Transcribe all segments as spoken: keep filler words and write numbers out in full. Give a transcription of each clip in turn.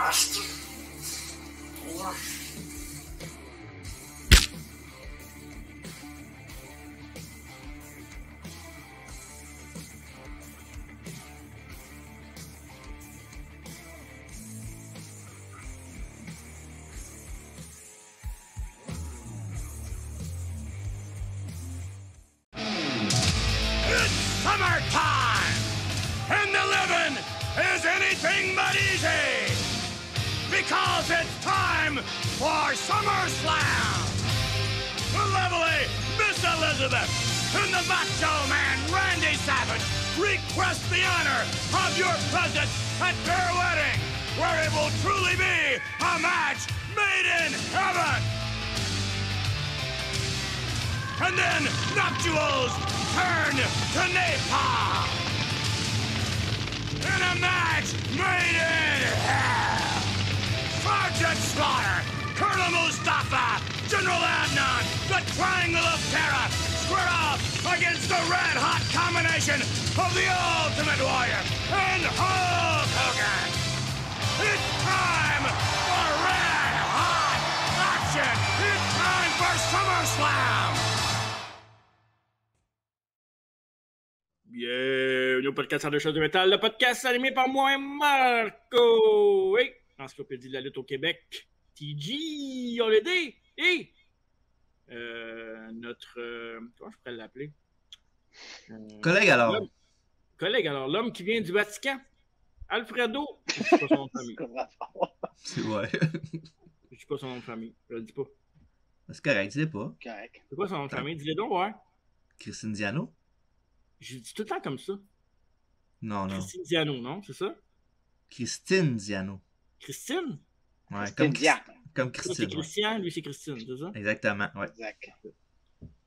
master. Or summertime! And the living is anything but easy! Because it's time for SummerSlam! The lovely Miss Elizabeth and the Macho Man Randy Savage request the honor of your presence at their wedding, where it will truly be a match made in heaven! And then nuptials turn to napalm in a match made in hell. Sergeant Slaughter, Colonel Mustafa, General Adnan, the Triangle of Terror, square off against the red-hot combination of the Ultimate Warrior and Hulk Hogan. It's time for red-hot action. It's time for SummerSlam. Yeah, au podcast de Choses de Métal, le podcast animé par moi, Marco, et l'encyclopédie de la lutte au Québec, T J, on l'a dit, et euh, notre, euh, comment je pourrais l'appeler? Euh, collègue alors. Collègue alors, l'homme qui vient du Vatican, Alfredo, je ne sais pas son nom de famille. C'est vrai. Je ne sais pas son nom de famille, je ne le dis pas. C'est correct, dis-le pas. Correct. C'est quoi son nom de famille, dis-le donc, ouais. Christine Diano? Je dis tout le temps comme ça. Non, non. Christine Diano, non, c'est ça? Christine Diano. Christine? Ouais, Christine comme, Christ... comme Christine. C'est Christian, lui c'est Christine, c'est ça? Exactement, ouais. Exact.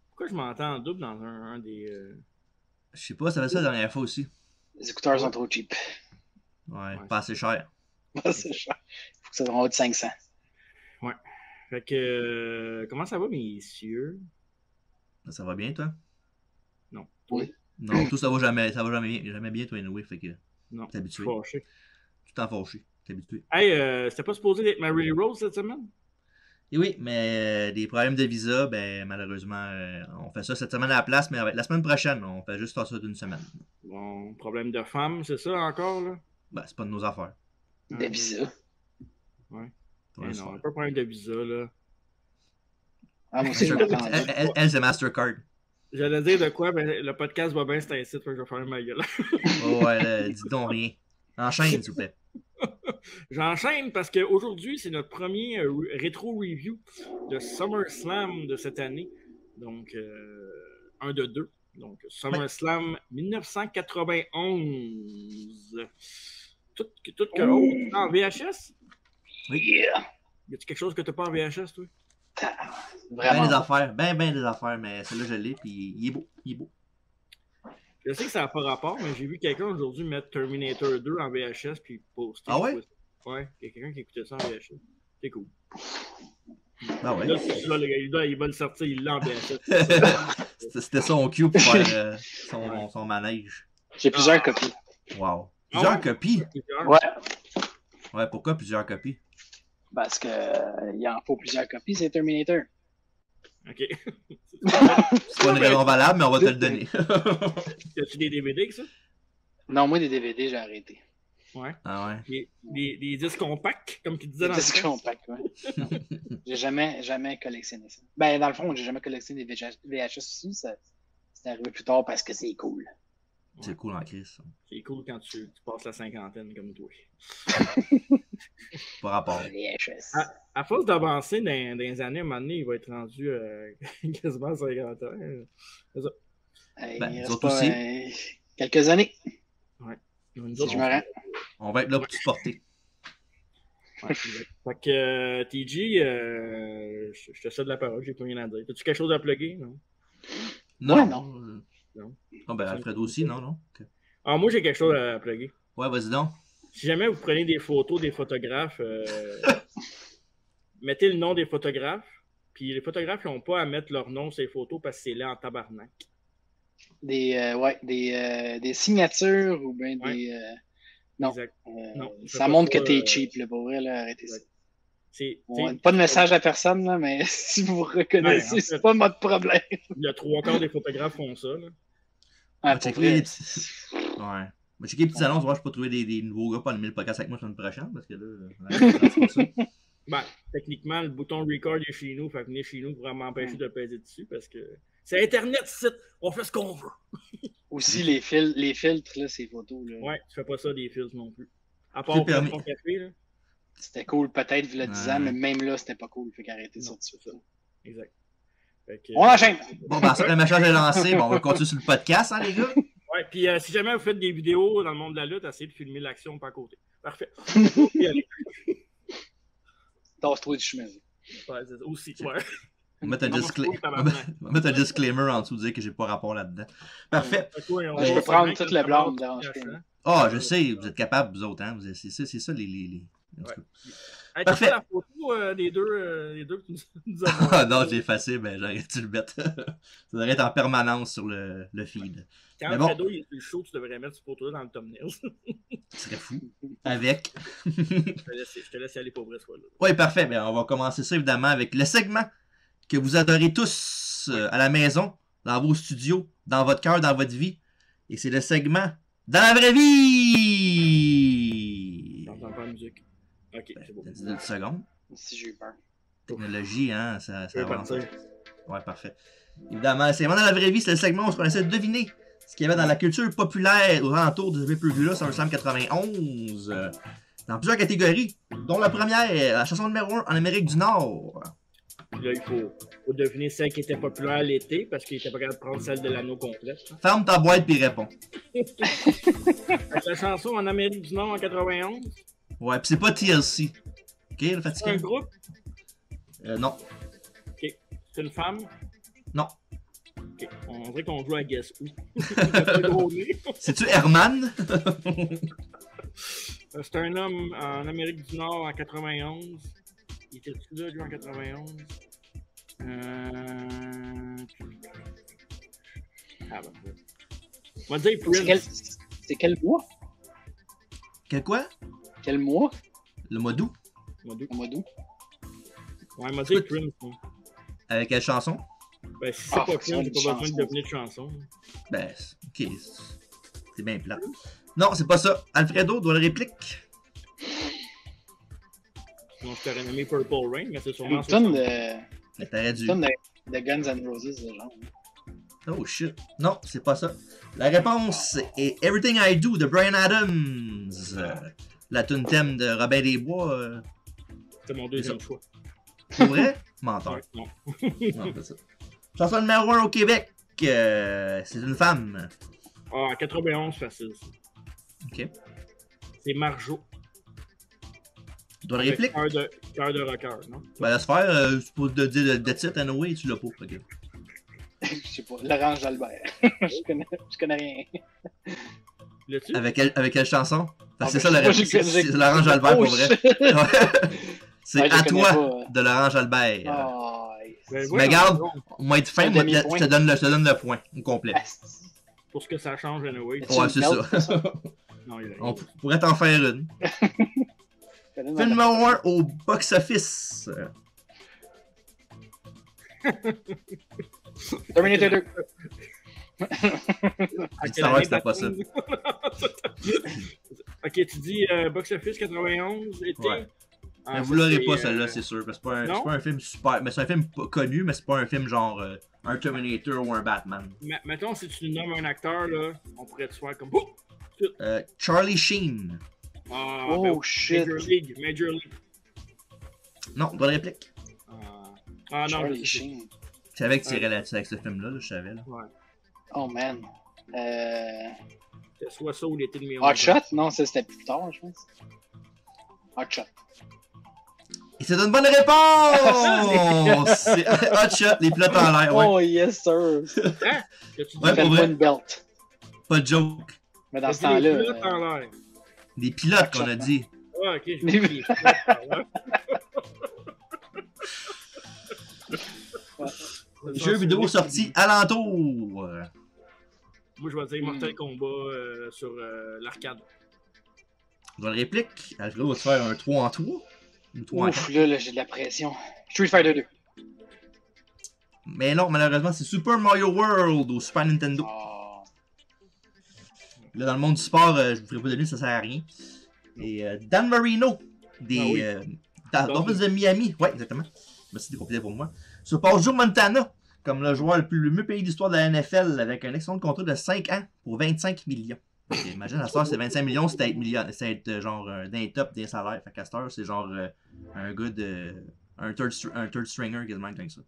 Pourquoi je m'entends en double dans un, un des... Euh... Je sais pas, ça fait ça la dernière fois aussi. Les écouteurs sont trop cheap. Ouais, ouais, pas assez cher. Pas assez cher. Faut que ça soit en haut de cinq cents. Ouais. Fait que... Euh, comment ça va, messieurs? Ça va bien, toi? Non. Oui. Non, tout ça va jamais, ça va jamais bien, jamais bien toi, anyway, fait que non, t'es habitué. Fâché. Tout en fâché, t'es habitué. Hey, euh, c'était pas supposé être Mary Rose cette semaine? Et oui, mais euh, des problèmes de visa, ben malheureusement, euh, on fait ça cette semaine à la place, mais avec, la semaine prochaine, on fait juste faire ça d'une semaine. Bon, problème de femme, c'est ça encore, là? Ben, c'est pas de nos affaires. De visa. Ouais. Ouais non, pas de problème de visa, là. Ah, moi aussi, je m'attends. Elle, elle, elle c'est Mastercard. J'allais dire de quoi, mais le podcast va bien, c'est un site, je vais faire ma gueule. Oh ouais, euh, dis donc rien. Enchaîne, s'il vous plaît. J'enchaîne parce qu'aujourd'hui, c'est notre premier rétro-review de SummerSlam de cette année. Donc, euh, un de deux. Donc, SummerSlam ouais. mille neuf cent quatre-vingt-onze. Tout, tout que l'autre. Oh. En V H S? Oui. Yeah. Y a-tu quelque chose que t'as pas en V H S, toi? Vraiment. Ben des affaires, ben ben des affaires, mais celle-là je l'ai, puis il est beau, il est beau. Je sais que ça n'a pas rapport, mais j'ai vu quelqu'un aujourd'hui mettre Terminator deux en V H S, puis poster. Ah ouais? Ouais, il y a quelqu'un qui écoutait ça en V H S. C'est cool. Ah ouais? Là, là, le gars, il va le sortir, il l'a en V H S. C'était son cue pour faire euh, son, ouais. son manège. J'ai plusieurs ah. copies. Wow. Plusieurs oh. copies? Ouais. Ouais, pourquoi plusieurs copies? Parce qu'il euh, en faut plusieurs copies, c'est Terminator. OK. C'est pas une raison valable, mais on va te le donner. As-tu des D V D que ça? Non, moi, des D V D, j'ai arrêté. Ouais. Ah ouais. Des disques compacts, comme tu disais dans le disques compacts, ouais. J'ai jamais, jamais collectionné ça. Ben, dans le fond, j'ai jamais collectionné des V H S aussi. C'est arrivé plus tard parce que c'est cool. C'est ouais. cool en crise. C'est cool quand tu, tu passes la cinquantaine comme toi. Par rapport. À, à force d'avancer dans, dans les années, à un moment donné, il va être rendu euh, quasiment cinquante ans. C'est ça. Hey, ben, il reste pas, aussi. Euh, quelques années. Ouais. Nous si autres, je me rends. On va être là pour te supporter. Ouais, fait que euh, T J, euh, je, je te cède la parole, j'ai plus rien à dire. T'as-tu quelque chose à plugger? Non. Non. Ouais, non. non. Non, oh, ben Alfred aussi, non, non? Okay. Ah, moi, j'ai quelque chose à plugger. Ouais, vas-y donc. Si jamais vous prenez des photos des photographes, euh, mettez le nom des photographes, puis les photographes n'ont pas à mettre leur nom sur les photos parce que c'est là en tabarnak. Des, euh, ouais, des, euh, des signatures ou bien ouais. des... Euh, Non. Exact. Euh, non ça montre que t'es euh... cheap, là, pour vrai, là, arrêtez ça. Bon, pas de message à personne, là, mais si vous vous reconnaissez, ouais, en fait, c'est pas notre problème. Il y a trois quarts des photographes font ça. Là. Ah, checker les petits... Ouais. Je vais checker les petites annonces, voir si je peux trouver des, des nouveaux gars pour animer le podcast avec moi la semaine prochaine, parce que là, c'est pas ça. Ben, techniquement, le bouton record est chez nous, fait que venez chez nous pour m'empêcher de peser dessus, parce que c'est Internet, c'est... on fait ce qu'on veut. Aussi, les, fil- les filtres, là, ces photos. Là. Ouais, tu fais pas ça des filtres non plus. À part au fond de café, là. C'était cool, peut-être, vu le dix ans, mais même là, c'était pas cool. Fait qu'arrêtez de sortir ça. Exact. Fait que... On enchaîne! Bon, ben, ça, le message est lancé. Bon, on va continuer sur le podcast, hein, les gars? Ouais, puis euh, si jamais vous faites des vidéos dans le monde de la lutte, essayez de filmer l'action par côté. Parfait. Tasse-toi du chemin. Ouais, c'est ça. Aussi, ouais. On va mettre un, discla... un disclaimer en dessous, dire que j'ai pas rapport là-dedans. Parfait. Ouais, on je vais prendre toute la blonde. Ah, je sais, vous êtes capables, vous autres. Hein. Vous êtes... c'est, ça, c'est ça, les... les, les... Ouais. Hey, t'as fait la photo euh, des, deux, euh, des deux que tu nous as montré. Ah non, j'ai effacé, mais j'aurais dû le mettre. Ça devrait être en permanence sur le, le feed. Quand mais le cadeau bon. Il est chaud, tu devrais mettre cette photo-là dans le thumbnail. Ce serait fou. Avec. je, te laisse, je te laisse aller pour vrai ce fois-là. Oui, parfait. Bien, on va commencer ça évidemment avec le segment que vous adorez tous euh, à la maison, dans vos studios, dans votre cœur, dans votre vie. Et c'est le segment Dans la vraie vie! J'entends pas la musique. Ok, ben, c'est bon. T'as dix secondes. Si j'ai eu peur. Technologie, hein, ça, ça avance. Ouais, parfait. Évidemment, c'est vraiment dans la vraie vie, c'est le segment où on essaie de deviner ce qu'il y avait dans la culture populaire aux alentours du V P V là, sur le cent quatre-vingt-onze. Euh, dans plusieurs catégories, dont la première, la chanson numéro un en Amérique du Nord. Puis là, il faut, faut deviner celle qui était populaire l'été, parce qu'il était pas capable de prendre celle de l'anneau complet. Ferme ta boîte puis réponds. La chanson en Amérique du Nord en quatre-vingt-onze. Ouais, pis c'est pas T L C. Ok, le fatigué. C'est un groupe? Euh, non. Ok. C'est une femme? Non. Ok, on dirait qu'on joue à Guess Who. C'est-tu Herman? C'est un homme en Amérique du Nord en quatre-vingt-onze. Il était-tu là, lui, en quatre-vingt-onze? Euh... Ah, ben, ben. On va dire Prince. C'est quel... c'est quel mois? Quel quoi? Quel mois? Le mois d'août. Le mois d'août. Ouais, il m'a dit Prince. Avec quelle chanson? Ben, si c'est ah, pas Prince, j'ai pas besoin de devenir de chanson. Ben, ok. C'est bien plat. Non, c'est pas ça. Alfredo doit la réplique. Non, je t'aurais nommé Purple Rain, mais c'est sûrement ça. Une tonne de. T'aurais dû. Une tonne de Guns N' Roses, ce genre. Oh shit. Non, c'est pas ça. La réponse est Everything I Do de Bryan Adams. Euh... La tune thème de Robert Desbois. Euh... C'est mon deuxième choix. C'est vrai? Menteur. Non. Non, c'est ça. Chanson numéro un au Québec. Euh, c'est une femme. Ah, en quatre-vingt-onze, facile. Ok. C'est Marjo. Tu dois le réplique? Cœur de, cœur de rocker, non? Ben, la sphère, euh, c'est pour te dire de titre à Noé, tu l'as pas. Ok. Je sais pas. Laurence Jalbert. je, connais, je connais rien. Avec quelle, avec quelle chanson? Ah, c'est ça le réponse. C'est, c'est Laurent Jalbert, oh, pour vrai. C'est ouais, à toi pas. De Laurent Jalbert. Oh, mais oui, regarde, on va être fin, je te donne le, je te donne le point au complet. Pour ce que ça change, anyway. Ouais, c'est ça. ça? Non, il a... On pourrait t'en faire une. Film numéro un au box-office. Terminator deux. Tu savais que c'était pas ça. Ok, tu dis euh, Box Office quatre-vingt-onze, été. Ouais. Ah, mais vous l'aurez pas celle-là, euh... c'est sûr. Parce que c'est, pas un, c'est pas un film super. Mais c'est un film connu, mais c'est pas un film genre euh, un Terminator ou un Batman. M- mettons, si tu nommes un acteur, là, on pourrait te faire comme. Euh, Charlie Sheen. Ah, oh ben, shit. Major League. Major League. Non, bonne réplique. Ah, ah non, Charlie Sheen. Je savais que tu irais là-dessus avec ce film-là, là, je savais. Là. Ouais. Oh man. Euh. Que soit ça ou l'été de Hot Shot? Non, ça c'était plus tard, je pense. Hot Shot. Et c'est une bonne réponse! C'est Hot Shot, les pilotes en l'air, ouais. Oh yes, sir! Hein? Ouais, pour vrai. Belt. Pas de joke. Mais dans ce temps-là. Des pilotes euh... en l'air. Des pilotes qu'on a dit. Ah, ok, je vais dire. Jeu vidéo sorti alentour. Moi, je vais dire Mortal Kombat euh, sur euh, l'arcade. Dans la réplique, Alfredo va te faire un trois en trois. trois Ouf, en là, là j'ai de la pression. Street Fighter deux. Mais non, malheureusement, c'est Super Mario World au Super Nintendo. Oh. Là, dans le monde du sport, euh, je ne vous ferai pas de lui, ça sert à rien. Et euh, Dan Marino, des ah oui. euh, Dolphins de Miami. Ouais, exactement. Merci de compléter pour moi. Se passe Joe Montana comme le joueur le, plus, le mieux payé de l'histoire de la N F L avec un excellent contrat de cinq ans pour vingt-cinq millions. Donc, imagine, à cette heure, c'est vingt-cinq millions, c'était être, être genre euh, d'un top, d'un salaire. Fait qu'à cette heure, c'est genre euh, un gars de. Un third, un third stringer quasiment comme ça.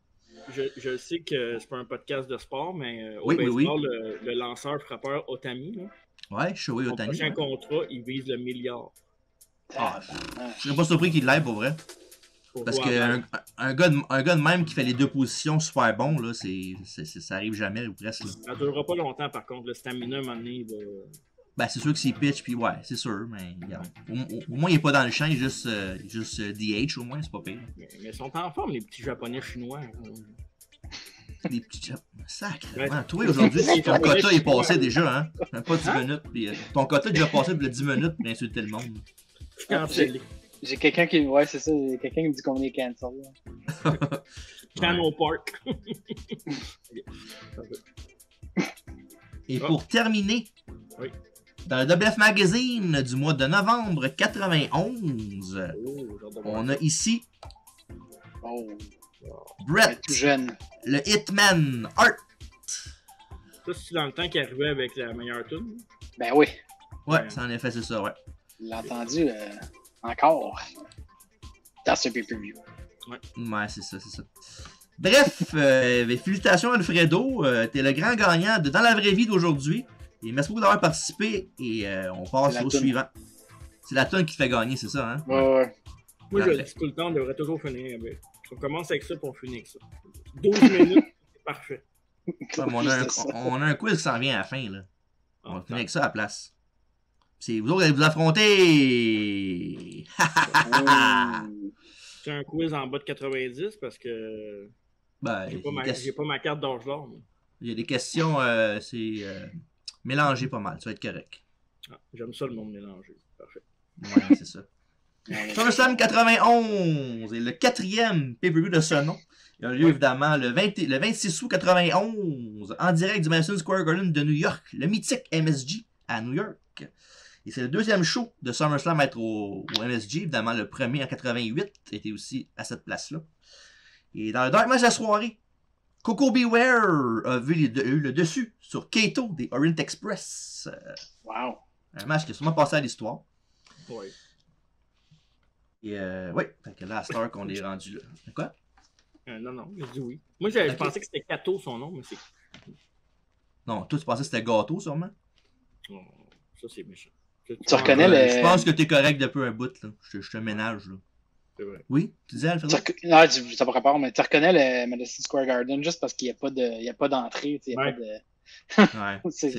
Je, je sais que c'est pas un podcast de sport, mais euh, au oui, baseball, oui, oui. Le, le lanceur frappeur Otani, là, ouais, Shohei Otani. Prochain ouais. contrat, il vise le milliard. Ah, je serais pas surpris qu'il l'aide pour vrai. Pourquoi? Parce qu'un un gars, gars de même qui fait les deux positions super bon, là, c'est, c'est, c'est, ça arrive jamais ou presque. Là. Ça durera pas longtemps par contre, le stamina à un moment donné, il va... Ben, c'est sûr que c'est pitch, puis ouais, c'est sûr, mais regarde. Au, au, au moins, il n'est pas dans le champ, il est juste, euh, juste euh, D H, au moins, c'est pas pire. Mais ils sont en forme, les petits Japonais chinois. Hein. Les petits Japonais. Sacrément. Ben, toi, aujourd'hui, ton quota est passé déjà, hein. Même pas dix hein? minutes, puis euh, ton quota est déjà passé depuis dix minutes pour insulter le monde. Je suis cancellé. J'ai quelqu'un qui. Ouais, c'est ça, j'ai quelqu'un qui me dit qu'on est cancel. Channel Park. Et oh. pour terminer. Oui. Dans le W F Magazine du mois de novembre quatre-vingt-onze, oh, on a ici oh. Brett, jeune. le Hitman Art. Ça, c'est dans le temps qu'il arrivait avec la meilleure tune. Ben oui. Ouais, ouais. Ça en effet, c'est ça, ouais. L'a entendu euh, encore dans ce pay-per-view. Ouais, ouais c'est ça, c'est ça. Bref, euh, félicitations Alfredo, euh, t'es le grand gagnant de Dans la vraie vie d'aujourd'hui. Et merci beaucoup d'avoir participé et euh, on passe au suivant. C'est la tonne qui te fait gagner, c'est ça, hein? Ouais, ouais. ouais. Moi, je le dis tout le temps, on devrait toujours finir avec. On commence avec ça, puis on finit avec ça. douze minutes, c'est parfait. Comme on, a un, on a un quiz qui s'en vient à la fin, là. On va ah, finir avec ça à la place. C'est vous autres qui allez vous affronter! C'est un quiz en bas de quatre-vingt-dix parce que. Ben, j'ai pas, ma... question... pas ma carte d'orge d'or. Mais... Il y a des questions, euh, c'est. Euh... Mélanger pas mal, ça va être correct. Ah, j'aime ça le monde mélangé, parfait. Ouais, c'est ça. SummerSlam quatre-vingt-onze est le quatrième pay-per-view de ce nom. Il a lieu évidemment le, vingt, le vingt-six août quatre-vingt-onze, en direct du Madison Square Garden de New York, le mythique M S G à New York. Et c'est le deuxième show de SummerSlam à être au, au M S G, évidemment le premier en quatre-vingt-huit était aussi à cette place-là. Et dans le dark match de la soirée, Coco Beware a vu les, a eu le dessus sur Kaito des Orient Express. Wow. Un match qui est sûrement passé à l'histoire. Oui. Et euh, oui, fait que là, à Star qu'on est rendu là. De quoi? Euh, non, non, je dis oui. Moi, okay. je pensais que c'était Kato son nom, mais c'est... Non, toi, tu pensais que c'était Gâteau, sûrement? Oh, ça, c'est méchant. Tu reconnais le... Je pense que t'es correct depuis un bout, là. Je, je te ménage, là. C'est vrai. Oui, tu disais, Alfredo? Non, ça n'a pas rapport, mais tu reconnais le Madison Square Garden juste parce qu'il n'y a pas d'entrée. De, ouais. De... ouais. C'est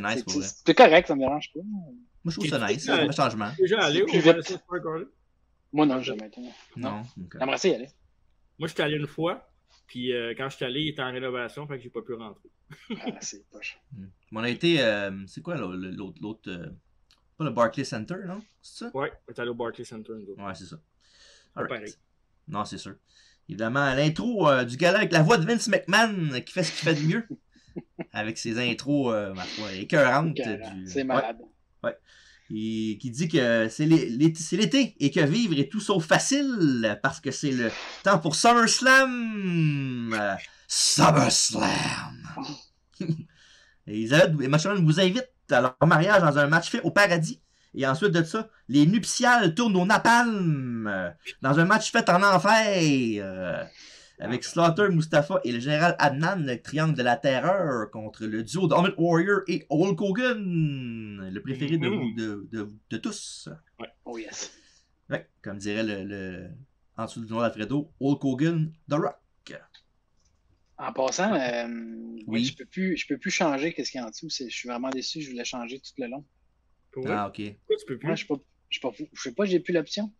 nice pour vrai. C'est correct, ça me dérange pas. Moi, je trouve ça nice. C'est un changement. Tu es déjà allé au Madison Square Garden? Moi, non, jamais. Non. J'aimerais ça y aller. Moi, je suis allé une fois, puis euh, quand je suis allé, il était en rénovation, fait que j'ai pas pu rentrer. Ah, c'est poche. Mm. On a été. Euh, c'est quoi l'autre. Euh, pas le Barclays Center, non? C'est ça? Ouais, on est allé au Barclays Center. Ouais, c'est ça. Right. Non, c'est sûr. Évidemment, l'intro euh, du gala avec la voix de Vince McMahon qui fait ce qu'il fait de mieux. Avec ses intros, euh, ma foi, écœurantes. Du... C'est malade. Ouais. Ouais. Et qui dit que c'est l'été et que vivre est tout sauf facile parce que c'est le temps pour SummerSlam. Euh, SummerSlam. Et Elisabeth et Machaman vous invitent à leur mariage dans un match fait au paradis. Et ensuite de ça, les nuptiales tournent au napalm euh, dans un match fait en enfer euh, avec Slaughter, Mustafa et le général Adnan, le triangle de la terreur contre le duo de Ultimate Warrior et Hulk Hogan, le préféré de, vous, de, de, de tous. Ouais. Oh yes. Ouais, comme dirait le, le en dessous du nom d'Alfredo, Hulk Hogan, The Rock. En passant, euh, oui. je peux plus, je peux plus changer qu'est-ce qu'il y a en dessous. Je suis vraiment déçu, je voulais changer tout le long. Oui. Ah, ok. Pourquoi tu peux plus? Moi, je, peux, je, peux, je sais pas, j'ai plus l'option.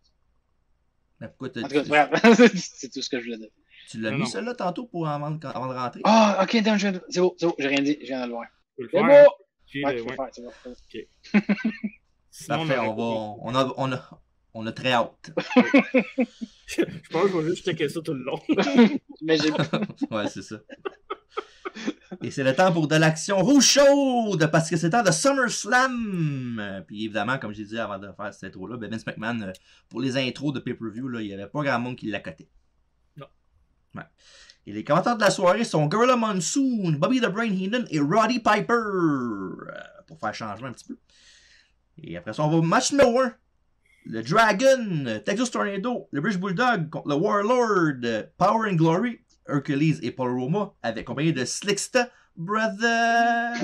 Mais pourquoi t'as dit? C'est tout ce que je voulais dire. Tu l'as mis, celle-là, tantôt, pour avant de, avant de rentrer. Ah, oh, ok, attends, je... c'est beau, c'est beau, j'ai rien dit, je viens de le voir. Tu peux le faire. C'est bon! Ouais, tu peux le faire, c'est bon. Ok. Sinon, parfait, on, on, on, a, on, a, on a très hâte. Je pense que je vais juste checker ça tout le long. Mais j'ai... ouais, c'est ça. Et c'est le temps pour de l'action rouge chaude, parce que c'est le temps de SummerSlam! Puis évidemment, comme j'ai dit avant de faire cette intro-là, Vince McMahon, pour les intros de pay-per-view, là, il n'y avait pas grand monde qui l'a coté. Non. Ouais. Et les commentateurs de la soirée sont Gorilla Monsoon, Bobby the Brain Heenan et Roddy Piper, pour faire changement un petit peu. Et après ça, on va au match numéro un. Le Dragon, Texas Tornado, le British Bulldog contre le Warlord, Power and Glory, Hercules et Paul Roma, avec compagnie de Slicksta Brother.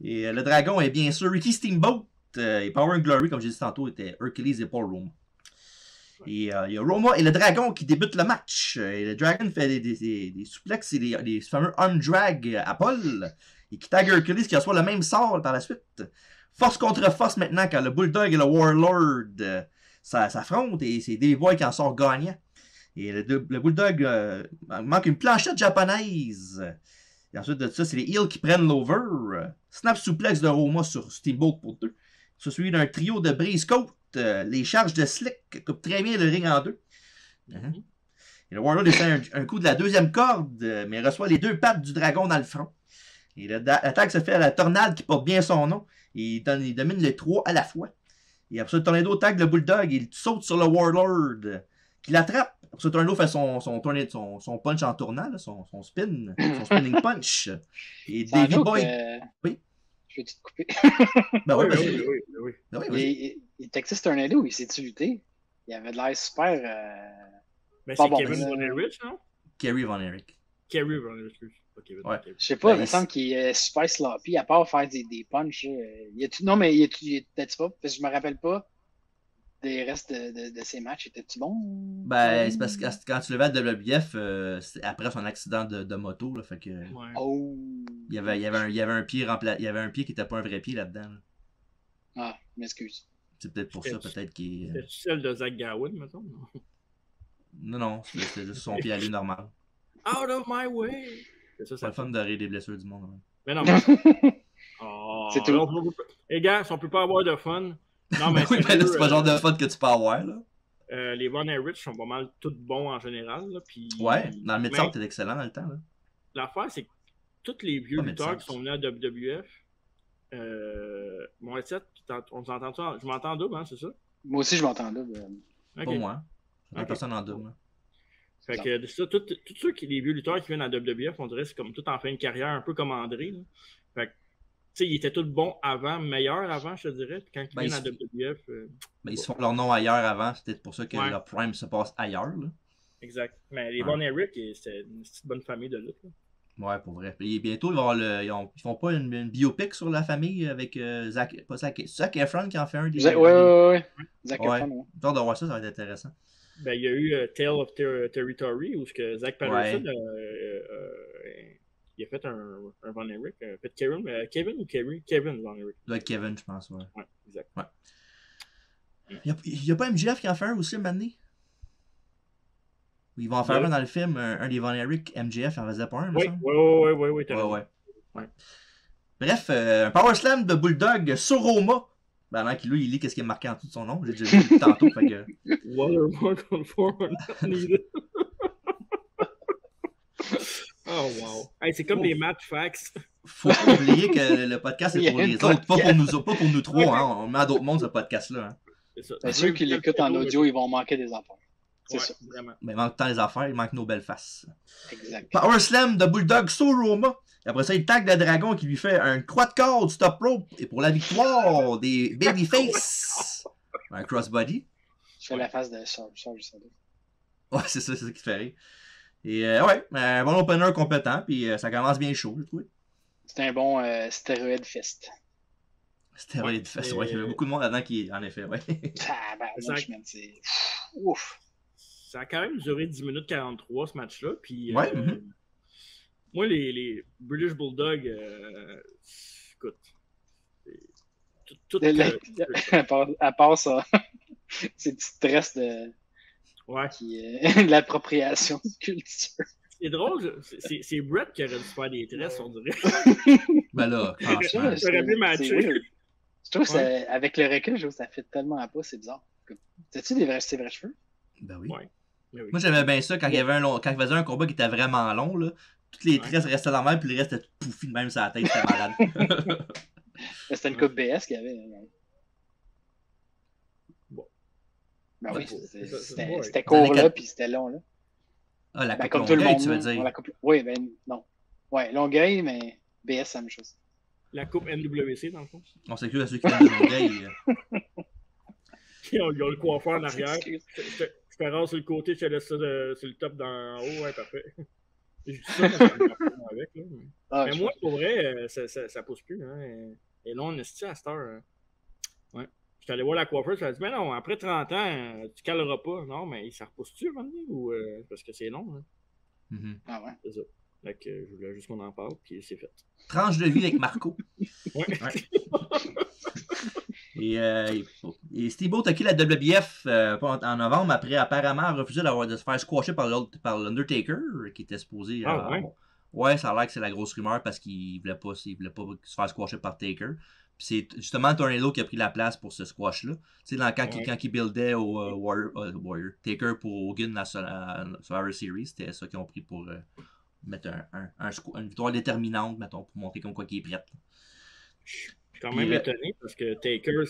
Et le Dragon est bien sûr Ricky Steamboat. Et Power and Glory, comme j'ai dit tantôt, était Hercules et Paul Roma. Et euh, il y a Roma et le Dragon qui débutent le match. Et le Dragon fait des, des, des, des souplexes et des, des fameux arm drag à Paul. Et qui tag Hercules qui reçoit le même sort par la suite. Force contre force maintenant quand le Bulldog et le Warlord s'affrontent. Et c'est Davey Boy qui en sort gagnant. Et le, le Bulldog euh, manque une planchette japonaise. Et ensuite de ça, c'est les Heels qui prennent l'over. Snap souplex de Roma sur Steamboat pour deux. Ça suit d'un trio de brise-côte. Euh, les charges de Slick coupent très bien le ring en deux. Mm-hmm. Mm-hmm. Et le Warlord essaie un, un coup de la deuxième corde, euh, mais reçoit les deux pattes du Dragon dans le front. Et l'attaque se fait à la Tornade qui porte bien son nom. Et il, donne, il domine les trois à la fois. Et après ça, le Tornado tag le Bulldog. Il saute sur le Warlord qui l'attrape. Après ça, le Tornado fait son, son, tourné, son, son punch en tournant, là, son, son spin, son spinning punch. Et ça Davey Boy. Euh... Oui. Je vais te couper. Ben oui, oui, oui, oui, oui, oui. oui, oui. Et, et, et Texas Tornado, il s'est-tu lutté? Il avait de l'air super. Euh... Mais c'est bon, Kevin euh... Von Erich, non? Kerry Von Erich. Kerry Von Erich. Ouais. Je sais pas, ben, il me semble qu'il est super sloppy, à part faire des, des punches. Euh, y a-tu... Non, mais était-tu pas? Parce que je me rappelle pas des restes de, de, de ces matchs. Était-tu bon? Ben, c'est parce que quand tu levais à W W F, euh, après son accident de, de moto, là, fait que. Ouais. Oh! Il y avait, il y avait, un, il y avait un pied rempla... il y avait un pied qui n'était pas un vrai pied là-dedans. Là. Ah, m'excuse. C'est peut-être pour ça, peut-être qu'il. C'est celle de Zach Gowen, mettons? Non, non, c'est juste son pied à lui normal. Out of my way! C'est ça, c'est le fun de rire des blessures du monde. Hein. Mais non, mais. Oh, c'est tout. On... Les gars, si on peut pas avoir de fun. Non, mais oui, mais là, c'est pas le genre de fun que tu peux avoir, là. Euh, les Von Erich sont pas mal tous bons en général, là. Puis... Ouais, dans le médecin, mais... t'es excellent dans le temps, là. L'affaire, c'est que. Tous les vieux oh, lutteurs qui sont venus à W W F, euh, mon headset, on s'entend ça? Je m'entends double, hein, c'est ça? Moi aussi, je m'entends double. Okay. Pour moi. Je okay. Personne en double. Hein. Fait non. que ça, tous ceux qui, les vieux lutteurs qui viennent à W W F, on dirait c'est comme tout en fin de carrière, un peu comme André. Là. Fait que, tu sais, ils étaient tous bons avant, meilleurs avant, je te dirais. Puis quand ils ben, viennent ils à W W F. Euh, ben, ils se font leur nom ailleurs avant, c'est peut-être pour ça que ouais. leur prime se passe ailleurs. Là. Exact. Mais les Von Erich, c'était une petite bonne famille de lutte. Là. Ouais, pour vrai. Et bientôt, ils vont le, ils, ont, ils font pas une, une biopic sur la famille avec euh, Zach, pas Zach, Zach Efron qui en fait un des. Zach, ouais, ouais, ouais. Zach ouais. Efron, ouais. Genre de voir ça, ça va être intéressant. Ben, il y a eu uh, Tale of Ter Territory où ce que Zach Patterson, ouais. euh, euh, il a fait un, un Von Erich, euh, fait Kevin, euh, Kevin ou Kerry? Kevin Von Erich. Ouais, Kevin, je pense, ouais. Ouais, exact. Ouais. Il n'y a, a pas M J F qui en fait un aussi, maintenant? Ils vont en faire ouais. un dans le film, un, un des Von Erich, M J F en faisait pas un, oui, oui, oui, oui, oui, ouais, ouais. ouais. Bref, euh, un power slam de Bulldog sur Roma. Ben, alors qu'il lui, il lit qu'est-ce qui est marqué en dessous de son nom. J'ai déjà vu tantôt, fait que... Watermark on form. Oh, wow. Hey, c'est comme oh. les match facts. Faut oublier que le podcast est pour les autres, pas pour nous, pas pour nous trois. Hein. On met à d'autres mondes ce podcast-là. Hein. C'est ça. Ben, ceux qui l'écoutent en audio, ils vont manquer des enfants. C'est ouais, ça. Vraiment. Mais il manque tant les affaires, il manque nos belles faces. Exact. Power slam de Bulldog sur Roma. Et après ça, il tag le Dragon qui lui fait un croix de corde du top rope. Et pour la victoire des Babyface, un crossbody. Je fais ouais. la face de Charles, Charles Salut. Ouais, c'est ça, c'est ça qui te fait rire. Et euh, ouais, un bon opener compétent. Puis euh, ça commence bien chaud, je trouve. C'est un bon euh, stéroïde fest. Stéroïde fest, ouais. ouais. Il y avait beaucoup de monde là-dedans qui, en effet, ouais. Ah, ben, moi, je me dis, ouf. Ça a quand même duré dix minutes quarante-trois ce match-là. Puis, ouais, euh, mm -hmm. moi, les, les British Bulldogs, euh, écoute, tout, tout le, euh, le, à, part, à part ça, c'est du stress de, ouais. euh, de l'appropriation de culture. C'est drôle, c'est Brett qui aurait dû faire des tresses, on dirait. Ben là, franchement. J'aurais pu matcher. Je trouve que ouais. ça, avec le recul, je trouve que ça fit tellement à pas, c'est bizarre. T'as-tu des vrais, ses vrais cheveux? Ben oui. Ouais. Ben oui. Moi, j'aimais bien ça quand, ouais. il y avait un long, quand il faisait un combat qui était vraiment long, là. Toutes les ouais. tresses restaient dans le même, puis le reste était tout pouffi de même sur la tête, c'était malade. C'était une coupe B S qu'il y avait. Hein. Bon. Ben oui, c'était, c'était, c'était court là, puis c'était long là. Ah, la ben, coupe Longueuil, tu veux dire? La coupe... Oui, ben non. Ouais, Longueuil, mais B S, c'est la même chose. La coupe N W C, dans le fond. On s'excuse à ceux qui viennent de Longueuil. Ils ont le coiffeur en arrière. Je te rase sur le côté, je te laisse ça de, sur le top d'en haut, hein, parfait. Je dis ça, mais avec, là. Mais, ah, mais moi, pour vrai, ça, ça, ça pousse plus. Hein. Et là, on est ici à cette heure. Ouais. Je suis allé voir la coiffeuse, elle a dit, mais non, après trente ans, tu caleras pas. Non, mais ça repousse-tu, ou euh, parce que c'est long. Hein. Mm-hmm. Ah ouais. C'est ça. Fait que euh, je voulais juste qu'on en parle, puis c'est fait. Tranche de vie avec Marco. Ouais. Et, euh, et Steve O toquait la W B F euh, en novembre après apparemment refuser de se faire squasher par, l'autre, par l'Undertaker, qui était supposé... Ah, euh, ouais. ouais, ça a l'air que c'est la grosse rumeur parce qu'il voulait pas, il voulait pas se faire squasher par Taker. Puis c'est justement Tornado qui a pris la place pour ce squash-là. Tu sais, quand, ouais. quand il buildait au euh, Warrior, euh, Warrior, Taker pour Hogan à Survivor Series, c'était ça qu'ils ont pris pour euh, mettre un, un, un, un, une victoire déterminante, mettons, pour montrer comme quoi qu'il est prêt. Je suis quand même étonné parce que Taker,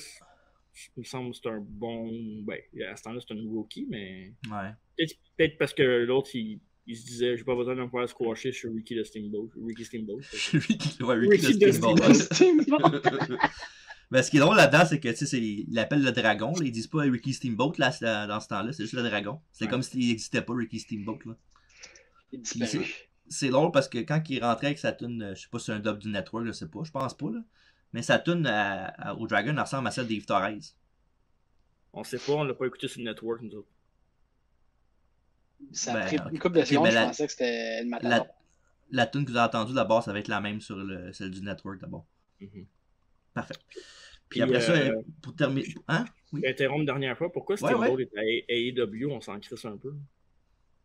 il me semble que c'est un bon... Ben, à ce temps-là, c'est un rookie, mais... Ouais. Peut-être, peut-être parce que l'autre, il... Il se disait, j'ai pas besoin de me faire squasher sur Ricky de Steamboat. Ricky Steamboat. ouais, Ricky, Ricky de Steamboat. De Steamboat. Ben, ce qui est drôle là-dedans, c'est que, tu sais, ils l'appellent le dragon. Là. Ils disent pas Ricky Steamboat là, dans ce temps-là. C'est juste le dragon. C'est ouais. comme s'il n'existait pas, Ricky Steamboat. Là. Il Puis, c'est, c'est drôle parce que quand il rentrait avec sa tune, je sais pas si c'est un dub du network, je sais pas, je pense pas. Là. Mais sa tune au Dragon ressemble à celle d'Yves Torres. On sait pas, on l'a pas écouté sur le network, nous autres. Ça a ben, pris une couple de secondes, okay, ben je la, pensais que c'était le matin. La, la tune que vous avez entendue d'abord, ça va être la même sur le, celle du network d'abord. Mm-hmm. Parfait. Puis, puis après euh, ça, pour terminer. Hein? Oui? Interrompre dernière fois, pourquoi Steve O est à A E W, on s'en crisse un peu?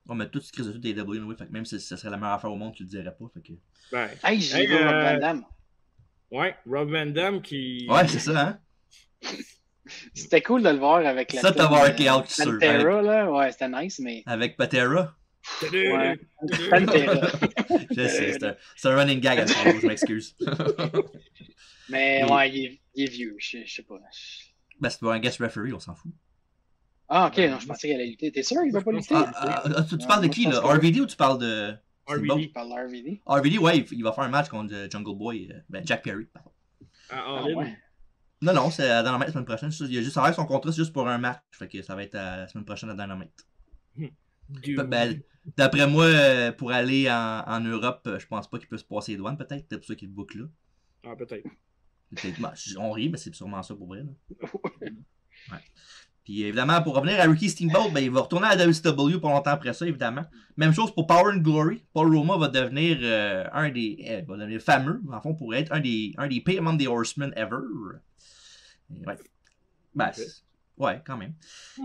On met tout ce crisse de tout à A E W, fait que même si ça serait la meilleure affaire au monde, tu le dirais pas. Fait que... ben, hey, j'ai hey, vu euh... Rob Van Damme. Ouais, Rob Van Damme qui. Ouais, c'est ça, hein? C'était cool de le voir avec la... Ça, t'as voir K O sur... Pantera, là, ouais, c'était nice, mais... Avec Patera? Ouais, Pantera. Je sais, c'est un, c'est un running gag à ce moment, je m'excuse. Mais, mais ouais, il est, il est vieux, je, je sais pas. Ben, c'est pas un guest referee, on s'en fout. Ah, ok, non, je pensais qu'il allait lutter. T'es sûr, il va pas lutter? Ah, ah, tu, tu parles de qui, là? R V D ou tu parles de... R V D, tu parles de R V D? R V D, ouais, il va faire un match contre Jungle Boy, ben, Jack Perry, pardon. Ah, ouais. Non, non, c'est à Dynamite la semaine prochaine. Il y a juste, ça reste son contrat, c'est juste pour un match. Fait que ça va être à la semaine prochaine à Dynamite. Ben, d'après moi, pour aller en, en Europe, je pense pas qu'il peut se passer les douanes, peut-être. Peut-être pour ça qu'il book là. Ah, peut-être. peut-être ben, on rit, mais c'est sûrement ça pour vrai. Là. Ouais. Puis évidemment, pour revenir à Ricky Steamboat, ben, il va retourner à la W C W pas longtemps après ça, évidemment. Même chose pour Power and Glory. Paul Roma va devenir euh, un des euh, va devenir fameux, en fond, pour être un des, un des pires membres des Horsemen ever. Ouais. Ben, ouais, quand même.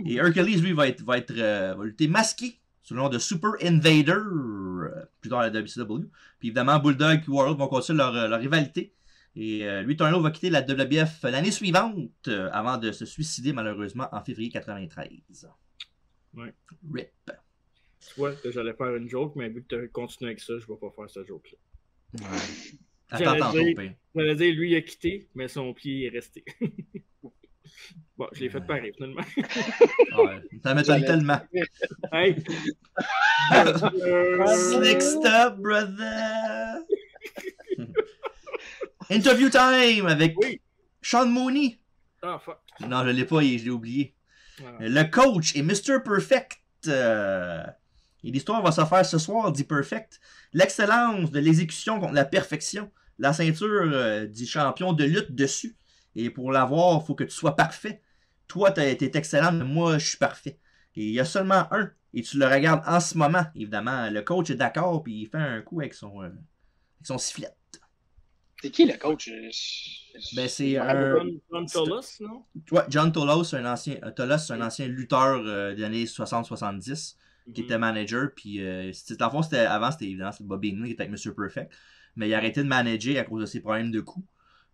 Et Hercules, lui, va être, va être euh, va lutter masqué sous le nom de Super Invader, euh, plus tard à la W C W. Puis évidemment, Bulldog et Warlord vont continuer leur, leur rivalité. Et euh, lui, Tornado va quitter la W W F l'année suivante euh, avant de se suicider, malheureusement, en février quatre-vingt-treize. Ouais. R I P. Tu vois, j'allais faire une joke, mais vu que tu continues avec ça, je vais pas faire cette joke-là. Ouais. Attends, attends, j'allais dire, lui, il a quitté, mais son pied est resté. Bon, je l'ai fait pareil, finalement. Ouais, ça m'étonne tellement. Hey! Next up, brother! Interview time avec oui. Sean Mooney. Ah, oh, fuck. Non, je l'ai pas, je l'ai oublié. Ah. Le coach est mister Perfect. Euh... Et l'histoire va se faire ce soir, dit Perfect. L'excellence de l'exécution contre la perfection. La ceinture euh, dit champion de lutte dessus. Et pour l'avoir, il faut que tu sois parfait. Toi, t'es, t'es excellent, mais moi, je suis parfait. Et il y a seulement un. Et tu le regardes en ce moment, évidemment. Le coach est d'accord, puis il fait un coup avec son, euh, avec son sifflet. C'est qui le coach? Ben, c'est un... John, John Tolos, non? Ouais, John Tolos, un ancien, Tolos, un ancien lutteur euh, des années soixante soixante-dix. Mm-hmm. Qui était manager, puis euh, c'était, en fond, c'était, avant, c'était évident, c'était Bobby Heenan qui était avec mister Perfect, mais il a arrêté de manager à cause de ses problèmes de coups,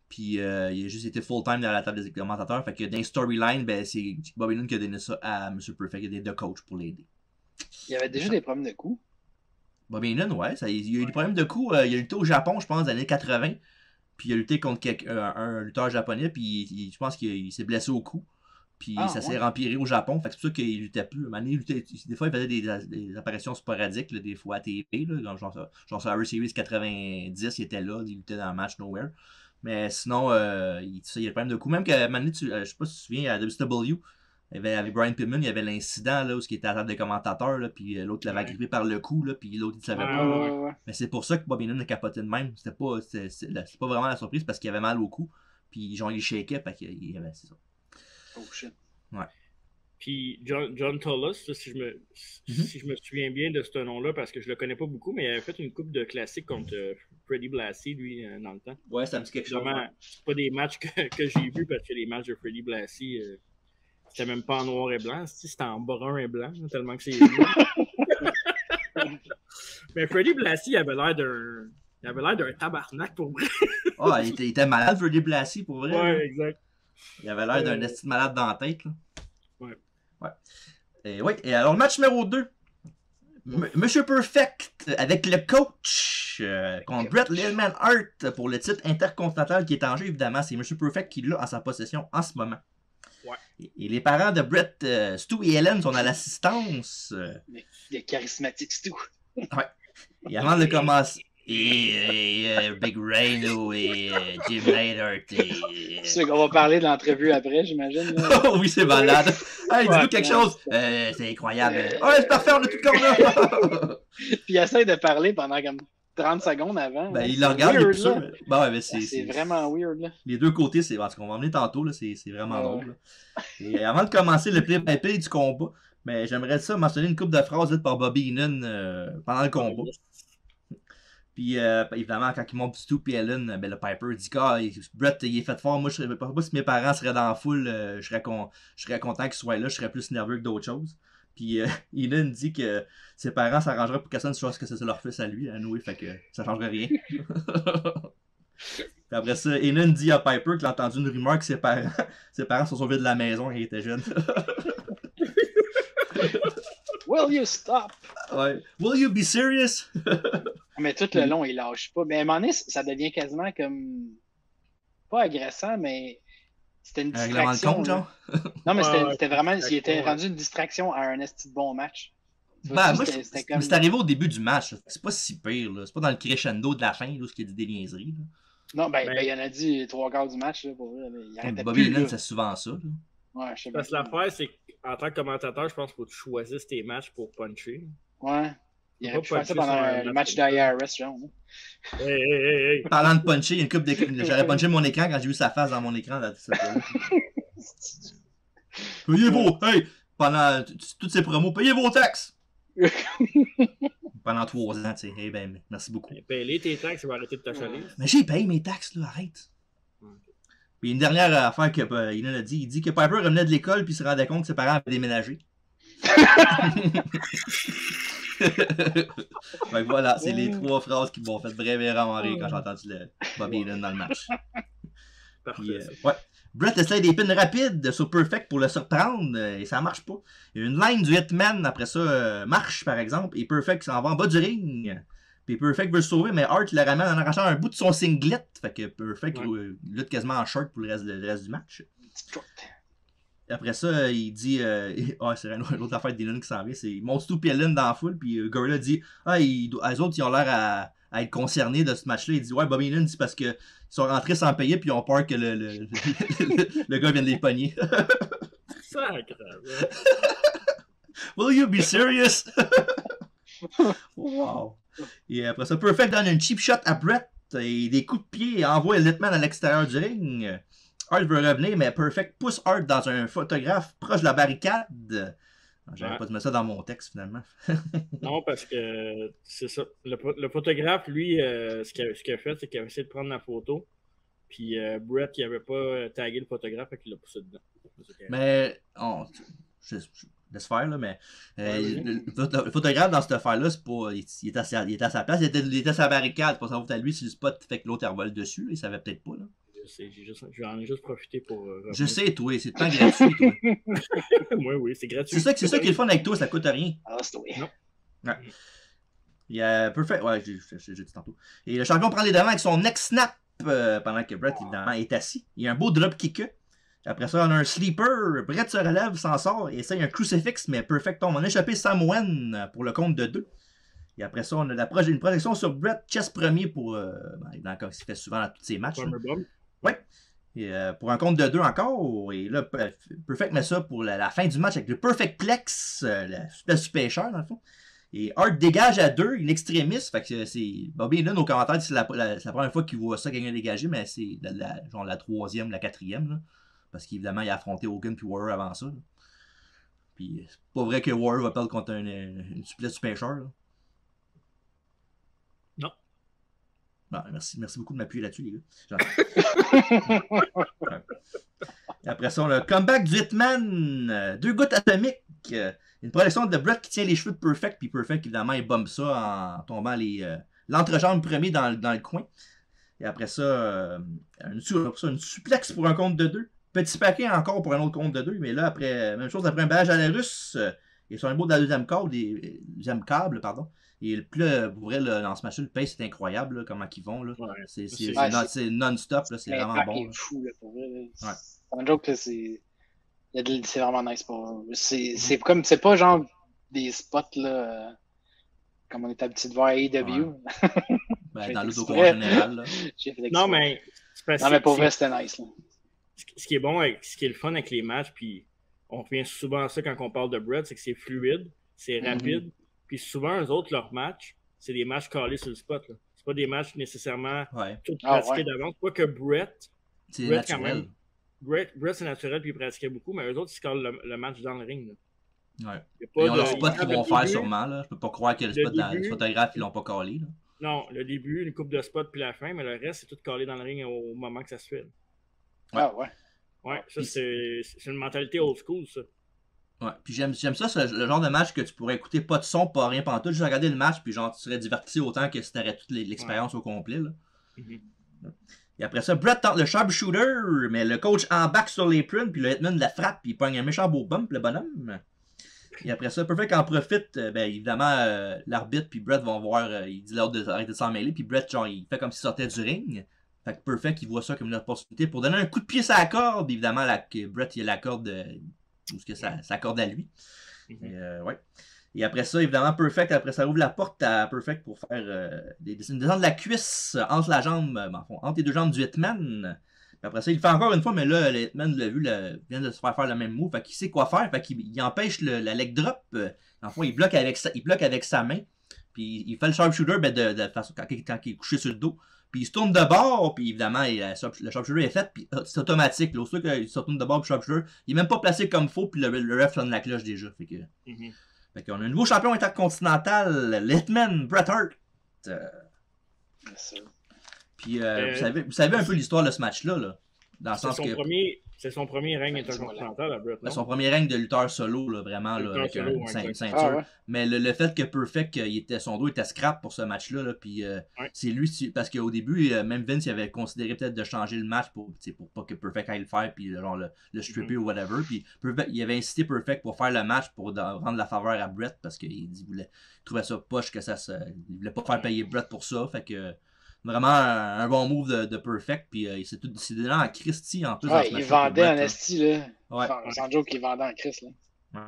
Puis euh, il a juste été full-time dans la table des commentateurs. Fait que dans les storylines, ben, c'est Bobby Lund qui a donné ça à M. Perfect, qui a donné deux coachs pour l'aider. Il y avait déjà des problèmes de coups. Bobby Lund, ouais. Ça, il y a eu des problèmes de coups. Euh, il a lutté au Japon, je pense, dans les années quatre-vingts. Puis il a lutté contre quelques, euh, un lutteur japonais. Puis il, je pense qu'il s'est blessé au cou. Puis ah, ça s'est ouais. empiré au Japon. Fait que c'est pour ça qu'il luttait plus. Il luttait, des fois, il faisait des, des apparitions sporadiques, là, des fois à T V. Là, genre, genre sur Survivor Series quatre-vingt-dix, il était là. Il luttait dans le match Nowhere. Mais sinon, euh, il, ça, il y a le problème de coup. Même qu'à un moment donné, tu, euh, je sais pas si tu te souviens, à W C W, avec Brian Pillman, il y avait l'incident où il était à la table des commentateurs, là, puis l'autre l'avait grippé par le cou, là, puis l'autre il ne savait ah, pas. Là. Ouais, ouais. Mais c'est pour ça que Bobby Lund a capoté de même. C'était pas, c'était, c'était, c'était pas vraiment la surprise parce qu'il avait mal au cou, puis genre il shakeait, parce qu'il y avait c'est ça. Oh shit. Ouais. Puis John, John Tullis, si je, me, mm-hmm. si je me souviens bien de ce nom-là, parce que je le connais pas beaucoup, mais il avait fait une coupe de classique contre euh, Freddie Blassie, lui, euh, dans le temps. Ouais, ça me dit quelque chose. Hein. C'est pas des matchs que, que j'ai vus, parce que les matchs de Freddie Blassie, euh, c'était même pas en noir et blanc, c'était en brun et blanc, tellement que c'est... Mais Freddie Blassie, il avait l'air d'un... Il avait l'air d'un tabarnak, pour vrai. Ah, oh, il, il était malade, Freddie Blassie, pour vrai. Ouais, là. Exact. Il avait l'air d'un euh... esti malade dans la tête, là. Ouais. Ouais. Et, ouais. Et alors, le match numéro deux. M- Monsieur Perfect avec le coach euh, contre Bret Leadman Hart pour le titre intercontinental qui est en jeu, évidemment. C'est Monsieur Perfect qui l'a en sa possession en ce moment. Ouais. Et, et les parents de Bret, euh, Stu et Helen, sont à l'assistance. Euh... Le, le charismatique Stu. Ouais. Et avant de commencer. Et, et euh, Big Ray, et euh, Jim Later. Et... C'est sûr qu'on va parler de l'entrevue après, j'imagine. Oh oui, c'est malade. Hey, dis-nous ouais, quelque ouais. chose. Euh, c'est incroyable. Euh... Oh, c'est parfait, on a tout le corps là. Puis il essaie de parler pendant comme trente secondes avant. Ben, il le regarde, il est plus sûr. Ben, ouais, mais c'est, ben, c'est, c'est vraiment weird. Là. Les deux côtés, c'est parce qu'on va emmener tantôt, là, c'est, c'est vraiment ouais. drôle. Là. Et avant de commencer le play-by-play du combat, mais j'aimerais ça mentionner une couple de phrases dites par Bobby Heenan euh, pendant le combat. Puis euh, évidemment, quand ils montent du tout, puis Helen, ben, le Piper dit ah, Brett, il est fait fort. Moi, je ne sais pas si mes parents seraient dans la foule, euh, je, serais con, je serais content qu'ils soient là, je serais plus nerveux que d'autres choses. Puis euh, Helen dit que ses parents s'arrangeraient pour que ça ne soit que c'est leur fils à lui, à Noé, fait que ça ne changerait rien. Après ça, Helen dit à Piper qu'il a entendu une rumeur que ses parents, ses parents sont sauvés de la maison quand il était jeune. Will you stop? Ouais. Will you be serious? Mais tout le long, il lâche pas. Mais à un moment donné, ça devient quasiment comme... Pas agressant, mais... C'était une distraction. Un compte, genre? Non, mais c'était, c'était vraiment... Il était rendu une distraction à un esti de bon match. Bah, moi, c'était, c'était comme... c'est arrivé au début du match. C'est pas si pire, là. C'est pas dans le crescendo de la fin, là, où il y a des niaiseries. Non, ben, ben... ben, il y en a dit trois quarts du match, là, pour vrai. Il arrêtait Bobby plus, Lund, là. C'est souvent ça, là. Ouais, je sais Parce que l'affaire, c'est qu'en tant que commentateur, je pense qu'il faut que tu choisisses tes matchs pour puncher. Ouais. Il aurait pu faire ça pendant le match d'I R S, genre. Hey, hey, hey, hey. Parlant de puncher, il y a une couple de... J'aurais punché mon écran quand j'ai vu sa face dans mon écran. Là, payez vos... Hey! Pendant toutes ces promos, payez vos taxes! Pendant trois ans, tu sais. Hey, ben, merci beaucoup. Payez tes taxes, tu vas arrêter de t'achaler. Mais j'ai payé mes taxes, là, arrête! Puis une dernière affaire que euh, Heenan a dit, il dit que Piper revenait de l'école puis se rendait compte que ses parents avaient déménagé. Fait que voilà, c'est les trois phrases qui m'ont fait vraiment rire quand j'ai entendu le Bobby Heenan dans le match. Parfait. Puis, euh, ouais. Brett essaie des pins rapides sur Perfect pour le surprendre et ça marche pas. Il y a une line du Hitman après ça euh, marche par exemple et Perfect s'en va en bas du ring. Puis Perfect veut le sauver, mais Hart le ramène en arrachant un bout de son singlet. Fait que Perfect ouais. lutte quasiment en short pour le reste, le reste du match. Après ça, il dit... Ah, euh, oh, c'est une autre affaire d'Heenan qui s'en vient. C'est, il monte tout Pellin dans la foule, puis uh, Gorilla dit... Ah, ils, eux autres, ils ont l'air à, à être concernés de ce match-là. Il dit... Ouais, Bobby Heenan, c'est parce qu'ils sont rentrés sans payer, puis ils ont peur que le, le, le, le, le gars vienne les pogner. Sacre! Will you be serious? Wow! Et après ça, Perfect donne une cheap shot à Brett et des coups de pied et envoie Litman à l'extérieur du ring. Hart veut revenir, mais Perfect pousse Hart dans un photographe proche de la barricade. J'avais ouais. pas de mettre ça dans mon texte, finalement. Non, parce que c'est ça. Le, le photographe, lui, euh, ce, qu'il a, ce qu'il a fait, c'est qu'il a essayé de prendre la photo. Puis euh, Brett, il avait pas tagué le photographe, fait qu'il l'a poussé dedans. Mais, on... Je, je... laisse faire, là, mais euh, ouais, le, le, le photographe dans cette affaire-là, c'est pas, il, il, était à, il était à sa place, il était, il était à sa barricade, pour savoir à lui si le spot fait que l'autre elle revole dessus, là, il savait peut-être pas. Là. sais, j'en ai juste profité pour... Euh, je sais, toi, c'est pas gratuit, toi. Oui, oui, c'est gratuit. C'est ça, c'est ça qui est le fun avec toi, ça coûte rien. Ah, c'est toi. Non. Ouais. Il y a Perfect, ouais, j'ai dit tantôt. Et le champion prend les devants avec son neck snap euh, pendant que Brett, évidemment, est assis. Il y a un beau drop kick. Après ça, on a un sleeper. Brett se relève, s'en sort, et essaye un crucifix, mais Perfect tombe. On a échappé Samoan pour le compte de deux. Et après ça, on a la une projection sur Brett, chest premier pour. Euh, ben, encore, il fait souvent dans tous ses matchs. Oui. Euh, pour un compte de deux encore. Et là, Perfect met ça pour la, la fin du match avec le Perfect Plex, euh, l'espèce du pêcheur, dans le fond. Et Hart dégage à deux, il extrémiste. Fait que c'est. Bobby, là, nos commentaires, c'est la, la, la première fois qu'il voit ça, quelqu'un dégager, mais c'est la, la, genre la troisième, la quatrième, là. Parce qu'évidemment, il a affronté Hogan puis Warrior avant ça. Là. Puis c'est pas vrai que Warrior va perdre contre une, une souplesse du pêcheur, là. Bon, merci, merci beaucoup de m'appuyer là-dessus, les gars. Et après ça, on a le comeback du Hitman, euh, deux gouttes atomiques, euh, une projection de Brett qui tient les cheveux de Perfect, puis Perfect, évidemment, il bombe ça en tombant l'entrejambe euh, premier dans, dans le coin. Et après ça, euh, une, une suplexe pour un compte de deux. Petit paquet encore pour un autre compte de deux, mais là, après même chose, après un badge à la russe, euh, et sur un bout de la deuxième câble, des, deuxième câble, pardon. Et plus là, pour vrai, là, dans ce match-là, le pace, c'est incroyable, là, comment ils vont. Là. Ouais, c'est ouais, non-stop, c'est vraiment bon. C'est fou, là, pour vrai. Ouais. C'est un joke, là, c'est... C'est vraiment nice pour eux. C'est comme... C'est pas genre des spots, là... Comme on est habitué de voir à A E W. Ouais. Ben, dans l'auto en général, là. Non, mais... Non, mais pour vrai, c'était nice, là. Ce qui est bon, avec... ce qui est le fun avec les matchs, puis... On revient souvent à ça quand on parle de Brett, c'est que c'est fluide, c'est rapide. Mm-hmm. Puis souvent, eux autres, leurs matchs, c'est des matchs calés sur le spot. C'est pas des matchs nécessairement ouais. tout pratiqués ah, ouais. d'avance. Pas que Brett. C'est Brett, naturel. Quand même, Brett, Brett c'est naturel, puis il pratiquait beaucoup, mais eux autres, ils calent le, le match dans le ring. Là. Ouais. Il pas ils ont de, leur spot qu'ils vont faire début, sûrement. Là. Je peux pas croire que le, le spot, début, dans, les photographes, ils l'ont pas calé. Là. Non, le début, une coupe de spots, puis la fin, mais le reste, c'est tout calé dans le ring au moment que ça se fait. Ouais. Ah ouais. Ouais, ça, c'est une mentalité old school, ça. Ouais, puis j'aime ça, c'est le genre de match que tu pourrais écouter pas de son, pas rien, pas tout, juste regarder le match, puis genre, tu serais diverti autant que si t'aurais toute l'expérience ouais. au complet, là. Mm-hmm. Et après ça, Brett tente le sharpshooter, mais le coach embarque sur les prunes, puis le Hitman la frappe, puis il pogne un méchant beau bump, le bonhomme. Et après ça, Perfect en profite, ben évidemment, euh, l'arbitre, puis Brett vont voir, euh, il dit l'autre d'arrêter de s'en mêler, puis Brett, genre, il fait comme s'il sortait du ring. Fait que Perfect, il voit ça comme une opportunité pour donner un coup de pied sur la corde. Évidemment, la, que Brett, il a la corde, euh, ou ce que ça, ça corde à lui. Mm-hmm. Et, euh, ouais. Et après ça, évidemment, Perfect, après ça ouvre la porte à Perfect pour faire euh, des, une descente de la cuisse entre la jambe, ben, entre les deux jambes du Hitman. Puis après ça, il le fait encore une fois, mais là, le Hitman, l'a vu, là, vient de se faire faire le même move. Fait qu'il sait quoi faire. Fait qu'il il empêche le, la leg drop. En fait, il bloque avec sa, il bloque avec sa main. Puis il fait le sharpshooter ben, de, de, de façon quand, quand il est couché sur le dos. Puis il se tourne de bord, puis évidemment, il, la, le sharpshooter est fait, puis c'est automatique. Là, sûr qu'il se tourne de bord, puis le sharpshooter, il n'est même pas placé comme il faut, puis le, le ref donne la cloche déjà. Fait que, mm-hmm. fait qu'on a un nouveau champion intercontinental, Hitman Bret Hart. Euh... Puis euh, euh... Vous, savez, vous savez un peu l'histoire de ce match-là, là, dans le sens son que... Premier... C'est son premier règne intercontinental à Brett. Ben, son premier règne de lutteur solo, là, vraiment, là, avec solo, un, une ouais, ceinture. Ah, ouais. Mais le, le fait que Perfect, il était, son dos était scrap pour ce match-là, là, puis euh, ouais. c'est lui, parce qu'au début, même Vince il avait considéré peut-être de changer le match pour, pour pas que Perfect aille le faire, puis genre le, le stripper mm-hmm. ou whatever. Puis Perfect, il avait incité Perfect pour faire le match pour de, rendre la faveur à Brett, parce qu'il voulait il trouvait ça poche, que ça se, il voulait pas faire payer Brett pour ça, fait que... Vraiment un, un bon move de, de Perfect, puis euh, il s'est tout décidé là en Christie en plus. Ouais, il vendait en Esti, là. Ouais. Sans, sans joke, il vendait en Christ, là. Ouais.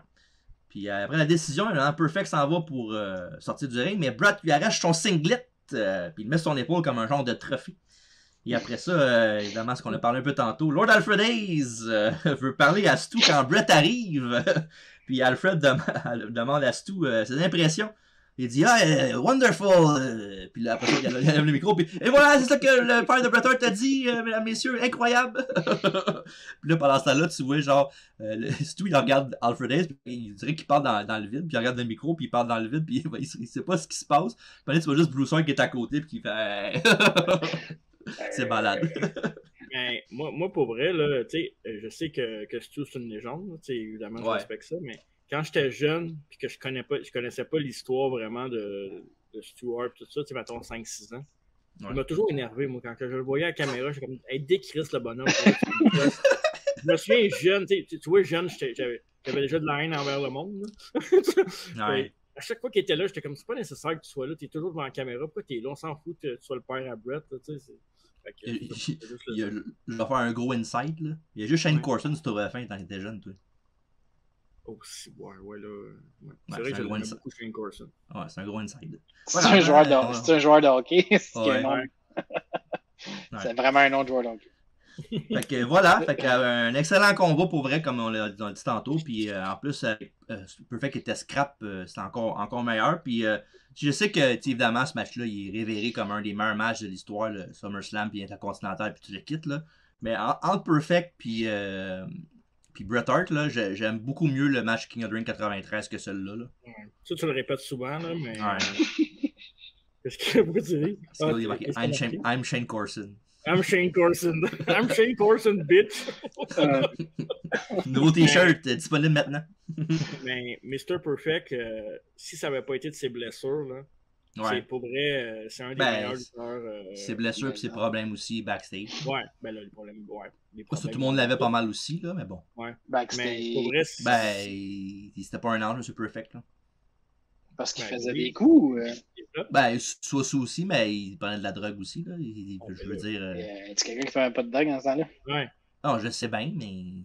Puis euh, après la décision, là, Perfect s'en va pour euh, sortir du ring, mais Brett lui arrache son singlet, euh, puis il met sur son épaule comme un genre de trophée. Et après ça, euh, évidemment, ce qu'on a parlé un peu tantôt, Lord Alfred Hayes euh, veut parler à Stu quand Brett arrive. Puis Alfred dem demande à Stu euh, ses impressions. Il dit « Ah, euh, wonderful! Euh, » Puis là, après ça, il lève le micro, puis « Et voilà, c'est ça que le père de Bret Hart t'a dit, euh, mesdames, messieurs, incroyable! » Puis là, pendant ce temps-là, tu vois, genre, euh, Stu, il regarde Alfred Hayes, il dirait qu'il parle dans, dans le vide, puis il regarde le micro, puis il parle dans le vide, puis il, il sait pas ce qui se passe. Puis là, tu vois juste Bruce Hart qui est à côté, puis qui fait « C'est malade! » Ben, moi, moi, pour vrai, là, tu sais, je sais que, que Stu, c'est une légende, tu sais, évidemment, je ouais. respecte ça, mais... Quand j'étais jeune, puis que je connais pas, je connaissais pas l'histoire vraiment de, de Stuart, tout ça, tu sais, mettons cinq six ans, Ouais. Il m'a toujours énervé, moi, quand je le voyais à la caméra, je suis comme, hey, décrisse le bonhomme. Je me souviens jeune, tu vois, jeune, j'avais déjà de la haine envers le monde. Ouais. À chaque fois qu'il était là, j'étais comme, c'est pas nécessaire que tu sois là, t'es toujours devant la caméra, pourquoi t'es là, on s'en fout que tu sois le père à Brett, tu sais. Fait que, il, il, il, il, a, il va faire un gros insight, là. Il y a juste Shane ouais. Corson sur la fin, tant que t'étais jeune, toi. Oh, c'est ouais, ouais, là. Ouais. C'est ouais, vrai que j'aime beaucoup Shane Corson. Ouais, c'est un gros insight. C'est ouais, un, ouais. un joueur de hockey, c'est ouais. ouais. C'est vraiment un autre joueur de hockey. Fait que voilà, fait que, euh, un excellent combat pour vrai, comme on l'a dit tantôt. Puis euh, en plus, euh, euh, le fait qu'il était scrap, euh, c'est encore, encore meilleur. Puis euh, je sais que, évidemment, ce match-là, il est révéré comme un des meilleurs matchs de l'histoire, le SummerSlam, puis Intercontinental, puis tout le kit. Là. Mais entre Perfect, puis, euh, puis Bret Hart, là, j'aime beaucoup mieux le match King of the Ring quatre-vingt-treize que celui-là. Là. Ouais. Ça, tu le répètes souvent, là, mais. Ouais. Qu'est-ce que vous dites? Ah, I'm, Shane, I'm Shane Corson. I'm Shane Corson. I'm Shane Corson, bitch. Euh... Nouveau t-shirt mais... disponible maintenant. Mais mister Perfect, euh, si ça n'avait pas été de ses blessures, là, ouais. c'est pour vrai, euh, c'est un des ben, meilleurs lutteurs. Euh, ses blessures et ses problèmes aussi backstage. Ouais, ben là, les problèmes. Ouais, les problèmes tout le monde l'avait pas mal aussi, là, mais bon. Ouais. Backstage. Mais pour vrai, ben, il n'était pas un ange, monsieur Perfect. Là. Parce qu'il ben, faisait oui. des coups. Euh... Ben, soit ça aussi, mais il prenait de la drogue aussi. Là. Il, oh, je veux oui. dire. Euh... Est-ce quelqu'un qui fait pas de drogue dans ce temps-là? Ouais. Non, je sais bien, mais.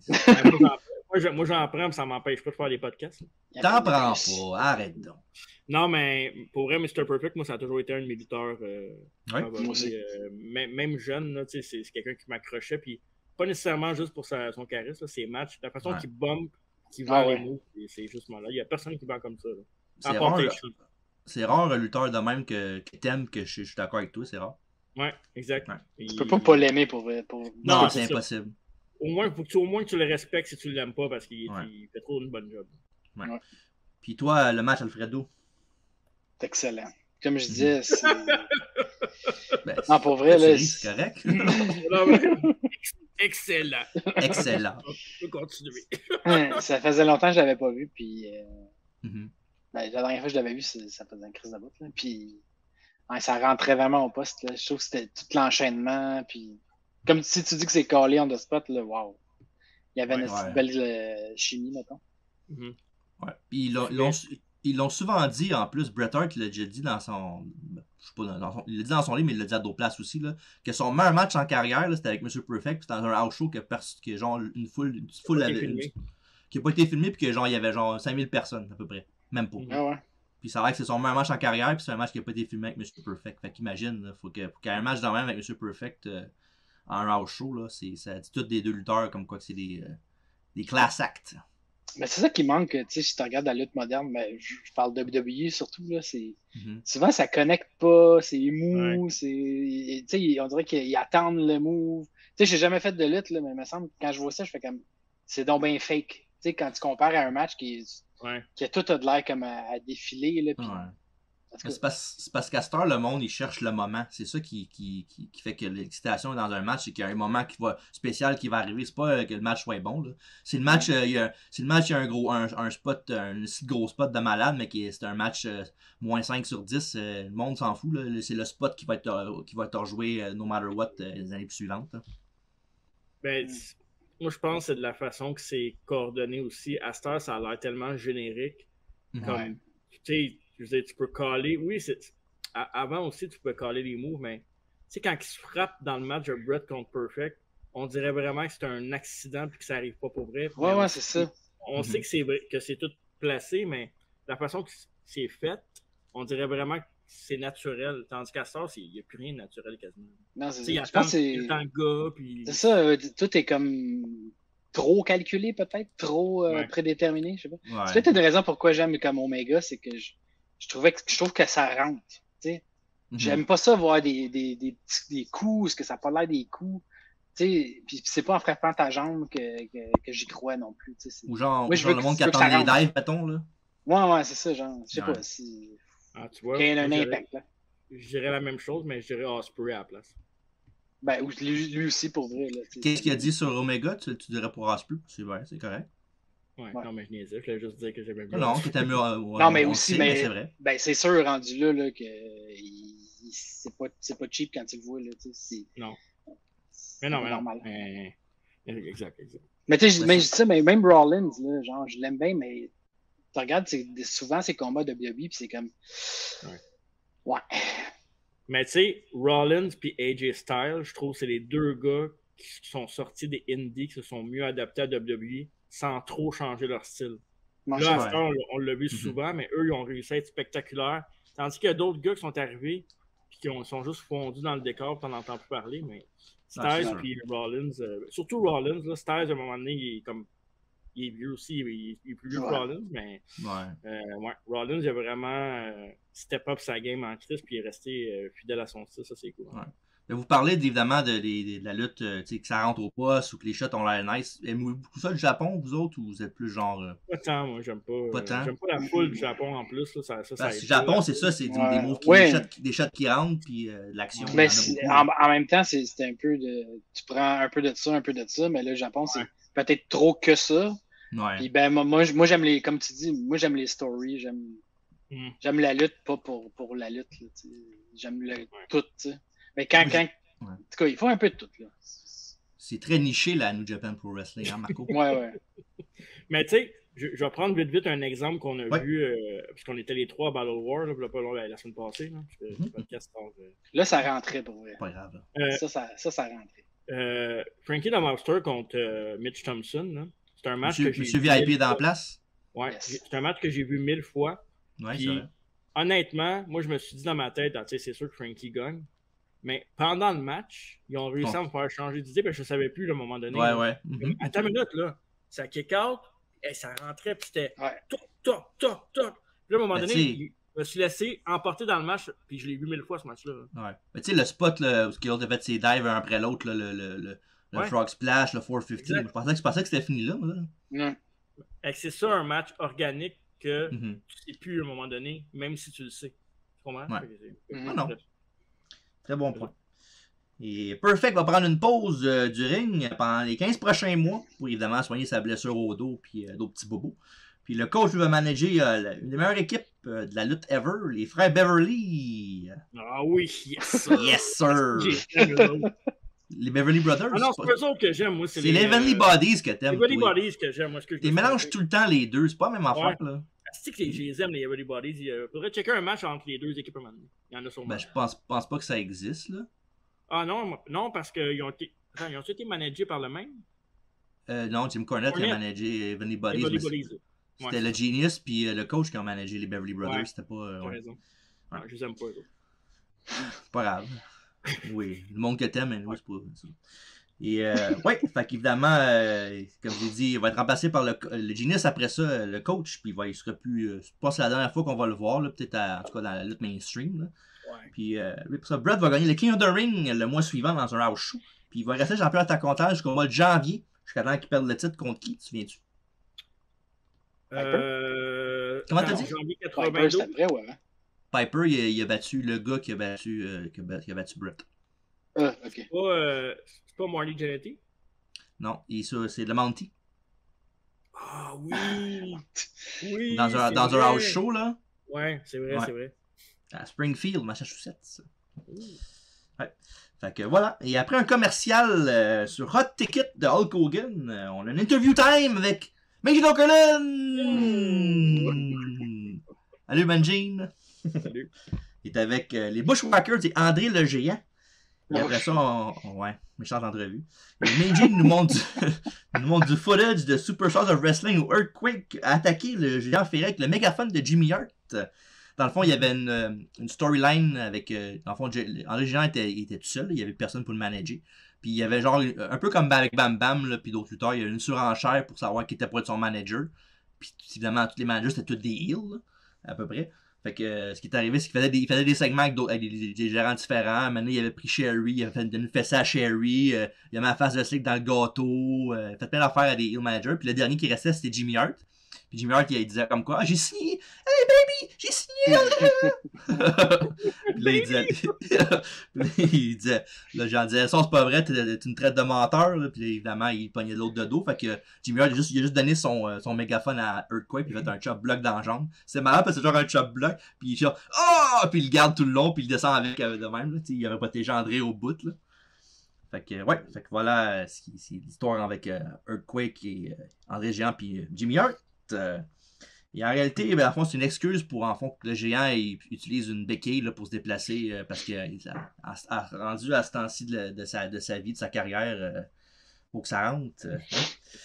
Moi, j'en prends, mais ça m'empêche pas de faire des podcasts. T'en prends pas, arrête donc. Non, mais pour vrai, mister Perfect, moi, ça a toujours été un de mes lutteurs. Euh, ouais. Moi aussi. Euh, même jeune, c'est quelqu'un qui m'accrochait. Puis pas nécessairement juste pour sa, son charisme, là, ses matchs. La façon ouais. qu'il bombe, qu'il vend ah, les ouais. mots, c'est juste malade. Il n'y a personne qui vend comme ça. Là. C'est rare, rare un lutteur de même que, que t'aimes, que je, je suis d'accord avec toi, c'est rare. Ouais, exact. Ouais. Et... Tu peux pas pas l'aimer pour, pour... Non, non c'est impossible. Au moins, faut que tu, au moins que tu le respectes si tu l'aimes pas, parce qu'il ouais. fait trop une bonne job. Ouais. Ouais. Puis toi, le match Alfredo? C'est excellent. Comme je disais, c'est... ben, non, pour vrai, là... C'est correct. Excellent. Excellent. On peut continuer. Ça faisait longtemps que je l'avais pas vu, puis... Euh... Mm-hmm. La dernière fois que je l'avais vu, ça faisait une crise de bout. Là. Puis, hein, ça rentrait vraiment au poste. Là. Je trouve que c'était tout l'enchaînement. Puis, comme si tu dis que c'est collé on the spot, là, wow. Il y avait ouais, une ouais. belle euh, chimie, mettons. Mm-hmm. Ouais. Puis, ils l'ont souvent dit, en plus, Bret Hart l'a déjà dit dans son. Je sais pas, dans son, il l'a dit dans son livre, mais il l'a dit à d'autres places aussi, là, que son meilleur match en carrière, c'était avec monsieur Perfect. C'était dans un house show que, que genre, une foule. Une foule avait, une, qui n'a pas été filmée, puis que, genre, il y avait genre cinq mille personnes, à peu près. Même pas. Ah ouais. Puis ça a l'air que c'est son meilleur match en carrière, puis c'est un match qui n'a pas été filmé avec monsieur Perfect. Fait qu'imagine, faut qu'il y ait un match dans le même avec monsieur Perfect euh, en house show, là, ça dit tout des deux lutteurs comme quoi que c'est des, euh, des class acts. Mais c'est ça qui manque, tu sais, si tu regardes la lutte moderne, ben, je, je parle de W W E surtout, là, c'est... Mm-hmm. Souvent ça connecte pas, c'est mou, ouais. c'est... Tu sais, on dirait qu'ils attendent le move. Tu sais, j'ai jamais fait de lutte, là, mais il me semble, quand je vois ça, je fais comme... C'est donc bien fake. Tu sais, quand tu compares à un match qui est... Ouais. Que tout a de l'air comme à, à défiler. Là, pis... ouais. que... C'est parce, parce qu'à cette heure, le monde, il cherche le moment. C'est ça qui, qui, qui, qui fait que l'excitation est dans un match, c'est qu'il y a un moment qui va, spécial qui va arriver. C'est pas que le match soit bon. C'est le match, ouais. euh, il y a, c'est le match, il y a un gros un, un spot, un si gros spot de malade, mais qui, c'est un match euh, moins cinq sur dix. Euh, le monde s'en fout. C'est le spot qui va être, euh, qui va être rejoué euh, no matter what euh, les années suivantes. Hein. Ben, moi, je pense que c'est de la façon que c'est coordonné aussi. À cette heure, ça a l'air tellement générique. Comme, tu sais, je veux dire, tu peux caler. Oui, avant aussi, tu peux caler les moves, mais tu sais, quand ils se frappent dans le match de Brett contre Perfect, on dirait vraiment que c'est un accident et que ça n'arrive pas pour vrai. Ouais, ouais, c'est ça. On sait que c'est vrai, que c'est tout placé, mais la façon que c'est fait, on dirait vraiment que c'est naturel. Tandis qu'à ce il n'y a plus rien de naturel quasiment. Non, c'est ça. Je pense que c'est. Puis... C'est ça, euh, tout est comme trop calculé, peut-être, trop euh, ouais. prédéterminé. Je sais pas. Ouais. C'est peut-être une raison pourquoi j'aime comme Omega, c'est que je, je, trouvais que je trouve que ça rentre. Mm-hmm. J'aime pas ça voir des, des, des, des, des coups, parce que ça n'a pas l'air des coups. T'sais, pis c'est pas en frappant ta jambe que, que, que j'y crois non plus. Ou genre, moi, genre le monde qui attend les dives, mettons. Là. Ouais, ouais, c'est ça, genre. Je sais ouais. pas si. Ah, tu vois, un impact, là. Je dirais la même chose, mais je dirais Osprey à la place. Ben, lui, lui aussi, pour vrai. Qu'est-ce qu'il a dit sur Omega? Tu, tu dirais pour Osprey? C'est vrai, c'est correct. Ouais, ouais, non, mais je niaisais. Je voulais juste dire que j'aimais bien. Non, non, t'étais mieux. Euh, non, mais aussi, mais, mais c'est vrai. Ben, c'est sûr, rendu là, là qu'il c'est pas, pas cheap quand tu le vois, là, tu sais. Non. Mais non, mais normal. Non. Mais... Exact, exact. Mais tu sais, je dis ça, mais même Rollins, là, genre, je l'aime bien, mais tu regardes souvent ses combats de W W E, puis c'est comme... Ouais. Ouais. Mais tu sais, Rollins puis A J Styles, je trouve que c'est les deux gars qui sont sortis des indies, qui se sont mieux adaptés à W W E sans trop changer leur style. Non, là, à ce temps, on l'a vu mm-hmm. souvent, mais eux, ils ont réussi à être spectaculaires. Tandis qu'il y a d'autres gars qui sont arrivés et qui ont, sont juste fondus dans le décor, puis on n'entend plus parler, mais Styles puis Rollins, euh, surtout Rollins, là, Styles, à un moment donné, il est comme... Il est vieux aussi, il est plus vieux ouais. que Rollins, mais ouais. Euh, ouais, Rollins, il a vraiment euh, step up sa game en crise, puis il est resté euh, fidèle à son style, ça c'est cool. Hein. Ouais. Là, vous parlez évidemment de, de, de la lutte, euh, que ça rentre au poste ou que les shots ont l'air nice. Aimez-vous beaucoup ça le Japon, vous autres, ou vous êtes plus genre... Euh... Pas tant, moi, j'aime pas. Pas euh, tant. J'aime pas la foule du Japon en plus. Là, ça, ça, ben, ça le Japon, c'est ça, c'est ouais. des, moves qui, ouais. des, shots, des shots qui rentrent, puis euh, de l'action. Mais en, en, en même temps, c'est un peu de... Tu prends un peu de ça, un peu de ça, mais là, le Japon, c'est ouais. peut-être trop que ça. Ouais. Puis ben, moi, moi j'aime les, comme tu dis, moi j'aime les stories, j'aime mm. j'aime la lutte, pas pour, pour la lutte, là, j'aime le ouais. tout, tu sais. Mais quand, oui. quand, ouais. en tout cas, il faut un peu de tout, là. C'est très niché, là, New Japan Pro Wrestling, hein, Marco? ouais, ouais. Mais tu sais, je, je vais prendre vite, vite un exemple qu'on a ouais. vu, euh, puisqu'on était les trois à Battle War, là, pas long, la semaine passée, là, parce que mm-hmm. le podcast, donc, euh... là, ça rentrait, pour vrai. Pas grave. Euh, ça, ça, ça, ça rentrait. Euh, Frankie the Monster contre euh, Mitch Thompson, là. C'est un match Monsieur, que j'ai Monsieur V I P dans la place. Ouais, yes. C'est un match que j'ai vu mille fois. Ouais, puis, honnêtement, moi, je me suis dit dans ma tête, ah, tu sais, c'est sûr que Frankie gagne. Mais pendant le match, ils ont réussi bon. à me faire changer d'idée, parce que je ne savais plus, là, à un moment donné. Ouais, là. ouais. Mm-hmm. Attends une minute, là. Ça kick out, et ça rentrait, puis c'était ouais. toc, toc, toc, toc. Puis là, à un moment ben, donné, je me suis laissé emporter dans le match, puis je l'ai vu mille fois, ce match-là. Ouais. Mais tu sais, le spot, là, où Skill a fait ses dives un après l'autre, là, le. le, le... Le ouais. Frog Splash, le four fifty. Je pensais, je pensais que c'était fini là. là. C'est ça un match organique que mm-hmm. tu ne sais plus à un moment donné, même si tu le sais. Tu comprends? Ouais. Mm-hmm. Non, non. Très bon point. Et Perfect va prendre une pause euh, du ring pendant les quinze prochains mois pour évidemment soigner sa blessure au dos et euh, d'autres petits bobos. Puis le coach va manager euh, la, une des meilleures équipes euh, de la lutte ever, les frères Beverly. Ah oui, yes sir! yes sir! Les Beverly Brothers? Ah non, c'est pas eux autres que j'aime, moi. C'est les Heavenly euh... Bodies que t'aimes. Les Heavenly Bodies que j'aime, moi. Tu mélanges tout le temps les deux, c'est pas la même affaire, ouais. là. C'est que je les aime, les Heavenly Bodies. Il faudrait checker un match entre les deux équipes. Il y en a sûrement. Ben, je pense, pense pas que ça existe, là. Ah non, non parce qu'ils ont été... Attends, ils ont été managés par le même? Euh, non, Jim Cornette a managé Heavenly Bodies. Les Bodies. C'était ouais, le Genius puis le coach qui a managé les Beverly Brothers. Ouais. C'était pas... Euh, ouais. raison. Ouais. Je les aime pas, eux autres. Pas grave. Oui, le monde que t'aimes, mais oui, c'est pas ça. Et euh, ouais, fait qu'évidemment, euh, comme je l'ai dit, il va être remplacé par le, le Genius après ça, le coach, puis ouais, il sera plus. Euh, je pense que c'est la dernière fois qu'on va le voir, là, peut-être à, en tout cas dans la lutte mainstream. Là. Ouais. Puis euh, pour ça, Brett va gagner le King of the Ring le mois suivant dans un house show. Puis il va rester champion à ta comptage jusqu'au mois de janvier, jusqu'à temps qu'il perde le titre contre qui, tu viens-tu? Euh. Comment t'as dit? janvier quatre-vingt-douze. C'est après, ouais. Hein? Piper, il a, il a battu le gars qui a battu, euh, qui a, qui a battu Brett. Ah, ok. C'est pas, euh, c'est pas Marley Jannetty? Non, il, c'est le Monty. Ah oui! oui dans un, dans un house show, là? Ouais, c'est vrai, ouais. c'est vrai. À Springfield, Massachusetts. Oui. Ouais. Fait que voilà. Et après un commercial euh, sur Hot Ticket de Hulk Hogan, euh, on a une interview time avec Mickey Dolan! Allô, Manjine! Salut. Il est avec euh, les Bushwhackers et André le Géant. Et après ça, on, on, ouais, méchante entrevue. Manjine nous montre du, nous montre du footage de Superstars of Wrestling où Earthquake a attaqué le géant ferré avec le mégaphone de Jimmy Hart. Dans le fond, il y avait une, une storyline avec. Euh, dans le fond, André le Géant était, il était tout seul, il n'y avait personne pour le manager. Puis il y avait genre, un peu comme avec Bam Bam, là, puis d'autres lutteurs, il y a eu une surenchère pour savoir qui était pour être son manager. Puis évidemment, tous les managers c'était tous des heels, à peu près. Fait que euh, ce qui est arrivé, c'est qu'il faisait des, il faisait des segments avec, avec des, des, des gérants différents. Maintenant, il avait pris Sherry, il avait fait une fessée à Sherry, euh, il a mis la face de slick dans le gâteau, euh, il a fait plein d'affaires à des heel managers. Puis le dernier qui restait, c'était Jimmy Hart. Puis Puis Jimmy Hart, il disait comme quoi, ah, j'ai signé! Hey baby! J'ai signé! Puis là, il disait, il disait, là, j'en disais, ça, c'est pas vrai, tu me traites de menteur. Puis là, évidemment, il pognait l'autre de dos. Fait que Jimmy Hart, il a juste, il a juste donné son, son mégaphone à Earthquake, puis il fait un chop block dans la jambe. C'est marrant parce que c'est genre un chop block, puis il genre, oh! Puis il le garde tout le long, puis il descend avec euh, de même. Là, il aurait protégé André au bout, là. Fait que, ouais, fait que voilà, c'est l'histoire avec euh, Earthquake et euh, André Géant puis euh, Jimmy Hart. Euh, et en réalité, ben, en fond, c'est une excuse pour, en fond, que le Géant il utilise une béquille là, pour se déplacer euh, parce qu'il a, a, a rendu à ce temps-ci de, de, sa, de sa vie, de sa carrière, euh, faut que ça rentre. Euh,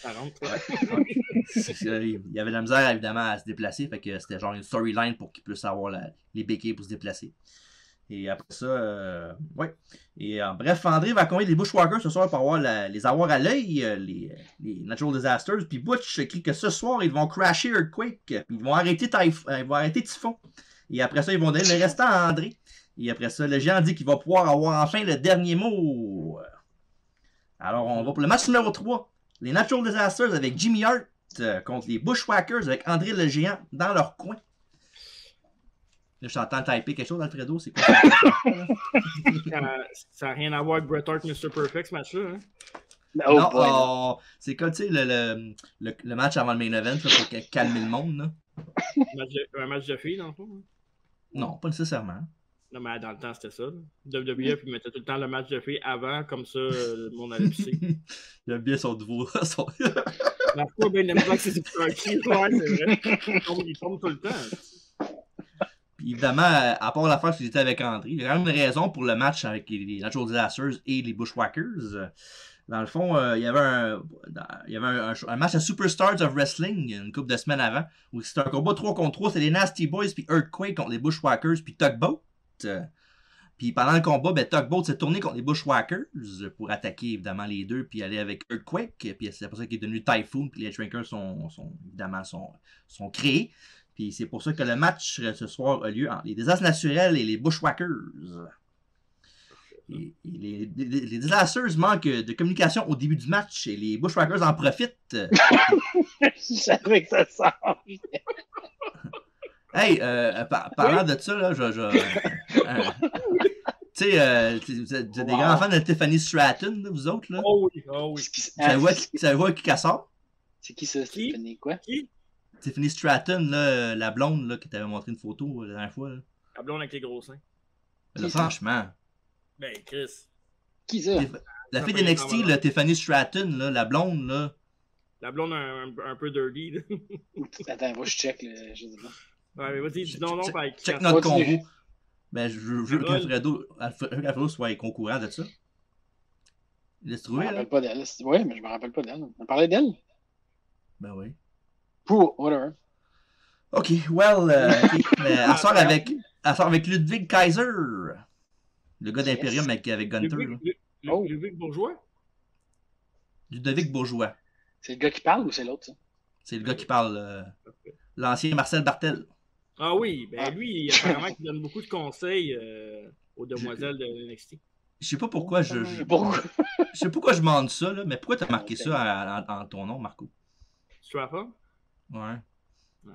ça rentre, ouais. Ouais. Euh, il y avait de la misère, évidemment, à se déplacer, fait que c'était genre une storyline pour qu'il puisse avoir la, les béquilles pour se déplacer. Et après ça, euh, ouais. Et euh, bref, André va convaincre les Bushwalkers ce soir pour avoir la, les avoir à l'œil, euh, les, les Natural Disasters. Puis Butch crie que ce soir, ils vont crasher Earthquake. Ils vont arrêter, typh ils vont arrêter Typhon. Et après ça, ils vont donner le restant à André. Et après ça, le Géant dit qu'il va pouvoir avoir enfin le dernier mot. Alors, on va pour le match numéro trois. Les Natural Disasters avec Jimmy Hart euh, contre les Bushwhackers avec André le Géant dans leur coin. Là, je t'entends typer quelque chose, Alfredo, c'est quoi? euh, ça n'a rien à voir avec Bret Hart, mister Perfect, ce match-là. Hein? No non, oh, c'est comme, tu sais, le, le, le, le match avant le main event, là, pour calmer le monde. Là. Un, match de, un match de filles, dans le fond? Hein? Non, pas nécessairement. Non, mais dans le temps, c'était ça. W W F, mm. il mettait tout le temps le match de filles avant, comme ça, le monde allait pisser. Il aime bien son nouveau... Son... La fois, ben, il aime pas que c'est du funky, ouais, c'est vrai. Il tombe, il tombe tout le temps. Puis évidemment, à part l'affaire que j'étais avec André, il y a quand même une raison pour le match avec les Natural Disasters et les Bushwhackers. Dans le fond, euh, il y avait un, il y avait un, un, un match à Superstars of Wrestling une couple de semaines avant, où c'était un combat trois contre trois, c'est les Nasty Boys puis Earthquake contre les Bushwhackers puis Tugboat. Puis pendant le combat, ben, Tugboat s'est tourné contre les Bushwhackers pour attaquer évidemment les deux puis aller avec Earthquake. Puis c'est pour ça qu'il est devenu Typhoon, puis les Shrinkers sont, sont évidemment sont, sont créés. Puis c'est pour ça que le match ce soir a lieu entre les désastres naturels et les Bushwhackers. Et, et les, les, les Disasters manquent de communication au début du match et les Bushwhackers en profitent. Je savais que ça sortait. Hey, euh, par, parlant oui. de ça, là, je... je euh, tu sais, euh, vous êtes wow. des grands fans de Tiffany Stratton, vous autres, là? Oh oui, oh oui. Ça voit qui qu'elle sort? C'est qui ça, Tiffany? Quoi? Qui? Tiffany Stratton, là, la blonde là, que t'avais montré une photo la dernière fois. Là. La blonde avec les gros seins. Là, franchement. Ben, Chris. Qui ça? La fille d'N X T, là, Tiffany Stratton, là, la blonde, là. La blonde un, un peu dirty. Là. Attends, moi je check, là, je sais pas. Ouais, mais vas-y, dis non, non, check, ben, check notre convo. Ben, je veux qu'Alfredo soit concurrent de ça. Laisse trouver. Je me rappelle pas d'elle. Oui, mais je me rappelle pas d'elle. On parlait d'elle? Ben oui. Cool, whatever. Ok, well, euh, okay. Mais elle, sort avec, elle sort avec Ludwig Kaiser, le gars d'Imperium avec, avec Gunther. Ludwig, là. Oh. Ludwig Bourgeois? Ludwig Bourgeois. C'est le gars qui parle ou c'est l'autre, ça? C'est le gars qui parle, euh, okay. L'ancien Marcel Barthel. Ah oui, ben lui, apparemment, il donne beaucoup de conseils euh, aux demoiselles je... de N X T. Je sais pas pourquoi je... Je, pourquoi? Je sais pas pourquoi je demande ça, là, mais pourquoi t'as marqué okay. ça en ton nom, Marco? Strapon? Ouais. ouais.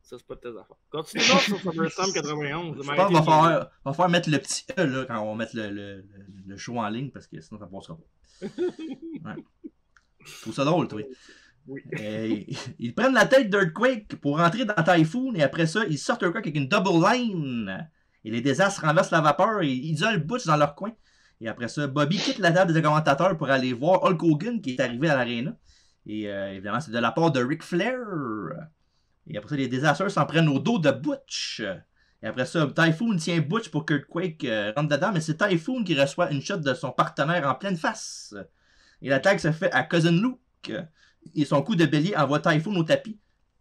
Ça, c'est pas de tes affaires. Continue donc sur SummerSlam quatre-vingt-onze. Je pense qu'on va falloir, va falloir mettre le petit E là, quand on va mettre le, le, le show en ligne parce que sinon ça passera pas. Ouais. Je trouve ça drôle, toi. Oui. Et, ils prennent la tête d'Earthquake pour rentrer dans Typhoon et après ça, ils sortent Earthquake avec une double line. Et les désastres renversent la vapeur et ils isolent Butch dans leur coin. Et après ça, Bobby quitte la table des commentateurs pour aller voir Hulk Hogan qui est arrivé à l'aréna. Et euh, évidemment, c'est de la part de Ric Flair. Et après ça, les Disasters s'en prennent au dos de Butch. Et après ça, Typhoon tient Butch pour qu'Earthquake euh, rentre dedans, mais c'est Typhoon qui reçoit une shot de son partenaire en pleine face. Et l'attaque se fait à Cousin Luke. Et son coup de bélier envoie Typhoon au tapis.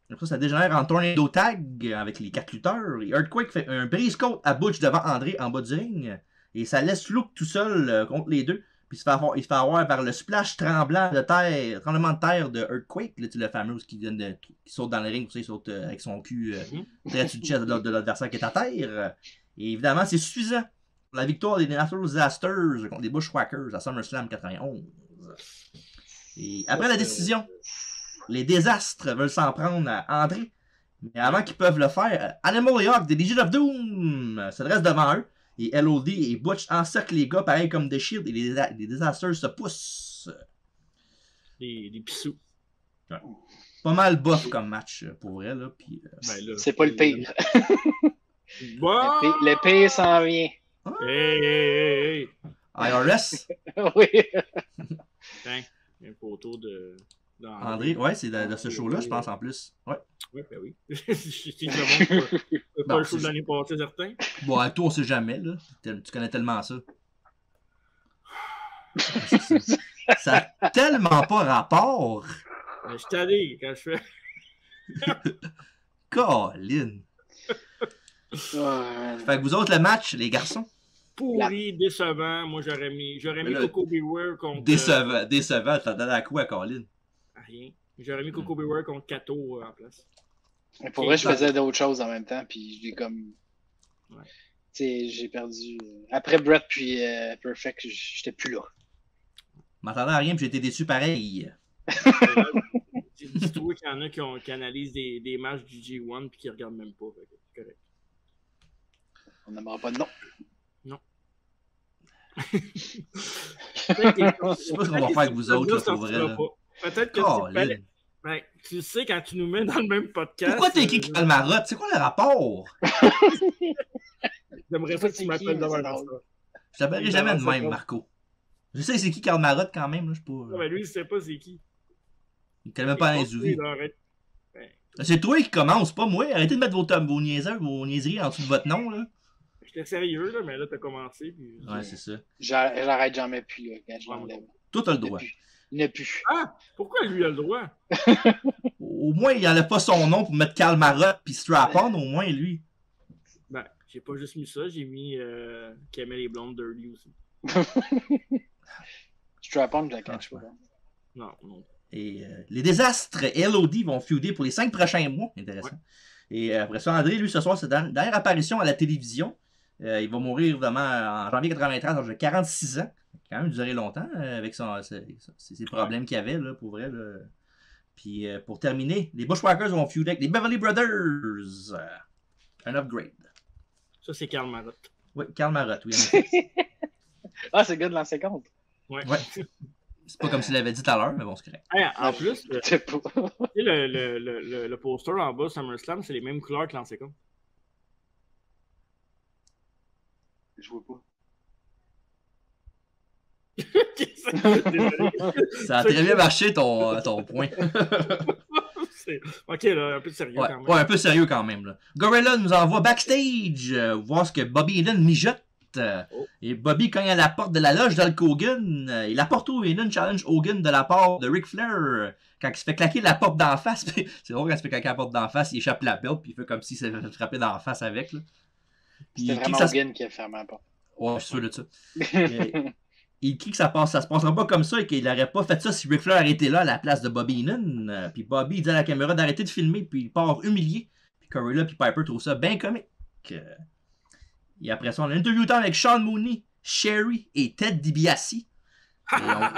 Et après ça, ça dégénère en tornado tag avec les quatre lutteurs. Et Earthquake fait un brise-côte à Butch devant André en bas du ring. Et ça laisse Luke tout seul euh, contre les deux. Puis il se fait avoir, il se fait avoir par le splash tremblant de terre, tremblement de terre de Earthquake, là, le fameux qui, vient de, qui saute dans le ring, ça, il saute euh, avec son cul euh, très dessus de, de l'adversaire qui est à terre. Et évidemment, c'est suffisant pour la victoire des Natural Disasters contre les Bushwhackers à SummerSlam quatre-vingt-onze. Et après la décision, les désastres veulent s'en prendre à André. Mais avant qu'ils peuvent le faire, Animal et Hawk des Legion of Doom s'adressent devant eux. Et L O D et Butch encerclent les gars, pareil comme The Shield, et les, les désasters se poussent. Les, les pissous. Ouais. Pas mal bof comme match, pour vrai, là. Puis, euh, ben là c'est pas le pire. Bon! Le pire, pire s'en vient. Ah. Hey, hey, hey, hey. I R S? Oui. Tiens, un poteau de... André, ouais, c'est de, de ce show-là, je pense, en plus. Ouais. Oui, ben oui. C'est pas le show de l'année passée, certain. Bon, à toi, on sait jamais, là. Tu connais tellement ça. Ça n'a tellement pas rapport. Je suis allé quand je fais. Colin. Ouais. Fait que vous autres, le match, les garçons. Pourri, décevant. Moi, j'aurais mis, j'aurais mis là, Coco Beware contre. Décevant, décevant. T'as donné à quoi, Colin? Rien. J'aurais mis Coco Beware contre Kato euh, en place. Mais pour vrai, je faisais d'autres choses en même temps, puis j'ai comme. Ouais. Tu sais, j'ai perdu. Après Brett puis euh, Perfect, j'étais plus là. Je m'attendais à rien, puis j'étais déçu pareil. J'ai dit qu'il y en a qui, ont, qui analysent des, des matchs du G un puis qui regardent même pas. C'est correct. On n'aimera pas de nom. Non. Je sais pas ce qu'on va faire avec vous autres, pour vrai. Peut-être que oh, tu... Ben, tu sais, quand tu nous mets dans le même podcast... Pourquoi t'es écrit euh... Marotte? C'est quoi le rapport? J'aimerais pas que tu m'appelles devant ça. Je t'appellerai jamais de même, Marco. Je sais c'est qui Karl Marotte quand même, là, je sais pas... Non, ben lui, il sait pas c'est qui. Il t'aime même pas dans les ouvies. C'est toi qui commence, pas moi. Arrêtez de mettre vos, vos niaiseurs, vos niaiseries en dessous de votre nom, là. J'étais sérieux, là, mais là, t'as commencé, puis... Ouais, c'est ça. J'arrête jamais plus, là, quand je m'enlève. Toi, t'as le droit. Il n'a plus. Ah! Pourquoi lui a le droit? Au moins, il n'enlève pas son nom pour mettre Karl Marotte puis Strap-On, au moins, lui. Ben, j'ai pas juste mis ça, j'ai mis euh, qu'il aimait les blondes dirty aussi. Strap-On, je la cache pas. Non, non. Et euh, les désastres L O D vont feuder pour les cinq prochains mois. Intéressant. Ouais. Et euh, après ça, André, lui, ce soir, c'est dernière, dernière apparition à la télévision. Euh, il va mourir, évidemment, en janvier quatre-vingt-treize, âgé de quarante-six ans. Quand même duré longtemps euh, avec son, ses, ses problèmes qu'il avait, là, pour vrai. Là. Puis euh, pour terminer, les Bushwhackers vont feuder avec les Beverly Brothers. Euh, un upgrade. Ça, c'est Karl Marotte. Oui, Karl Marotte, oui. Ah, c'est le gars de l'an cinquante. Oui. Ouais. C'est pas comme s'il l'avait dit tout à l'heure, mais bon, c'est correct. Hey, en plus, le, le, le, le, le poster en bas SummerSlam, c'est les mêmes couleurs que l'an cinquante. Je vois pas. Ça a très bien marché ton, ton point. Ok, là, un peu sérieux ouais, quand même. Ouais, un peu sérieux quand même. Là. Gorilla nous envoie backstage euh, voir ce que Bobby Heenan mijote. Euh, oh. Et Bobby cogne à la porte de la loge d'Hulk Hogan. Euh, il apporte au Heenan challenge Hogan de la part de Ric Flair euh, quand il se fait claquer la porte d'en face. C'est drôle quand il se fait claquer la porte d'en face, il échappe la belt puis il fait comme s'il s'était frappé d'en face avec. C'était vraiment Hogan qui a fermé la porte. Ouais, je suis sûr de ça. euh, Il crie que ça passe, ça se passera pas comme ça et qu'il n'aurait pas fait ça si Ric Flair était là à la place de Bobby Heenan. Euh, puis Bobby dit à la caméra d'arrêter de filmer, puis il part humilié. Puis Gorilla puis Piper trouvent ça bien comique. Euh, et après ça, on a un interview temps avec Sean Mooney, Sherry et Ted DiBiase. On,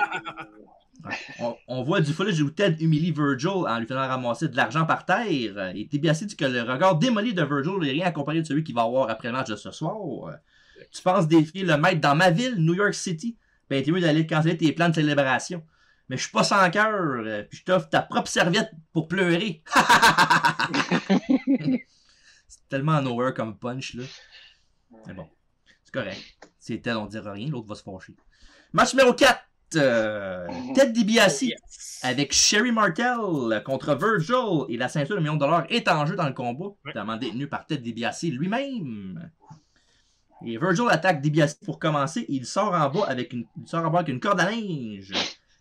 on, on voit du footage où Ted humilie Virgil en lui faisant ramasser de l'argent par terre. Et DiBiase dit que le regard démoli de Virgil n'est rien à comparer de celui qu'il va avoir après le match de ce soir. Tu penses défier le maître dans ma ville, New York City? Ben, t'es mieux d'aller canceller tes plans de célébration. Mais je suis pas sans cœur, euh, puis je t'offre ta propre serviette pour pleurer. C'est tellement nowhere comme punch, là. Mais bon, c'est correct. C'est tel, on dira rien, l'autre va se fâcher. Match numéro quatre, euh, Ted DiBiase avec Sherry Martel contre Virgil, et la ceinture de million de dollars est en jeu dans le combat, notamment détenue par Ted DiBiase lui-même. Et Virgil attaque DiBiase pour commencer. Il sort en bas avec une, il sort en bas avec une corde à linge.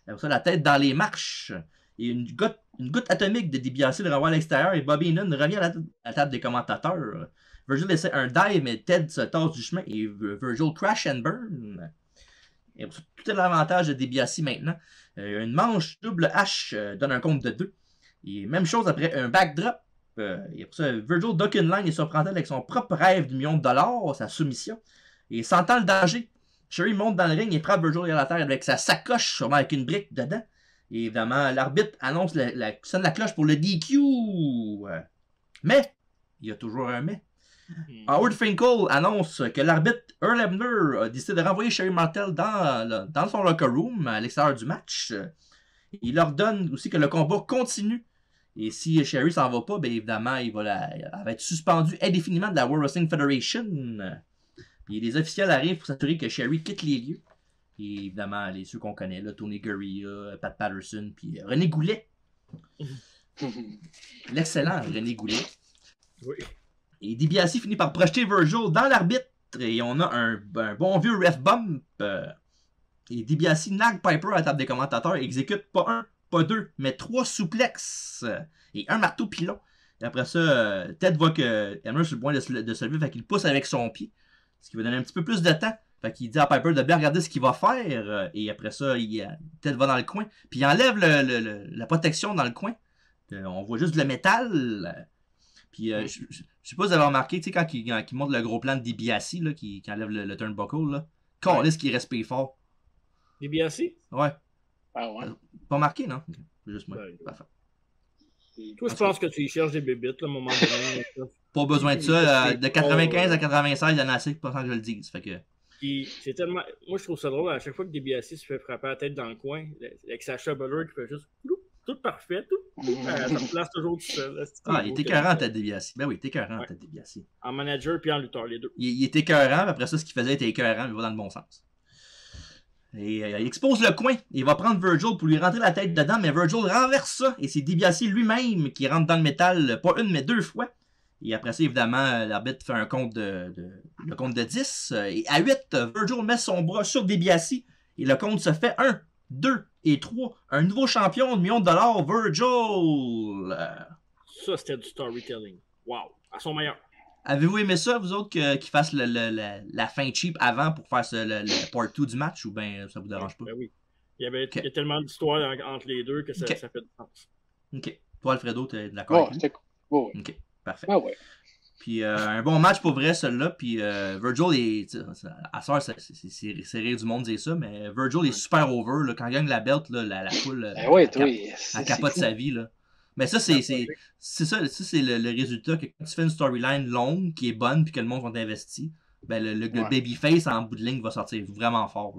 Après ça, la tête dans les marches. Et une goutte, une goutte atomique de DiBiase le renvoie à l'extérieur. Et Bobby Heenan revient à la, à la table des commentateurs. Virgil essaie un dive, mais Ted se tasse du chemin. Et Virgil crash and burn. Et pour ça, tout est l'avantage de DiBiase maintenant. Euh, une manche double H euh, donne un compte de deux. Et même chose après un backdrop. Euh, et pour ça, Virgil duck in line et surprend avec son propre rêve du million de dollars, sa soumission. Et sentant le danger, Sherry monte dans le ring et frappe Virgil à la terre avec sa sacoche, sûrement avec une brique dedans. Et évidemment, l'arbitre annonce la, la, sonne la cloche pour le D Q. Mais, il y a toujours un mais. Mm. Howard Finkel annonce que l'arbitre Earl Hebner a décidé de renvoyer Sherry Martel dans, dans son locker room à l'extérieur du match. Il ordonne aussi que le combat continue. Et si Sherry s'en va pas, bien évidemment, il va, la, elle va être suspendu indéfiniment de la World Wrestling Federation. Puis les officiels arrivent pour s'assurer que Sherry quitte les lieux. Et évidemment, les ceux qu'on connaît, là, Tony Gurria, Pat Patterson, puis René Goulet. L'excellent René Goulet. Oui. Et DiBiase finit par projeter Virgil dans l'arbitre. Et on a un, un bon vieux ref bump. Et DiBiase nag Piper à la table des commentateurs et exécute pas un, pas deux, mais trois souplexes et un marteau pilon. Et après ça, Ted voit que Hammer est sur le point de se, de se lever, fait qu'il pousse avec son pied. Ce qui va donner un petit peu plus de temps. Fait qu'il dit à Piper de bien regarder ce qu'il va faire. Et après ça, il, Ted va dans le coin. Puis il enlève le, le, le, la protection dans le coin. On voit juste le métal. Puis euh, je, je, je sais pas si vous avez remarqué, tu sais, quand il, quand il montre le gros plan de DiBiase, là, qui, qui enlève le, le turnbuckle, là. Quand est-ce qu'il respire fort? DiBiase? Ouais. Ah ouais. Pas marqué, non? Okay. Juste moi. Ouais. Parfait. Toi, je pense que tu cherches des bébites, là, au moment donné. Pas besoin de ça. Euh, de quatre-vingt-quinze à quatre-vingt-seize, il y en a assez pour que je le dise. Fait que... Puis, c'est tellement... Moi, je trouve ça drôle. À chaque fois que DiBiase se fait frapper la tête dans le coin, avec sa Buller qui fait juste tout parfait, tout. Ça me place toujours tout seul. Ah, il était écœurant, Ted DiBiase. Ben oui, il était écœurant, Ted DiBiase. En manager puis en lutteur, les deux. Il, il était écœurant, mais après ça, ce qu'il faisait était écœurant, mais il va dans le bon sens. Et euh, il expose le coin. Il va prendre Virgil pour lui rentrer la tête dedans, mais Virgil renverse ça. Et c'est DiBiase lui-même qui rentre dans le métal, pas une, mais deux fois. Et après ça, évidemment, l'arbitre fait un compte de, de, le compte de dix. Et à huit, Virgil met son bras sur DiBiase. Et le compte se fait un, deux et trois. Un nouveau champion de millions de dollars, Virgil. Ça, c'était du storytelling. Wow. À son meilleur. Avez-vous aimé ça, vous autres, que, qu'ils fassent le, le, le, la fin cheap avant pour faire ce, le, le part deux du match, ou bien ça vous dérange pas? Ben oui. Il y avait okay. Il y a tellement d'histoires entre les deux que ça, okay. Ça fait du sens. OK. Toi, Alfredo, t'es d'accord? Oh, c'était cool. Oh, oui. OK. Parfait. Oh, ouais. Puis euh, un bon match pour vrai, celui-là. Puis euh, Virgil est. À soeur, c'est rire du monde dire ça, mais Virgil est super over. Là, quand il gagne la belt, là, la, la foule. Ben ouais, toi, elle capote sa vie, là. Mais ça, c'est ça, ça c'est le, le résultat que quand tu fais une storyline longue, qui est bonne, puis que le monde va t'investir, ben le, le, ouais. le babyface en bout de ligne va sortir vraiment fort.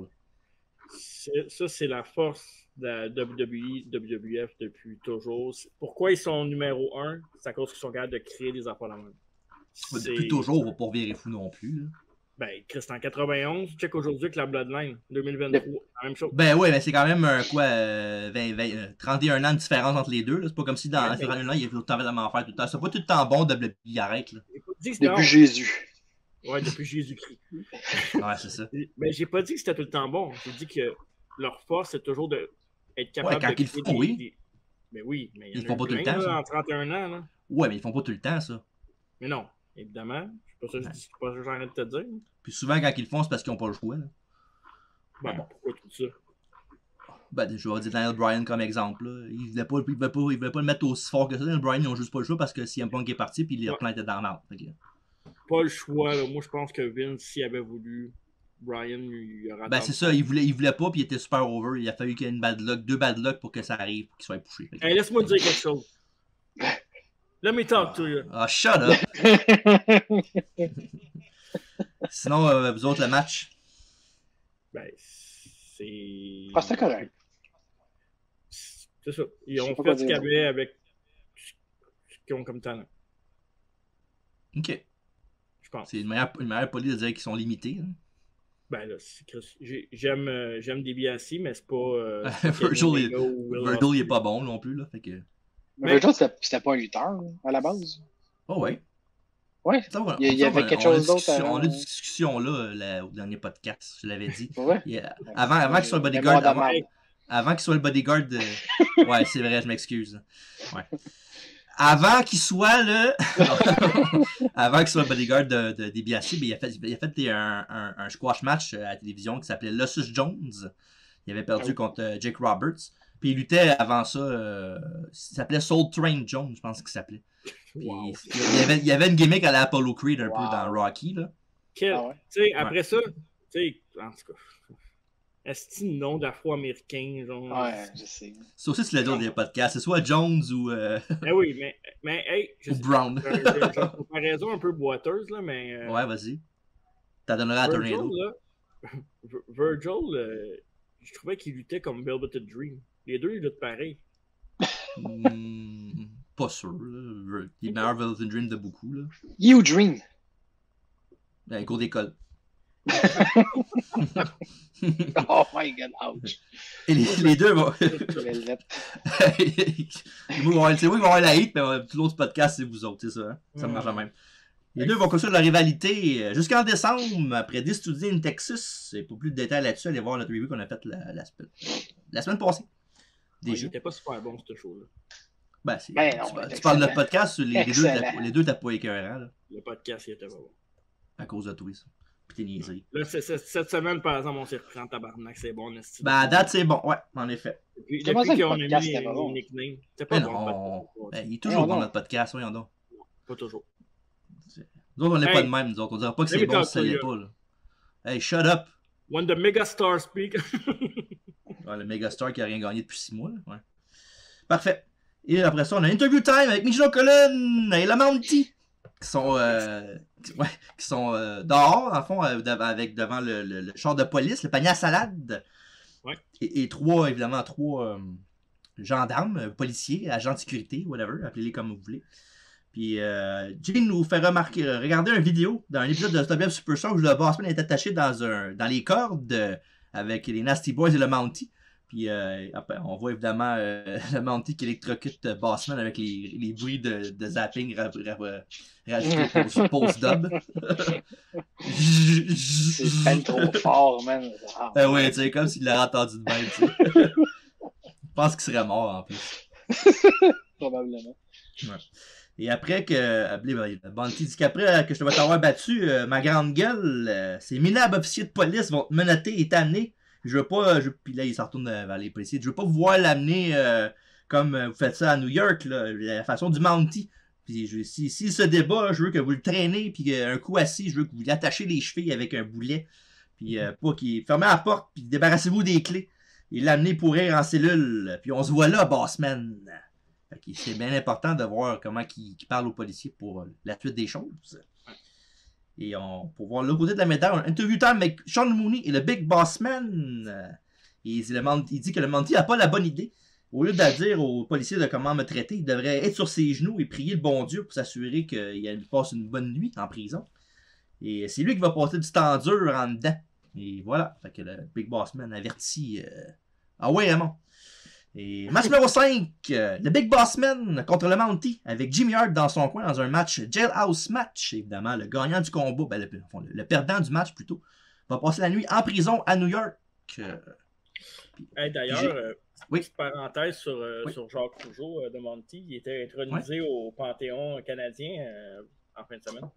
Ça, c'est la force de la W W E, W W F depuis toujours. Pourquoi ils sont numéro un? C'est à cause qu'ils sont capables de créer des affaires la même. Depuis toujours, on va pas virer fou non plus. Là. Ben, Christ, en quatre-vingt-onze, check aujourd'hui avec la Bloodline, deux mille vingt-trois, la même chose. Ben oui, mais c'est quand même un quoi, euh, vingt, vingt, trente et un ans de différence entre les deux. C'est pas comme si dans ouais, trente et un ans, il y avait autant de m'en faire tout le temps. C'est pas tout le temps bon de le arrête. Là. Depuis Jésus. Ouais, depuis Jésus-Christ. Ouais, c'est ça. Mais j'ai pas dit que c'était tout le temps bon. J'ai dit que leur force, c'est toujours d'être capable ouais, quand de... Quand ils font, des... oui. Mais oui, mais il y en ils font pas tout le temps, là, ça. En trente et un ans, là. Ouais, mais ils font pas tout le temps, ça. Mais non, évidemment. C'est pas ça que je dis, pas ça que j'ai envie de te dire. Puis souvent, quand ils le font, c'est parce qu'ils n'ont pas le choix. Là. Ben, bon. Pourquoi tout ça? Ben, je vais dire Daniel Bryan comme exemple. Là. Il ne voulait pas, il voulait pas, il voulait pas le mettre aussi fort que ça. Daniel Bryan, ils n'ont juste pas le choix parce que C M Punk est parti, puis les replants étaient dans l'arbre. Okay. Pas le choix. Là. Moi, je pense que Vince, s'il avait voulu, Bryan, il aurait... Ben, c'est ça. Il voulait, il voulait pas, puis il était super over. Il a fallu qu'il y ait une bad luck, deux bad luck pour que ça arrive, pour qu'il soit poussé. Okay. Hey, laisse-moi dire quelque chose. Let me talk to you. Ah, shut up! Sinon, euh, vous autres, le match? Ben, c'est... Ah, c'est correct. C'est ça. Ils ont fait ce qu'il y avait avec ce qu'ils ont comme talent. OK. Je pense. C'est une manière, une manière polie de dire qu'ils sont limités. Hein. Ben là, j'aime euh, DiBiase, mais c'est pas... Euh, Virgil, il... Virgil, il est pas bon non plus, là, fait que... Mais Virgil, c'était pas un lutteur à la base. Ah oh, ouais. Ouais. Attends, il y avait quelque chose d'autre. À... On a eu une discussion là, là au dernier podcast, je l'avais dit. Ouais. Et, avant avant qu'il soit le bodyguard. Avant, avant qu'il soit le bodyguard. Euh... Ouais, c'est vrai, je m'excuse. Ouais. Avant qu'il soit le. Avant qu'il soit le bodyguard de, de, de DiBiase, il a fait, il a fait un, un, un squash match à la télévision qui s'appelait Losus Jones. Il avait perdu ah oui. contre Jake Roberts. Puis il luttait avant ça, euh, il s'appelait Soul Train Jones, je pense qu'il s'appelait. Wow. Il, y avait, il y avait une gimmick à l'Apollo Creed un wow. peu dans Rocky. Là. Quel, ouais. Après ouais. ça, en tout cas, Est-ce que nom d'afro-américain, genre. Ouais, je sais. Ça aussi, c'est le nom des podcasts. C'est soit Jones ou. Euh... Eh oui, mais. mais hey, je ou sais, Brown. J'ai une comparaison un peu boiteuse, là, mais. Euh... Ouais, vas-y. T'as donneras à Tornado. Virgil, Virgil euh, je trouvais qu'il luttait comme Velvet Dream. Les deux, ils luttent pareil. Mmh, pas sûr, là. Il est meilleur Velvet Dream de beaucoup, là. You Dream. Dans les cours d'école. Oh my god, ouch! Et les, les deux vont. C'est moi qui vais avoir la hate, mais tout l'autre podcast, c'est vous autres, c'est ça. Hein? Ça mm. marche la même. Les deux vont construire leur rivalité jusqu'en décembre, après dix studies in Texas. Et pour plus de détails là-dessus, allez voir notre review qu'on a faite la, la, la semaine passée. Déjà. C'était pas super bon, cette show-là. Ben, c'est, ben non, tu, ben, tu parles de notre podcast, les, les deux, t'as, les deux, t'as pas écœurant. Là. Le podcast, il était pas bon. À cause de toi, ça. Là, c'est, c'est, cette semaine, par exemple, on s'est repris en tabarnak, c'est bon. Est-ce ben, à date, c'est bon, ouais, en effet. Depuis, depuis qu'on a mis les, bon. les nicknames, c'est pas mais bon, non. Podcast, ben, il est toujours non, bon, non. notre podcast, voyons donc. Non, pas toujours. C'est... Nous autres, on n'est hey. pas de même, nous autres. On dira pas que c'est bon si ça l'est pas, là. Hey, shut up! When the megastar speak. Ouais, le megastar qui a rien gagné depuis six mois, là. Ouais. Parfait. Et après ça, on a Interview Time avec Michel Colin et Lamanti. Qui sont, euh, qui, ouais, qui sont euh, dehors, en fond, euh, de, avec devant le, le, le char de police, le panier à salade. Ouais. Et, et trois, évidemment, trois euh, gendarmes, euh, policiers, agents de sécurité, whatever, appelez-les comme vous voulez. Puis, euh, Jane nous fait remarquer, euh, regarder une vidéo dans un épisode de Stop Super Show où le Bossman est attaché dans, un, dans les cordes euh, avec les Nasty Boys et le Mountie. Puis euh, on voit évidemment euh, le Monty qui électrocute Bossman avec les, les bruits de, de zapping ra- ra- rajoutés pour post-dub. C'est peine trop fort, man. Ah, euh, ouais, tu sais, comme s'il l'aurait entendu de même, tu sais. Je pense qu'il serait mort, en plus. Probablement. Ouais. Et après que... Monty dit qu'après que je te vais t'avoir battu, euh, ma grande gueule, euh, ces minables officiers de police vont te menotter et t'amener. Je veux pas. Je, puis là, il s'en retourne vers les policiers. Je veux pas vous voir l'amener euh, comme vous faites ça à New York, là, la façon du Mountie. Puis je, si, si se débat, je veux que vous le traînez, puis un coup assis, je veux que vous l'attachez les chevilles avec un boulet. Puis euh, pas qu'il fermez la porte, puis débarrassez-vous des clés. Et l'amener pourrir en cellule. Puis on se voit là, Bossman. Fait que c'est bien important de voir comment qu'il, qu'il parle aux policiers pour la suite des choses. Et on, pour voir l'autre côté de la médaille, on a Interview Time avec Sean Mooney et le Big Boss Man. Et c'est le, il dit que le Monty n'a pas la bonne idée. Au lieu de dire aux policiers de comment me traiter, il devrait être sur ses genoux et prier le bon Dieu pour s'assurer qu'il passe une bonne nuit en prison. Et c'est lui qui va passer du temps dur en dedans. Et voilà, fait que le Big Boss Man avertit. Euh... Ah ouais, Raymond. Et match numéro cinq, euh, le Big Boss Man contre le Mountie, avec Jimmy Hart dans son coin dans un match Jailhouse Match. Évidemment, le gagnant du combat, ben le, enfin, le perdant du match plutôt, va passer la nuit en prison à New York. Euh, puis, hey, d'ailleurs, euh, oui. Petite parenthèse sur, euh, oui. sur Jacques Rougeau euh, de Mountie, il était intronisé oui. au Panthéon canadien euh, en fin de semaine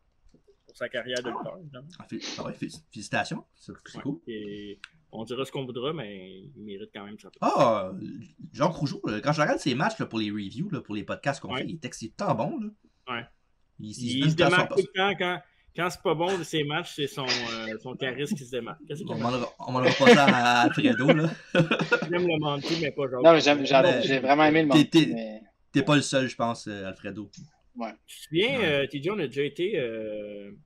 pour sa carrière de lutteur. Ah. Ah, ouais, félicitations, c'est, c'est ouais. cool. Et... On dira ce qu'on voudra, mais il mérite quand même ça. Ah, Jacques Rougeau, quand je regarde ses matchs là, pour les reviews, là, pour les podcasts qu'on ouais. fait, il est tant bon. Là. Ouais. Il, il, il se, se démarque tout le temps. Quand, quand c'est pas bon de ses matchs, c'est son, euh, son charisme qui se démarque. Qu'est-ce on m'en aura pas ça à Fredo. Là. J'aime le Monty, mais pas Jacques. Non, mais j'aime, j'aime, mais, j'ai vraiment aimé le Monty. T'es, t'es, mais... t'es pas le seul, je pense, Alfredo. Ouais. Tu te souviens, ouais. euh, T J, on a déjà été euh,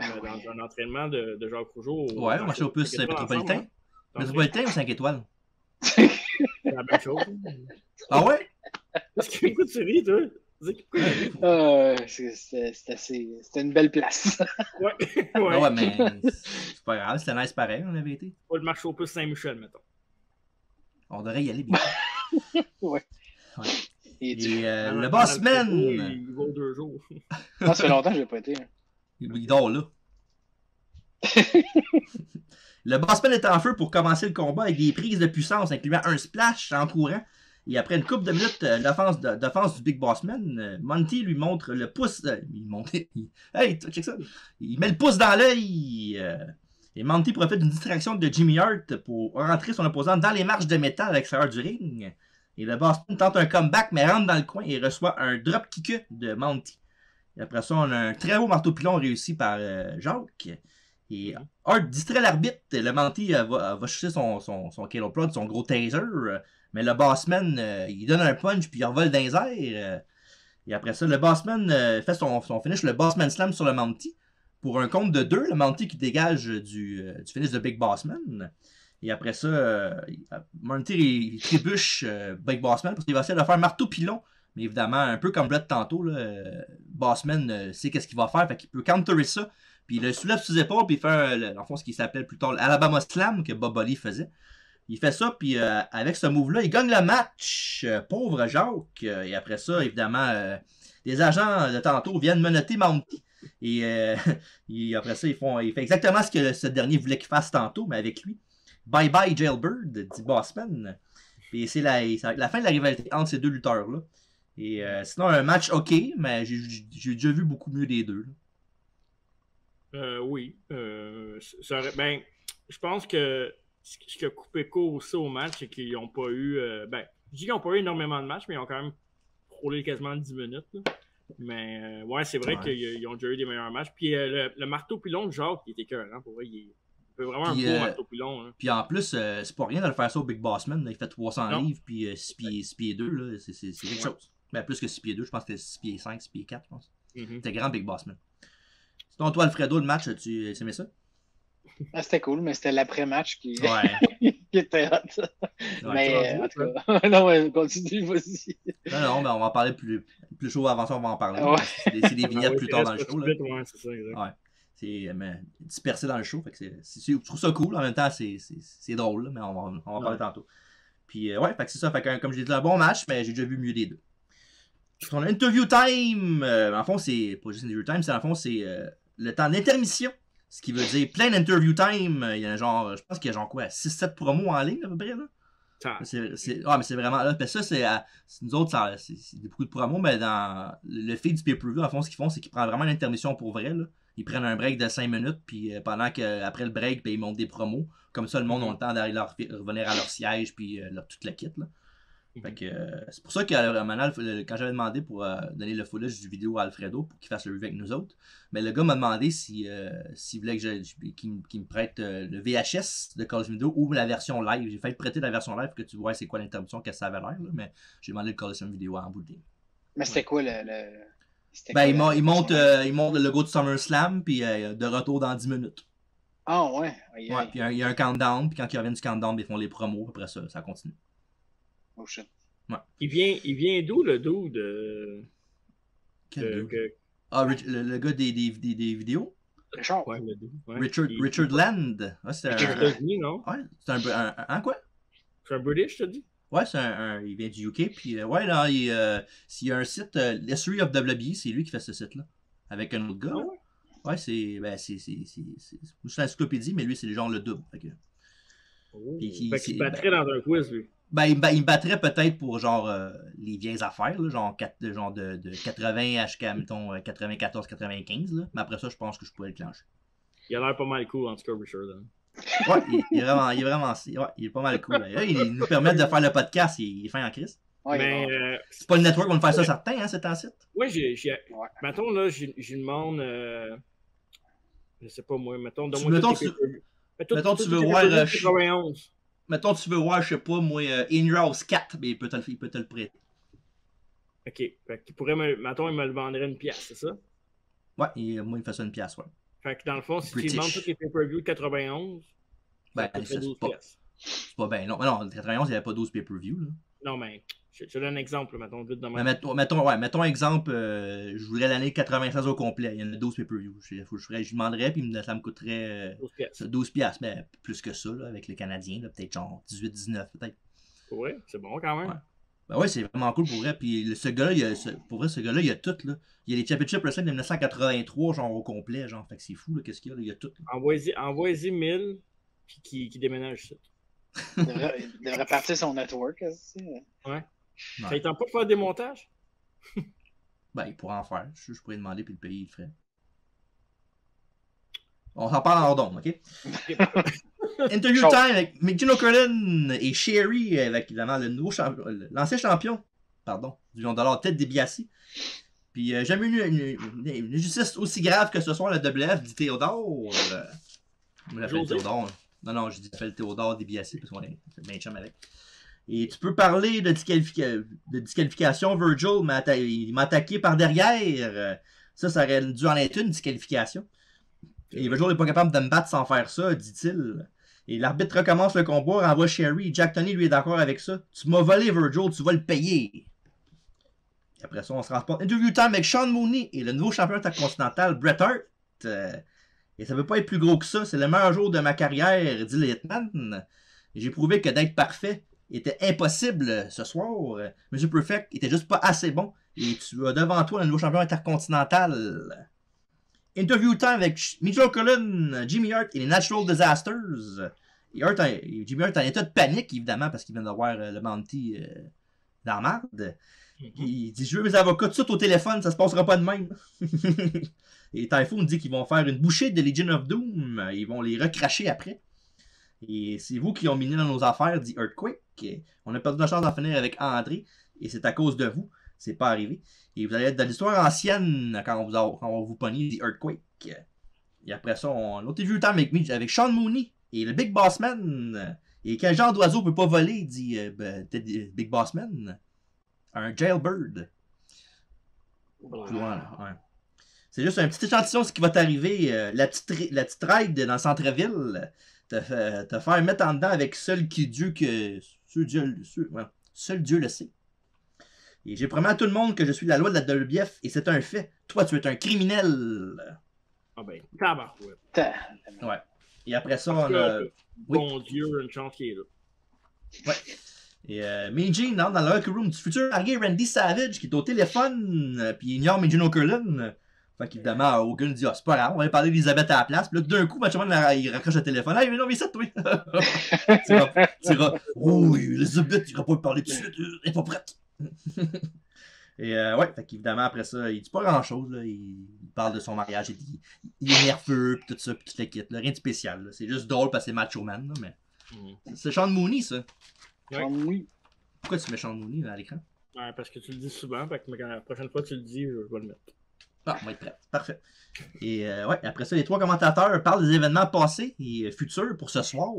ben euh, oui. dans un entraînement de, de Jacques Rougeau. Ouais, on marchait au puce métropolitain. Mais c'est pas le temps ou cinq étoiles? C'est la même chose. Ah ouais? Parce que écoute, tu ris, toi. Euh, c'est, c'est, c'est assez... C'était une belle place. Ouais. Ouais. Ah ouais, mais c'est pas grave. C'était nice pareil, on avait été. Pas le marché au plus Saint-Michel, mettons. On devrait y aller bien. Ouais. Ouais. Et, du... Et euh, le Bossman! Il vaut deux jours. Non, ça fait longtemps que je l'ai pas été. Hein. Il, il dort là. Le Bossman est en feu pour commencer le combat avec des prises de puissance, incluant un splash en courant. Et après une couple de minutes d'offense, d'offense du Big Bossman, Monty lui montre le pouce. Il monte. Hey, check ça. Il met le pouce dans l'œil. Et Monty profite d'une distraction de Jimmy Hart pour rentrer son opposant dans les marches de métal à l'extérieur du ring. Et le Bossman tente un comeback, mais rentre dans le coin et reçoit un drop kick de Monty. Et après ça, on a un très haut marteau pilon réussi par Jacques. Et Hart distrait l'arbitre. Le Manti va, va chuter son, son, son Kalo Prod, son gros taser. Mais le Bossman, euh, il donne un punch puis il revole dans les airs. Euh, et après ça, le Bossman euh, fait son, son finish, le Bossman slam sur le Manti. Pour un compte de deux, le Manti qui dégage du, euh, du finish de Big Bossman. Et après ça, euh, Manti il, il trébuche euh, Big Bossman parce qu'il va essayer de faire marteau-pilon. Mais évidemment, un peu comme Brett tantôt, là, Bossman euh, sait qu'est-ce qu'il va faire, fait qu'il peut counterer ça. Puis il le soulève sous épaules, puis il fait, un, en fond, ce qui s'appelle plus tard l'Alabama Slam que Bob Holly faisait. Il fait ça, puis euh, avec ce move-là, il gagne le match. Euh, pauvre Jacques. Euh, et après ça, évidemment, euh, les agents de tantôt viennent menotter Manti. Et, euh, et après ça, ils font ils font exactement ce que ce dernier voulait qu'il fasse tantôt, mais avec lui. Bye bye, Jailbird, dit Bossman. Et c'est la, la fin de la rivalité entre ces deux lutteurs-là. Et euh, sinon, un match ok, mais j'ai déjà vu beaucoup mieux des deux. Euh, oui. Euh, ça, ben, je pense que ce qui a coupé court aussi au match, c'est qu'ils n'ont pas eu. Euh, ben, je dis qu'ils n'ont pas eu énormément de matchs, mais ils ont quand même roulé quasiment dix minutes. Là. Mais euh, ouais, c'est vrai ouais. qu'ils ont déjà eu des meilleurs matchs. Puis euh, le, le marteau pilon de Jacques, il était écœurant, pour vrai. Il peut vraiment puis, un beau euh, marteau pilon. Hein. Puis en plus, euh, c'est pas rien de le faire ça au Big Bossman. Là. Il fait trois cents livres, puis euh, six pieds deux, c'est quelque ouais. chose. Mais plus que six pieds deux, je pense que c'était six pieds cinq, six pieds quatre, je pense. Mm-hmm. C'était grand Big Bossman. Sinon, toi, Alfredo, le match, tu aimais ça? Ah, c'était cool, mais c'était l'après-match qui... Ouais. qui était hot. Mais en tout cas, non, mais continue, vas-y. Non, non, mais on va en parler plus, plus chaud avant ça, on va en parler. Ouais. C'est des, des vignettes ah, ouais, plus tard dans le show. Vite, là. Ouais, c'est ça, exact. Ouais. C'est mais, dispersé dans le show. Fait que c'est, c'est, je trouve ça cool. En même temps, c'est, c'est, c'est drôle, là, mais on va, on va en parler ouais. tantôt. Puis, euh, ouais, fait que c'est ça. Fait que, comme j'ai dit, un bon match, mais j'ai déjà vu mieux des deux. On a interview time. Euh, en fond, c'est pas juste interview time, c'est en fond, c'est euh, le temps d'intermission. Ce qui veut dire plein d'interview time. Il y a genre, je pense qu'il y a genre quoi, six sept promos en ligne à peu près. Là. Ah, c'est, c'est, ouais, mais c'est vraiment là. Ça, c'est à, nous autres, c'est beaucoup de promos, mais dans le feed du pay-per-view, en fond, ce qu'ils font, c'est qu'ils prennent vraiment l'intermission pour vrai. Là. Ils prennent un break de cinq minutes, puis euh, pendant qu'après le break, ben, ils montent des promos. Comme ça, le monde a le temps d'aller leur, revenir à leur siège, puis euh, leur, toute la kit. Là. Fait que euh, c'est pour ça que euh, Manal, quand j'avais demandé pour euh, donner le footage du vidéo à Alfredo pour qu'il fasse le review avec nous autres, mais le gars m'a demandé si, euh, s'il voulait que je, qu'il, qu'il me prête euh, le V H S de Coliseum Vidéo ou la version live. J'ai failli te prêter la version live pour que tu vois c'est quoi l'interruption, qu'est-ce que ça avait l'air, là, mais j'ai demandé le Coliseum Vidéo en bout de ligne. Mais c'était ouais. quoi le. le... C'était ben, quoi, il, il, monte, euh, il monte le logo de SummerSlam, puis euh, de retour dans dix minutes. Ah oh, ouais. Ouais, ouais. Puis il y a un countdown, puis quand ils reviennent du countdown, ils font les promos, après ça, ça continue. Oh shit. Ouais. Il vient, il vient d'où le dude? Euh... Quel dude? Que... Ah, Rich, le, le gars des, des, des, des vidéos? Richard. Ouais, le dude. Ouais. Richard, il... Richard Land. Ouais, c'est un... États-Unis, non? Ouais, c'est un... un, un, un quoi? C'est un British, tu as dit? Ouais, c'est un, un... il vient du U K. Puis euh, ouais, là, il, euh, s'il y a un site, euh, l'History of W W E, c'est lui qui fait ce site-là. Avec un autre gars. Ouais, ouais c'est... Ben, c'est... C'est, c'est, c'est... c'est l'encyclopédie, mais lui, c'est genre le double. Fait que... oh. Puis, fait qu'il se battrait ben... dans un quiz, lui. Ben, il, ba- il me battrait peut-être pour genre euh, les vieilles affaires, là, genre, quatre, genre de, de quatre-vingts jusqu'à, mettons, quatre-vingt-quatorze quatre-vingt-quinze. Là. Mais après ça, je pense que je pourrais le clencher. Il a l'air pas mal cool, en tout cas, Richard. Hein. Ouais, il, il est vraiment, il est vraiment, ouais, il est pas mal cool. Là. Là, il, il nous permet de faire le podcast, il, il est fin en crise. Ouais, mais, euh, c'est pas le network qui va nous faire ça certain, hein, cet site. Oui, j'ai, j'ai... Ouais. Mettons, là, j'ai, j'ai demande, euh... je sais pas moi, mettons, dans mon temps. Mettons, tu veux voir... Mettons, tu veux voir, je sais pas, moi, In Your House quatre, mais il peut te le, il peut te le prêter. Ok. Fait qu'il pourrait me. Mettons, il me le vendrait une pièce, c'est ça? Ouais, et moi, il me fait ça une pièce, ouais. Fait que dans le fond, si British. Tu demandes toutes les pay-per-views de quatre-vingt-onze, ben, ça te fait douze pièces. C'est pas bien. Non, mais non, quatre-vingt-onze, il n'y avait pas douze pay-per-views, là. Non, mais je te donne un exemple, là, mettons, vite de même. Mettons, mettons, ouais, mettons exemple, euh, je voudrais l'année quatre-vingt-seize au complet. Il y en a douze pay-per-views. Je, faut, je, ferais, je demanderais, puis ça me coûterait euh, douze piastres. Mais plus que ça, là, avec les Canadiens, là, peut-être genre dix-huit dix-neuf, peut-être. Oui, c'est bon quand même. Ouais. Ben ouais, c'est vraiment cool pour vrai. Puis le, ce gars-là, il a, ce, pour vrai, ce gars-là, il a tout, là. Il y a les Championship Wrestling de dix-neuf cent quatre-vingt-trois, genre au complet, genre. Fait que c'est fou, là, qu'est-ce qu'il y a, là, il y a tout. Envoyez-y, envoyez-y mille, puis qui, qui déménage ça. Il devrait, il devrait partir son network. Ouais. Ouais. Ça il tente pas de faire des montages? Ben, il pourrait en faire. Je, je pourrais demander puis le payer, il le ferait. On s'en parle en ordon, ok? Interview Show. Time avec Mick Jim O'Curlin et Sherry, avec évidemment le nouveau champion, l'ancien champion, pardon, du million de dollars, Ted DiBiase. Puis euh, jamais eu une, une, une, une justice aussi grave que ce soir, la W F dit Théodore. Euh, On l'appelle Théodore. Non, non, je dis appelle Théodore Débiassé parce qu'on est bien chum avec. Et tu peux parler de, disqualifica de disqualification, Virgil, mais il m'a attaqué par derrière. Ça, ça aurait dû en être une disqualification. Et Virgil n'est pas capable de me battre sans faire ça, dit-il. Et l'arbitre recommence le combat, renvoie Sherry. Jack Tunney, lui, est d'accord avec ça. Tu m'as volé, Virgil, tu vas le payer. Et après ça, on se transporte. Interview time avec Sean Mooney et le nouveau champion intercontinental, Bret Hart. Euh, et ça ne peut pas être plus gros que ça. C'est le meilleur jour de ma carrière, dit le Hitman. J'ai prouvé que d'être parfait était impossible ce soir. monsieur Perfect était juste pas assez bon. Et tu as devant toi le nouveau champion intercontinental. Interview temps avec Mitchell Cullen, Jimmy Hart et les Natural Disasters. Et Hart, Jimmy Hart est en état de panique, évidemment, parce qu'il vient d'avoir le Bounty euh, dans la marde. Il dit, je veux mes avocats tout au téléphone, ça se passera pas de même. Et Typhoon dit qu'ils vont faire une bouchée de Legion of Doom. Ils vont les recracher après. Et c'est vous qui ont miné dans nos affaires, dit Earthquake. On a perdu la chance d'en finir avec André. Et c'est à cause de vous. C'est pas arrivé. Et vous allez être dans l'histoire ancienne quand on, vous a, quand on va vous pogner, dit Earthquake. Et après ça, on a vu le temps avec, avec Sean Mooney et le Big Boss Man. Et quel genre d'oiseau peut pas voler, dit euh, ben, Big Boss Man. Un jailbird. Wow. Ouais. C'est juste un petit échantillon ce qui va t'arriver. Euh, la, la petite ride dans le centre-ville. Te, euh, te faire mettre en dedans avec seul qui Dieu que. Seul Dieu, seul, ouais. Seul Dieu le sait. Et j'ai promis à tout le monde que je suis la loi de la W B F et c'est un fait. Toi, tu es un criminel. Ah ben, tabac, ouais. Ouais. Et après ça, parce on a... Bon oui. Dieu, une chance qu'il est là. Ouais. Et euh, Mean-Gene dans le locker room du futur marié Randy Savage qui est au téléphone, euh, puis il ignore Mean-Gene O'Curlin. Fait qu'évidemment, Hogan dit, ah, oh, c'est pas grave, on va parler d'Elisabeth à la place. Puis là, d'un coup, Matchman, il raccroche le téléphone. Ah, mais non, mais ça, toi. Tu vas, tu vas, oh, Elisabeth, tu vas pas parler tout de suite, elle est pas prête. Et euh, ouais, fait qu'évidemment, après ça, il dit pas grand chose. Là. Il parle de son mariage, il, dit, il est nerveux, pis tout ça, pis toute la kit. Rien de spécial. C'est juste drôle parce que c'est Macho Man. Là, mais... mm. C'est Sean Mooney, ça. Sean Mooney. Pourquoi tu mets Sean Mooney là, à l'écran? Ouais, parce que tu le dis souvent, fait que la prochaine fois que tu le dis, je vais le mettre. Ah, on va être prêt. Parfait. Et euh, ouais, après ça, les trois commentateurs parlent des événements passés et futurs pour ce soir.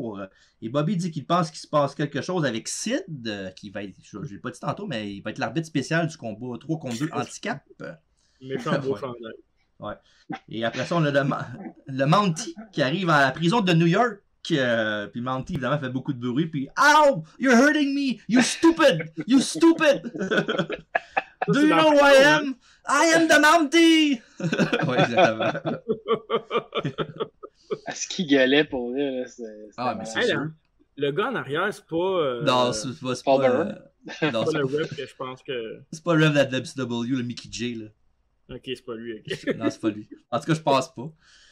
Et Bobby dit qu'il pense qu'il se passe quelque chose avec Sid, euh, qui va être, je ne l'ai pas dit tantôt, mais il va être l'arbitre spécial du combat trois contre deux handicap. Méchant beau chandail. Ouais. Et après ça, on a le, le Mountie qui arrive à la prison de New York. Euh, puis Mountie, évidemment, fait beaucoup de bruit. Puis, ow! You're hurting me! You stupid! You stupid! Do you know who I am? I am the Mountie! Ouais, exactement. À ce qu'il gueulait pour lui, c'est... Ah, mais c'est hey, sûr. Le, le gars en arrière, c'est pas... Euh, non, c'est pas... C'est pas, pas, euh, pas le ref que je pense que... C'est pas le ref de la W C W, le Mickey J, là. Ok, c'est pas lui, ok. Non, c'est pas lui. En tout cas, je pense pas.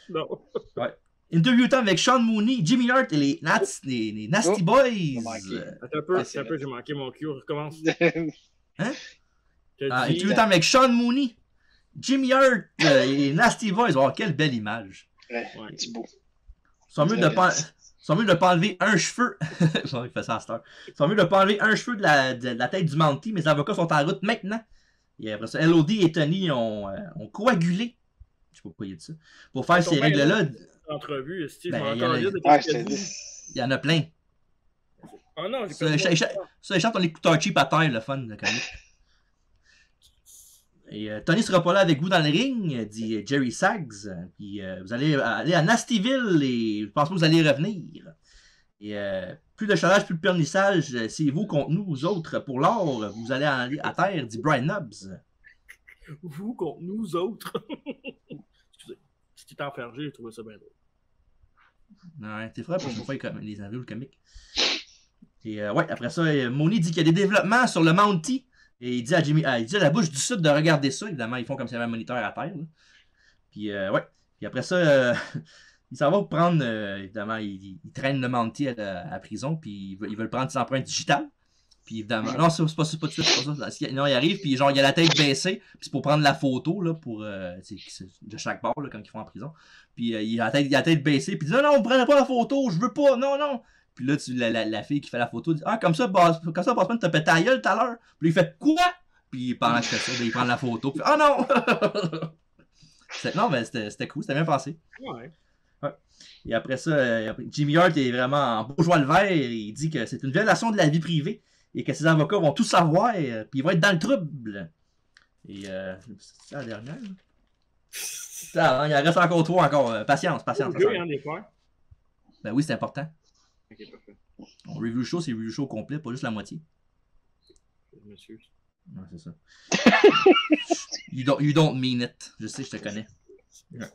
Non. Ouais. Interview temps avec Sean Mooney, Jimmy Hart et les, nats, les, les Nasty oh, Boys. Attends un peu, ah, un peu j'ai manqué mon cue, on recommence. Hein? Ah, dit... Interview temps avec Sean Mooney, Jimmy Hart euh, et les Nasty Boys. Oh, quelle belle image. Ouais, ouais. C'est beau. Ils sont mieux de pas, sont mieux de pas enlever un cheveu. J'en ai fait ça à cette heure. Ils sont mieux de pas enlever un cheveu de la, de la tête du Mountie. Mes avocats sont en route maintenant. Et après ça, L O D et Tony ont, euh, ont coagulé. Je sais pas pourquoi il dit ça. Pour faire ces règles-là... Entrevue, Steve, ben, il, y en a... ouais, il y en a plein. Ah oh non, j'ai pas ça, ça, il chante ton écouteur cheap à terre, le fun, de Et euh, Tony sera pas là avec vous dans le ring, dit Jerry Sags. Puis euh, vous allez aller à Nastyville et je pense pas que vous allez revenir. Et euh, plus de chalage, plus de pernissage, c'est vous contre nous, vous autres, pour l'or, vous allez aller à terre, dit Brian Knobbs. Vous contre nous autres. Excusez, si tu t'es enfergé, j'ai trouvé ça bien drôle. Ouais, t'es frère pour pas faire les interviews comiques. Et euh, ouais, après ça, Mooney dit qu'il y a des développements sur le Mountie. Et il dit à Jimmy, ah, il dit à la bouche du sud de regarder ça. Évidemment, ils font comme s'il y avait un moniteur à terre. Là. Puis euh, ouais. Puis après ça, euh, il s'en va prendre. Euh, évidemment, il, il traîne le Mountie à la à prison. Puis ils veulent, ils veulent prendre ses empreintes digitales. Puis évidemment. Non, c'est pas, pas tout ça. Non, il arrive, puis genre, il a la tête baissée, puis c'est pour prendre la photo, là, pour, euh, de chaque bord, là, quand ils font en prison. Puis euh, il, a la tête, il a la tête baissée, puis il dit, non, non, on prend pas la photo, je veux pas, non, non. Puis là, tu, la, la, la fille qui fait la photo dit, ah, comme ça, Boss, comme ça, Bossman, t'as pété ta gueule tout à l'heure. Puis il fait, quoi? Puis pendant que je fais ça, il prend la photo, puis ah, oh, non! Non, mais c'était cool, c'était bien passé. Ouais. Ouais. Et après ça, Jimmy Hart est vraiment en bourgeois le vert. Il dit que c'est une violation de la vie privée et que ses avocats vont tout savoir et puis ils vont être dans le trouble. Et euh, c'est la dernière. Ça, hein, il en reste encore trois encore. Patience, patience. Oui, hein, des fois. Ben oui, c'est important. Ok, parfait. On review le show, c'est review le show complet, pas juste la moitié. Monsieur. Ouais, c'est ça. you, don't, you don't mean it. Je sais, je te connais. Ouais.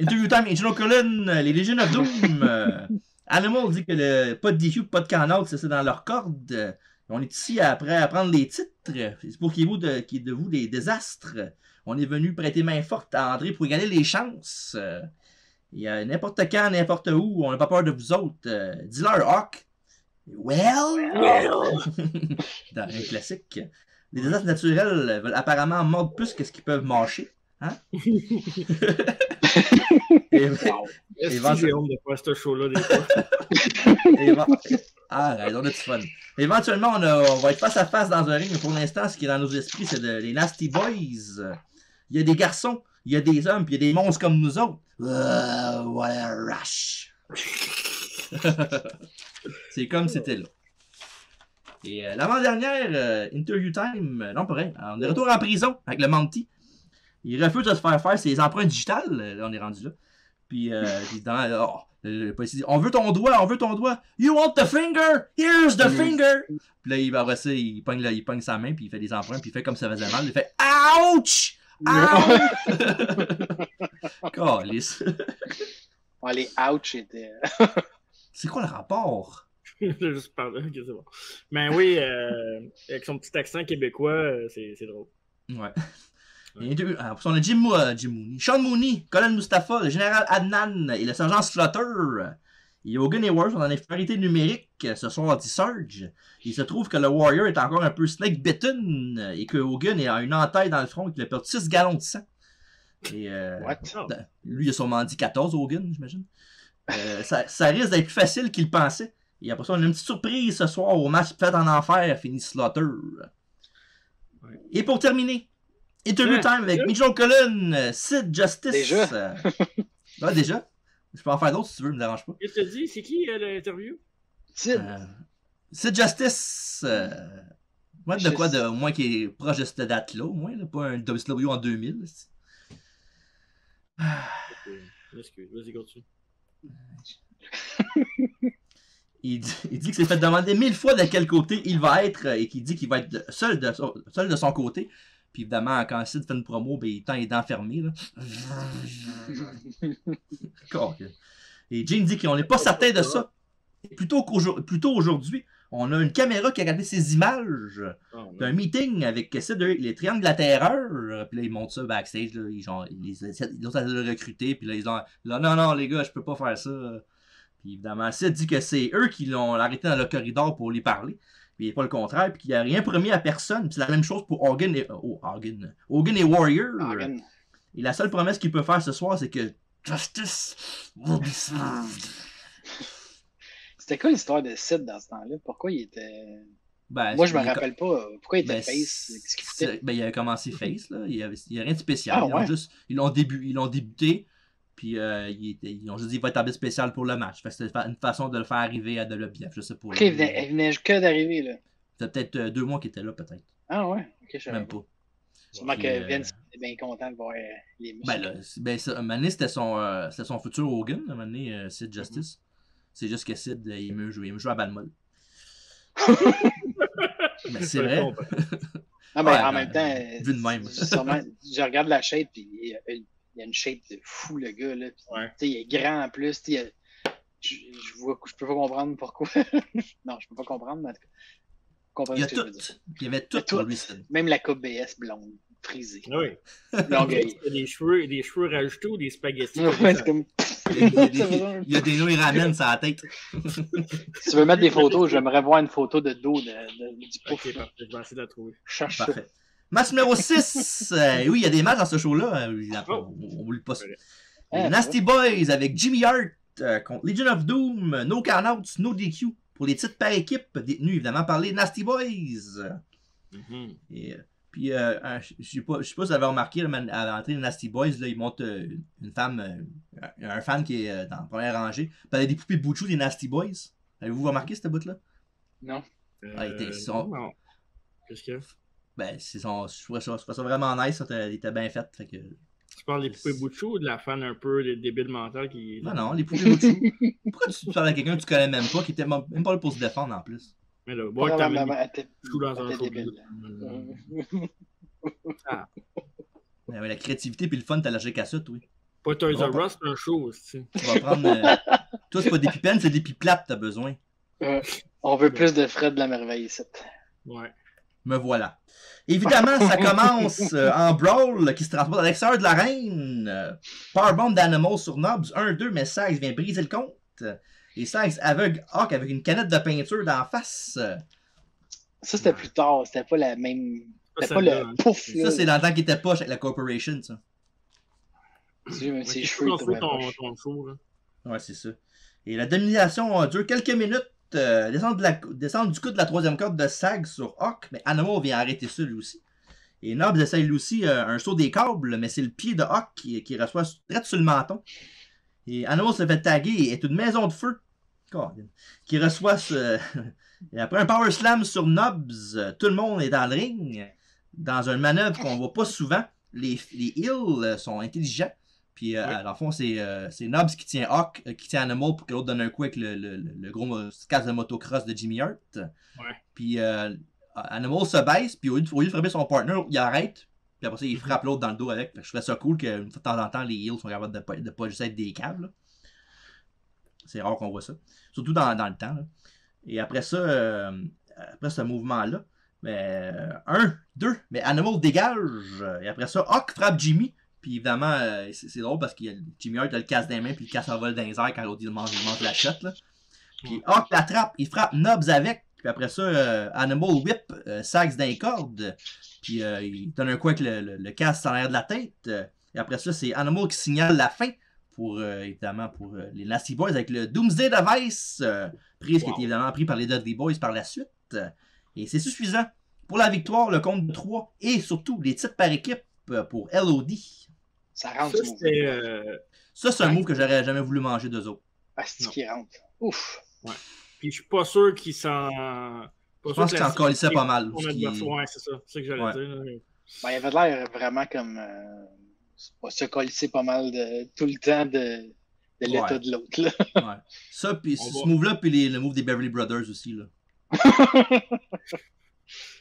Interview time, Angelo Cullen, les Legion of Doom. euh, Animal dit que le pas de D Q, pas de can-out, c'est dans leur corde. On est ici après à prendre les titres. C'est pour qu'il y ait de, qu'il y ait de vous des désastres. On est venu prêter main forte à André pour gagner les chances. Il euh, y n'importe quand, n'importe où, on n'a pas peur de vous autres. Euh, Dealer Hawk. Well, well. Dans un classique. Les désastres naturels veulent apparemment mordre plus que ce qu'ils peuvent mâcher. Hein? Et, wow. Est-ce que j'ai honte de faire ce show-là des fois? Ah, on a du fun. Éventuellement, on, a, on va être face à face dans un ring, mais pour l'instant, ce qui est dans nos esprits, c'est de, les Nasty Boys. Il y a des garçons, il y a des hommes, puis il y a des monstres comme nous autres. Uh, what a rush! C'est comme c'était là. Et euh, l'avant-dernière, euh, Interview Time, euh, non, pas vrai, on est retour en prison avec le Monty. Il refuse de se faire faire ses empreintes digitales, euh, là, on est rendu là. Puis, euh, dans, oh, le policier dit, on veut ton doigt, on veut ton doigt. You want the finger? Here's the finger! Puis là, il va rester, il pogne, là, il pogne sa main, puis il fait des empreintes, puis il fait comme ça faisait mal. Il fait ouch! Ouch! Calice. Oh, les ouch étaient. C'est quoi le rapport? J'ai juste parlé, ok, c'est bon. Mais oui, euh, avec son petit accent québécois, c'est, c'est drôle. Ouais. ouais. Deux, alors, on a Jim, uh, Jim Mooney, Sean Mooney, Colin Mustafa, le général Adnan et le sergent Slaughter. Et Hogan et Warrior sont en infériorité numérique ce soir anti-Surge. Il se trouve que le Warrior est encore un peu snake-bitten et que Hogan a une entaille dans le front et qu'il a perdu six gallons de sang. Et, euh, What? Lui, il a sûrement dit quatorze, Hogan, j'imagine. Euh, ça, ça risque d'être plus facile qu'il pensait. Et après ça, on a une petite surprise ce soir au match Fête en Enfer, fini Slaughter. Ouais. Et pour terminer, Interview ouais. Time avec Mitchell Cullen, Sid Justice. Déjà? Euh... ouais, déjà. Je peux en faire d'autres si tu veux, ne me dérange pas. Qu'est-ce que tu dis? C'est qui euh, l'interview? Sid. Euh... Sid Justice. Euh... Ouais, de quoi de au moins qui est proche de cette date-là, au moins, là, pas un W C W en deux mille. Ah. Excuse, vas-y, continue. il, dit, il dit que s'est fait demander mille fois de quel côté il va être et qu'il dit qu'il va être seul de son, seul de son côté. Puis évidemment, quand Sid fait une promo, ben, il tend les dents fermées. Et Gene dit qu'on n'est pas certain de ça. Plutôt qu'aujourd'hui, on a une caméra qui a regardé ses images d'un meeting avec Sid, les triangles de la terreur. Puis là, ils montent ça backstage. Là, ils, genre, ils, ils ont le recruter. Puis là, ils ont là, non, non, les gars, je peux pas faire ça. Puis évidemment, Sid dit que c'est eux qui l'ont arrêté dans le corridor pour lui parler. Puis il n'est pas le contraire. Puis qu'il n'a rien promis à personne. Puis c'est la même chose pour Hogan et, oh, Hogan. Hogan et Warrior. Hogan. Et la seule promesse qu'il peut faire ce soir, c'est que justice will be served. C'était quoi l'histoire de Sid dans ce temps-là? Pourquoi il était... Ben, moi, je me rappelle com... pas. Pourquoi il était ben, face? Qu'est-ce qu'il foutait? Ben, il a commencé face, là. Il n'y a rien de spécial. Ah, ils, ouais. ont juste... ils, l'ont débu... ils l'ont débuté, puis euh, ils... ils ont juste dit qu'il va être tableau spécial pour le match. Fait que c'était une façon de le faire arriver à W W F, je sais pas. OK, il venait, il venait que d'arriver, là. C'était peut-être euh, deux mois qu'il était là, peut-être. Ah ouais? OK, je même pas. pas. Sûrement puis, que Vince euh... était bien content de voir les matchs. Ben, là, ben, ça, à un moment donné, c'était son, euh, c'était son futur Hogan, à un moment donné, euh, Sid Justice. Mm-hmm. C'est juste que Sid, il me joue, il me joue à balle molle. Mais c'est vrai. Non, mais ouais, en même temps, vu de même. Sûrement, je regarde la shape, puis il y a une shape de fou, le gars. Là, pis, ouais. Il est grand en plus. Il a... je, je, vois, je peux pas comprendre pourquoi. Non, je peux pas comprendre, mais en tout cas. Il y a tout. Il y avait tout pour lui, Sid. Même la coupe B S blonde, frisée. Oui. Donc, il y a des cheveux, des cheveux rajoutés ou des spaghettis. Ouais, c'est comme... Il y a des, il y a des gens qui ramènent sa tête. Si tu veux mettre des photos, j'aimerais voir une photo de dos de, de, du pouf. Ok, parfait. Je vais essayer de la trouver. Cherche ça. Match numéro six. Euh, oui, il y a des matchs dans ce show-là. On n'oublie pas ça. Les Nasty Boys avec Jimmy Hart euh, contre Legion of Doom. No count-outs, no D Q. Pour les titres par équipe, détenus évidemment par les Nasty Boys. Mm-hmm. Et, euh, Puis, euh, un, je ne sais, sais pas si vous avez remarqué, là, à l'entrée de Nasty Boys, là, ils montrent euh, une femme, euh, un fan qui est euh, dans la première rangée. Puis, elle a des poupées Bouchou des Nasty Boys. Avez-vous remarqué cette bout-là? Non. Ah, euh, ils sont... Non. Qu'est-ce qu'il y a? Ben, c'est son... je trouvais ça, ça vraiment nice, elle était bien faite. Fait que... Tu parles des poupées Bouchou ou de la fan un peu des débiles mentales qui... Non, non, les poupées Bouchou. Pourquoi tu parles à quelqu'un que tu connais même pas, qui était même pas là pour se défendre en plus? Mais là, bon, t'as mis tout dans un show. Mais la créativité puis le fun, t'as lâché qu'à ça, toi. Pas Toys R Us, c'est un show aussi. Tu vas prendre... Euh... Toi, c'est pas des pipennes, c'est des piplates, t'as besoin. Euh, on veut plus de Fred de la merveille, ici. Ouais. Me voilà. Évidemment, ça commence euh, en brawl qui se transporte à l'extérieur de l'arène. Euh, Powerbomb d'Animal sur Nobs. un deux, mais Sags vient briser le compte. Et Sags aveugle Hawk avec une canette de peinture d'en face. Ça, c'était plus tard. C'était pas la même... C'était pas le pouf. Ça, c'est dans le temps qu'il était poche avec la Corporation, ça. C'est ouais, cheveux. Ton, ton show, là. Ouais, c'est ça. Et la domination dure quelques minutes. Euh, descendre, de la, descendre du coup de la troisième corde de Sag sur Hawk, mais Animal vient arrêter ça lui aussi. Et Nobs essaye lui aussi euh, un saut des câbles, mais c'est le pied de Hawk qui, qui reçoit direct sur le menton. Et Animal se fait taguer et est une maison de feu God, qui reçoit ce... Et après un power slam sur Nobs, tout le monde est dans le ring, dans une manœuvre qu'on voit pas souvent. Les, les heels sont intelligents. Puis, euh, oui. Dans le fond, c'est euh, Nobs qui tient Hawk, euh, qui tient Animal pour que l'autre donne un coup avec le, le, le gros casque de motocross de Jimmy Hart. Ouais. Puis, euh, Animal se baisse, puis au lieu, de, au lieu de frapper son partner, il arrête. Puis après ça, il frappe l'autre dans le dos avec. Je trouvais ça cool que de temps en temps, les heels sont capables de ne pas juste être des câbles. C'est rare qu'on voit ça. Surtout dans, dans le temps. Là. Et après ça, euh, après ce mouvement-là, un, deux, mais Animal dégage. Et après ça, Hawk frappe Jimmy. Puis évidemment, euh, c'est drôle parce que Jimmy Hart le casse des mains puis le casse en vol dans les airs quand l'autre il mange, il mange la shot. Là. Puis Hawk l'attrape, il frappe Nobs avec. Puis après ça, euh, Animal whip euh, Sags dans les cordes. Puis euh, il donne un coup avec le, le, le casse en l'air de la tête. Et après ça, c'est Animal qui signale la fin pour, euh, évidemment, pour euh, les Nasty Boys avec le Doomsday Device. Euh, prise wow. Qui est évidemment prise par les Dudley Boys par la suite. Et c'est suffisant pour la victoire, le compte de trois et surtout les titres par équipe pour L O D. Ça rentre. Ça, c'est euh... ouais. Un move que j'aurais jamais voulu manger d'eux autres. Ah, c'est qui rentre. Ouf. Ouais. Puis je suis pas sûr qu'il s'en. Je pense qu'il s'en collissait pas mal. Qui... Ouais, c'est ça. C'est ce que j'allais ouais. dire. Là. Ben, il avait l'air vraiment comme. Euh... se colisser pas mal de... tout le temps de, de l'état ouais. de l'autre. Ouais. Ça, puis ce move-là, puis les... le move des Beverly Brothers aussi. Là.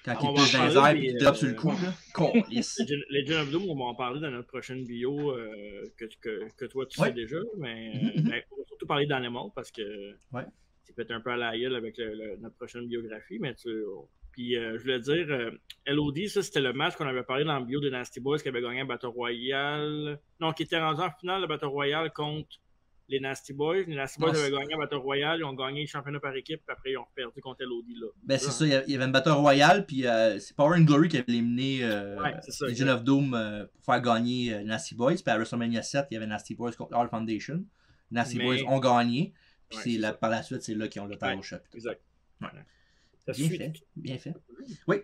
Quand on il pousse dans les airs et il tape sur le cou. Les Legend of Doom, on va en parler dans notre prochaine bio euh, que, que, que toi tu ouais. sais déjà, mais mm-hmm. ben, on va surtout parler d'Animal parce que ouais. c'est peut-être un peu à la gueule avec le, le, notre prochaine biographie. Mais tu, oh. Puis euh, je voulais dire, euh, L O D, ça c'était le match qu'on avait parlé dans le bio de Nasty Boys qui avait gagné un Battle Royale. Non, qui était rendu en finale de Battle Royale contre les Nasty Boys. Les Nasty Boys non, avaient gagné un Battle Royale, ils ont gagné le championnat par équipe, puis après ils ont perdu contre L O D là. Ben c'est ça, il y avait un Battle Royale, puis euh, c'est Power and Glory qui avait éliminé euh, ouais, ça, Legend of Doom euh, pour faire gagner euh, Nasty Boys, puis à WrestleMania sept, il y avait Nasty Boys contre All Foundation. Nasty Mais... Boys ont gagné, puis ouais, là, par la suite, c'est là qu'ils ont le temps ouais, au chapitre. Exact. Ouais. Ça bien suit. fait, bien fait. Oui.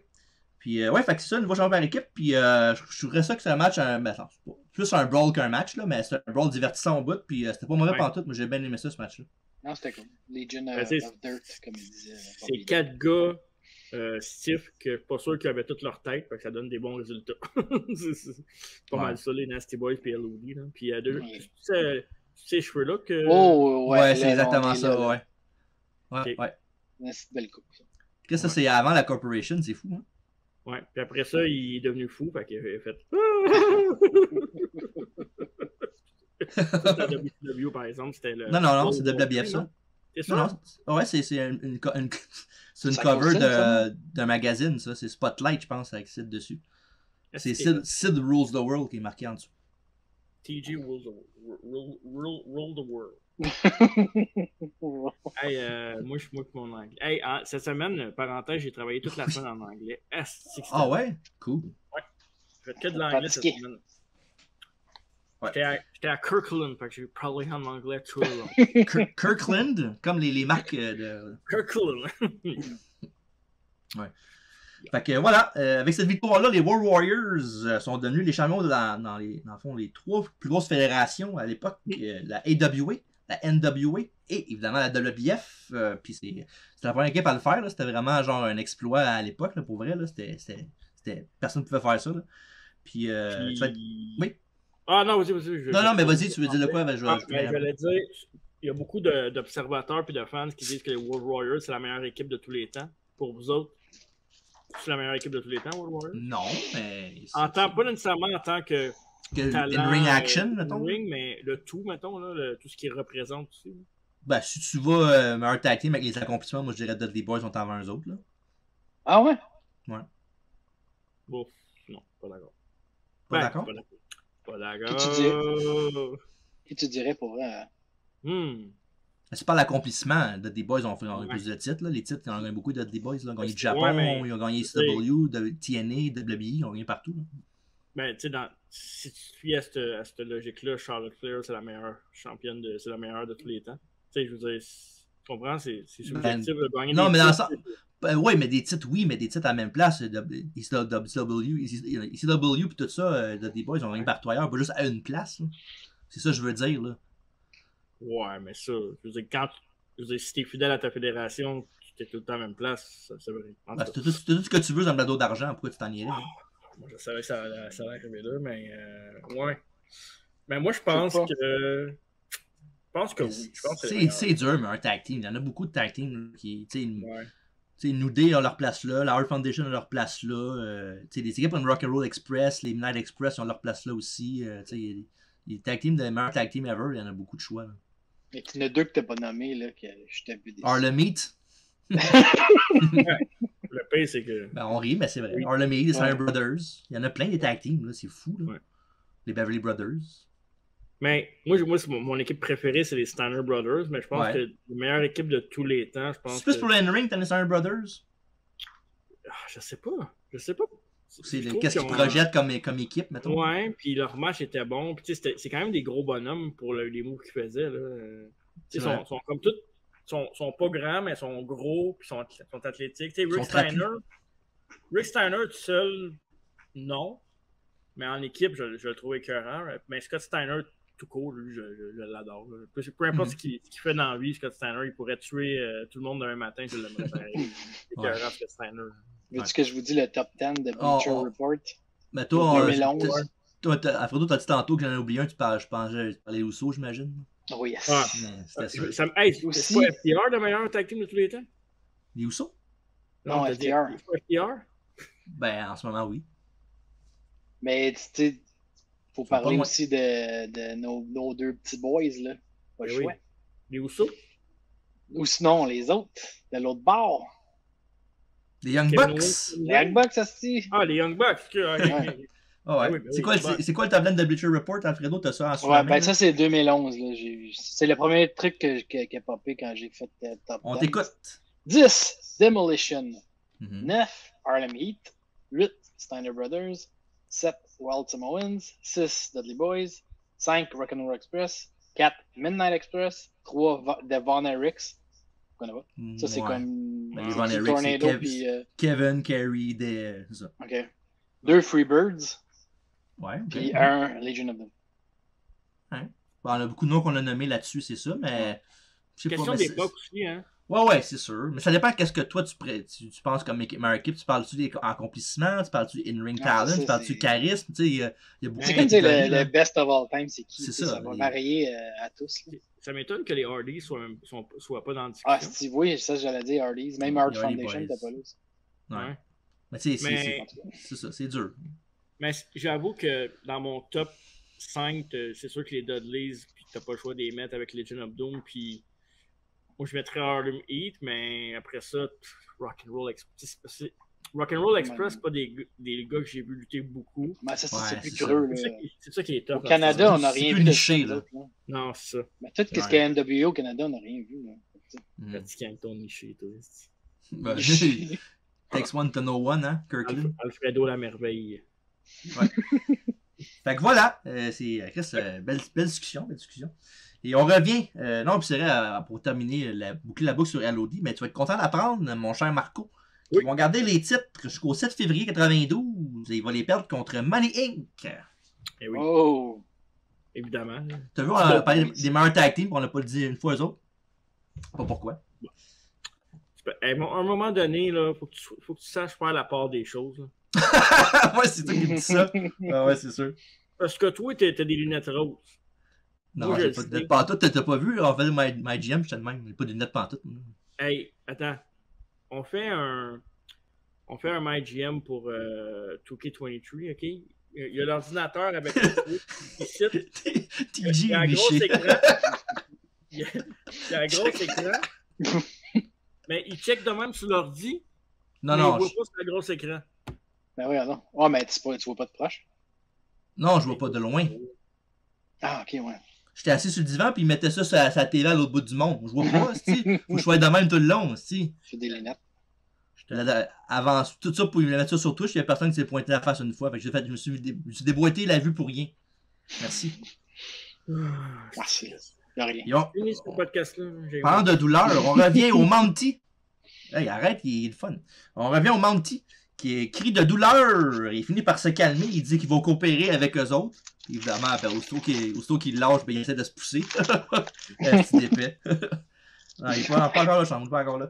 Puis euh, ouais, fait que c'est ça, nouveau champion par équipe, puis euh, je, je trouverais ça que c'est un match, un, ben, attends, c'est pas plus un brawl qu'un match, là, mais c'était un brawl divertissant au bout, puis euh, c'était pas mauvais ouais. pantoute, mais j'ai bien aimé ça, ce match-là. Non, c'était cool. Legion ben, of Dirt, comme ils disaient. C'est quatre gars euh, stiff, que pas sûr qu'ils avaient toute leur tête, fait que ça donne des bons résultats. C'est pas ouais. mal ça, les Nasty Boys puis L O D, là. Puis euh, deux, ouais. ces, ces cheveux-là que... Oh, ouais, ouais c'est exactement ça, là, ouais. Ouais, okay. ouais. C'est belle coupe. Qu'est-ce que ouais. ça, c'est avant la Corporation, c'est fou, hein? Ouais, puis après ça, il est devenu fou, fait qu'il a fait... W C W, par exemple, c'était le... Non, non, non, c'est W W F, ça. C'est ça? Non, non, ouais, c'est une, une, une, une cover d'un magazine, ça. C'est Spotlight, je pense, avec Sid dessus. C'est Sid, Sid Rules the World qui est marqué en dessous. T G Rules the World. Rule, rule the World. Hey, euh, moi, je suis moi pour mon anglais. Hey, en, cette semaine, parenthèse, j'ai travaillé toute la semaine en anglais. Ah ouais? Cool. Ouais. J'ai fait que de l'anglais cette semaine. Ouais. J'étais à, à Kirkland, fait que j'ai probably en anglais tout le long. Kirkland? Comme les, les marques de... Kirkland. Ouais. Fait que voilà, euh, avec cette victoire-là, les World Warriors sont devenus les champions de la, dans, les, dans le fond, les trois plus grosses fédérations à l'époque, euh, la A W A, la N W A et évidemment la W W F. Euh, Puis c'était la première équipe à le faire, c'était vraiment genre un exploit à l'époque, pour vrai, là, c'était, c'était, c'était, personne ne pouvait faire ça. Là. Puis, euh, Puis... tu vas être... Oui? Ah non, vas-y, vas-y. Je... Non, non, mais vas-y, tu veux dire de quoi? Je, ah, je, je... je voulais dire, il y a beaucoup de, d'observateurs et de fans qui disent que les World Warriors, c'est la meilleure équipe de tous les temps. Pour vous autres, c'est la meilleure équipe de tous les temps, World Warriors? Non, mais... En temps, pas nécessairement en tant que... que talent, ring action, euh, mettons? Ring, mais le tout, mettons, là, le, tout ce qui représente. Tu sais. Ben, si tu vas euh, meilleur tag team avec les accomplissements, moi, je dirais que les boys sont avant eux autres, là. Ah ouais? Ouais. Bon, non, pas d'accord. Pas ben, d'accord? Pas d'accord. Que tu, tu dirais pour vrai? Hmm. C'est pas l'accomplissement. The D-Boys ont fait ouais. plus de titres. Là. Les titres, ils ont gagné beaucoup de D-Boys. Ils ont gagné le Japon, ouais, mais... ils ont gagné C W, T N A, W B I, ils ont gagné partout. Ben, tu sais, dans... si tu suis à cette, à cette logique-là, Charlotte Flair, c'est la meilleure championne, de... c'est la meilleure de tous les temps. Tu sais, je veux dire, tu comprends, c'est, c'est subjectif ben... de gagner non, des mais titres. Dans ça... Ben, oui, mais des titres, oui, mais des titres à la même place. I C W, et tout ça, uh, des boys, ils ont rien partout ailleurs, pas juste à une place. Là. C'est ça que je veux dire, là. Ouais, mais ça, je veux dire, quand, je veux dire, si t'es fidèle à ta fédération, tu es tout le temps à la même place, ça, c'est vrai. Ben, c'est tout, tout, tout ce que tu veux dans le plateau d'argent, pourquoi tu t'en irais? Oh, moi, je savais que ça allait arriver là, mais euh, ouais. Mais moi, je pense que... Je pense que oui. Je pense que c'est, c'est, c'est dur, mais un tag team, il y en a beaucoup de tag team qui, tu sais... Ouais. T'sais, New Day a leur place là, la Hard Foundation a leur place là, euh, t'sais, les équipes comme Rock'n'Roll Express, les Midnight Express ont leur place là aussi. Euh, t'sais, les tag teams, les meilleurs tag teams ever, il y en a beaucoup de choix. Là. Mais tu n'as deux que t'as pas nommé là, que je t'ai vu des. Harlem Heat. Le pire, c'est que. Ben, on rit, mais c'est vrai. Oui. Harlem Heat, les Sire ouais. Brothers. Il y en a plein des tag teams, là, c'est fou. Là. Ouais. Les Beverly Brothers. Mais moi, moi c'est mon, mon équipe préférée, c'est les Steiner Brothers, mais je pense ouais. que la meilleure équipe de tous les temps, je pense. C'est plus que... pour le N-Ring, t'as les Steiner Brothers? Ah, je sais pas. Je sais pas. C'est le... Qu'est-ce qu'ils projettent comme, comme équipe, mettons? Ouais, puis leur match était bon. Puis c'est quand même des gros bonhommes pour le, les moves qu'ils faisaient. Ils sont, sont comme tous. Ils sont, sont pas grands, mais ils sont gros, puis ils sont, sont athlétiques. T'sais, Rick Steiner. Rick Steiner tout seul, non. Mais en équipe, je, je le trouve écœurant. Mais Scott Steiner. Tout court, lui, je, je, je l'adore. Peu, peu importe mm-hmm. ce, qu'il, ce qu'il fait dans la vie, Scott Steiner, il pourrait tuer euh, tout le monde d'un matin, je l'aimerais pareil. C'est ouais. Scott Steiner. Veux-tu ouais. que je vous dise le top dix de Bleacher oh, oh. Report? Mais toi, deux mille onze. Euh, toi, Alfredo, t'as dit tantôt que j'en ai oublié un, tu parlais, je pensais, tu parlais Uso, j'imagine? Oui, yes. Ah. Ouais, c'était ça. Hey, c'est aussi... pas F T R le meilleur tag team de tous les temps? Les Uso? Non, non F T R. F T R? Ben, en ce moment, oui. Mais, tu sais, faut parler aussi de, de nos, nos deux petits boys, là. Pas le oui. choix. Les Usos? Ou sinon, les autres, de l'autre bord. Les Young Bucks? Les Young Bucks, aussi. Ah, les Young Bucks. Que... ouais. Oh, ouais. Oui, c'est, oui, quoi, c'est, c'est quoi le tableau de Bleacher Report, Alfredo? T'as ça en soi? Ouais, ben ça, c'est deux mille onze. Là. J'ai, c'est le premier truc que, que, qui a popé quand j'ai fait euh, top on dix. On t'écoute. dix, Demolition. Mm-hmm. neuf, Harlem Heat. huit, Steiner Brothers. sept, Wild Samoans, six, Dudley Boys, cinq, Rock'n'Roll Express, quatre, Midnight Express, trois, Va- The Von Erichs. Ça, ouais. c'est comme ben, Von Erichs, Tornado, Kev- puis... Euh... Kevin, Kerry, des... OK. deux, Freebirds, ouais, okay. puis un, Legion of Doom. Hein? Bon, on a beaucoup de noms qu'on a nommés là-dessus, c'est ça, mais... Ouais. C'est question d'époque aussi, hein? Ouais, ouais, c'est sûr. Mais ça dépend qu'est-ce que toi, tu, pré- tu, tu penses comme équipe, équipe. Tu parles-tu des accomplissements? Tu parles-tu in-ring talent? Ah, ça, tu parles-tu c'est... charisme? Tu sais, il y a, y a beaucoup de... C'est comme dire le, le best of all time, c'est qui? C'est ça. Ça va les... varier euh, à tous. Là. Ça m'étonne que les Hardys soient, soient, soient pas dans le discussion. Ah, si, oui, ça, j'allais dire Hardys. Même Hard Foundation, t'as pas là. Ouais. ouais. Mais tu sais, c'est, Mais... c'est, c'est ça, c'est dur. Mais j'avoue que dans mon top cinq, c'est sûr que les Dudleys, pis t'as pas le choix de les mettre avec Legion of Doom, puis... Moi, je mettrais Harlem Heat, mais après ça, Rock'n'Roll Express. Rock'n'Roll Express, c'est pas des, des gars que j'ai vu lutter beaucoup. Mais ça, c'est, ouais, c'est plus c'est curieux. Ça. Le... C'est ça qui est top. Au Canada, on n'a rien vu. Niché, là. Là. Non, c'est ça. Mais tout ce qu'il y a N W O au Canada, on n'a rien vu. Pratiquant ton niché, toi. Takes one to know one, hein, Kirkland. Alfredo la merveille. Ouais. Fait que voilà, euh, c'est Chris, euh, belle, belle discussion, belle discussion. Et on revient, euh, non, puis c'est vrai, euh, pour terminer, la, boucler la boucle sur L O D, mais tu vas être content d'apprendre, mon cher Marco, Oui. Ils vont garder les titres jusqu'au sept février quatre-vingt-douze et ils vont les perdre contre Money incorporated. Eh oui. Oh! Évidemment. Tu as vu, on a parlé des meilleurs tag teams, on n'a pas le dit une fois eux autres. Pas pourquoi. Bon. À un moment donné, il faut, faut que tu saches faire la part des choses. Ouais, c'est toi qui me dis ça. Ah ouais, c'est sûr. Parce que toi, t'as des lunettes roses. Non, j'ai pas de lunettes pantoute. T'as pas vu, en fait, my, my G M, je te demande. J'ai pas de lunettes pantoute. Hey, attends. On fait un... On fait un My G M pour euh, two K twenty-three, OK? Il y a l'ordinateur avec le truc. Il y a un gros écran. Il y a un gros écran. Mais il check de même sur l'ordi. Non, non. Il voit pas sur le gros écran. Ben oui, non. Oh, mais tu vois pas de proche? Non, je vois pas de loin. Ah, ok, ouais. J'étais assis sur le divan, puis il mettait ça sur sa T V à l'autre bout du monde. Je vois pas, si. Faut que je sois de même tout le long, si. J'ai des lunettes. Avant tout ça, pour lui mettre ça sur Twitch, il y a personne qui s'est pointé la face une fois. Fait que j'ai fait, je me suis, dé... suis déboîté la vue pour rien. Merci. Merci. De rien. Ont... Fini ce podcast-là. Parlant de douleur, on revient au Mountie. Hey, arrête, il est le fun. On revient au Mountie, qui crie de douleur. Il finit par se calmer. Il dit qu'il va coopérer avec eux autres. Puis évidemment, ben, aussitôt qu'il qu'il lâche, ben, il essaie de se pousser. Un petit épais. Non, il n'est pas, pas encore là, je ne suis pas encore là.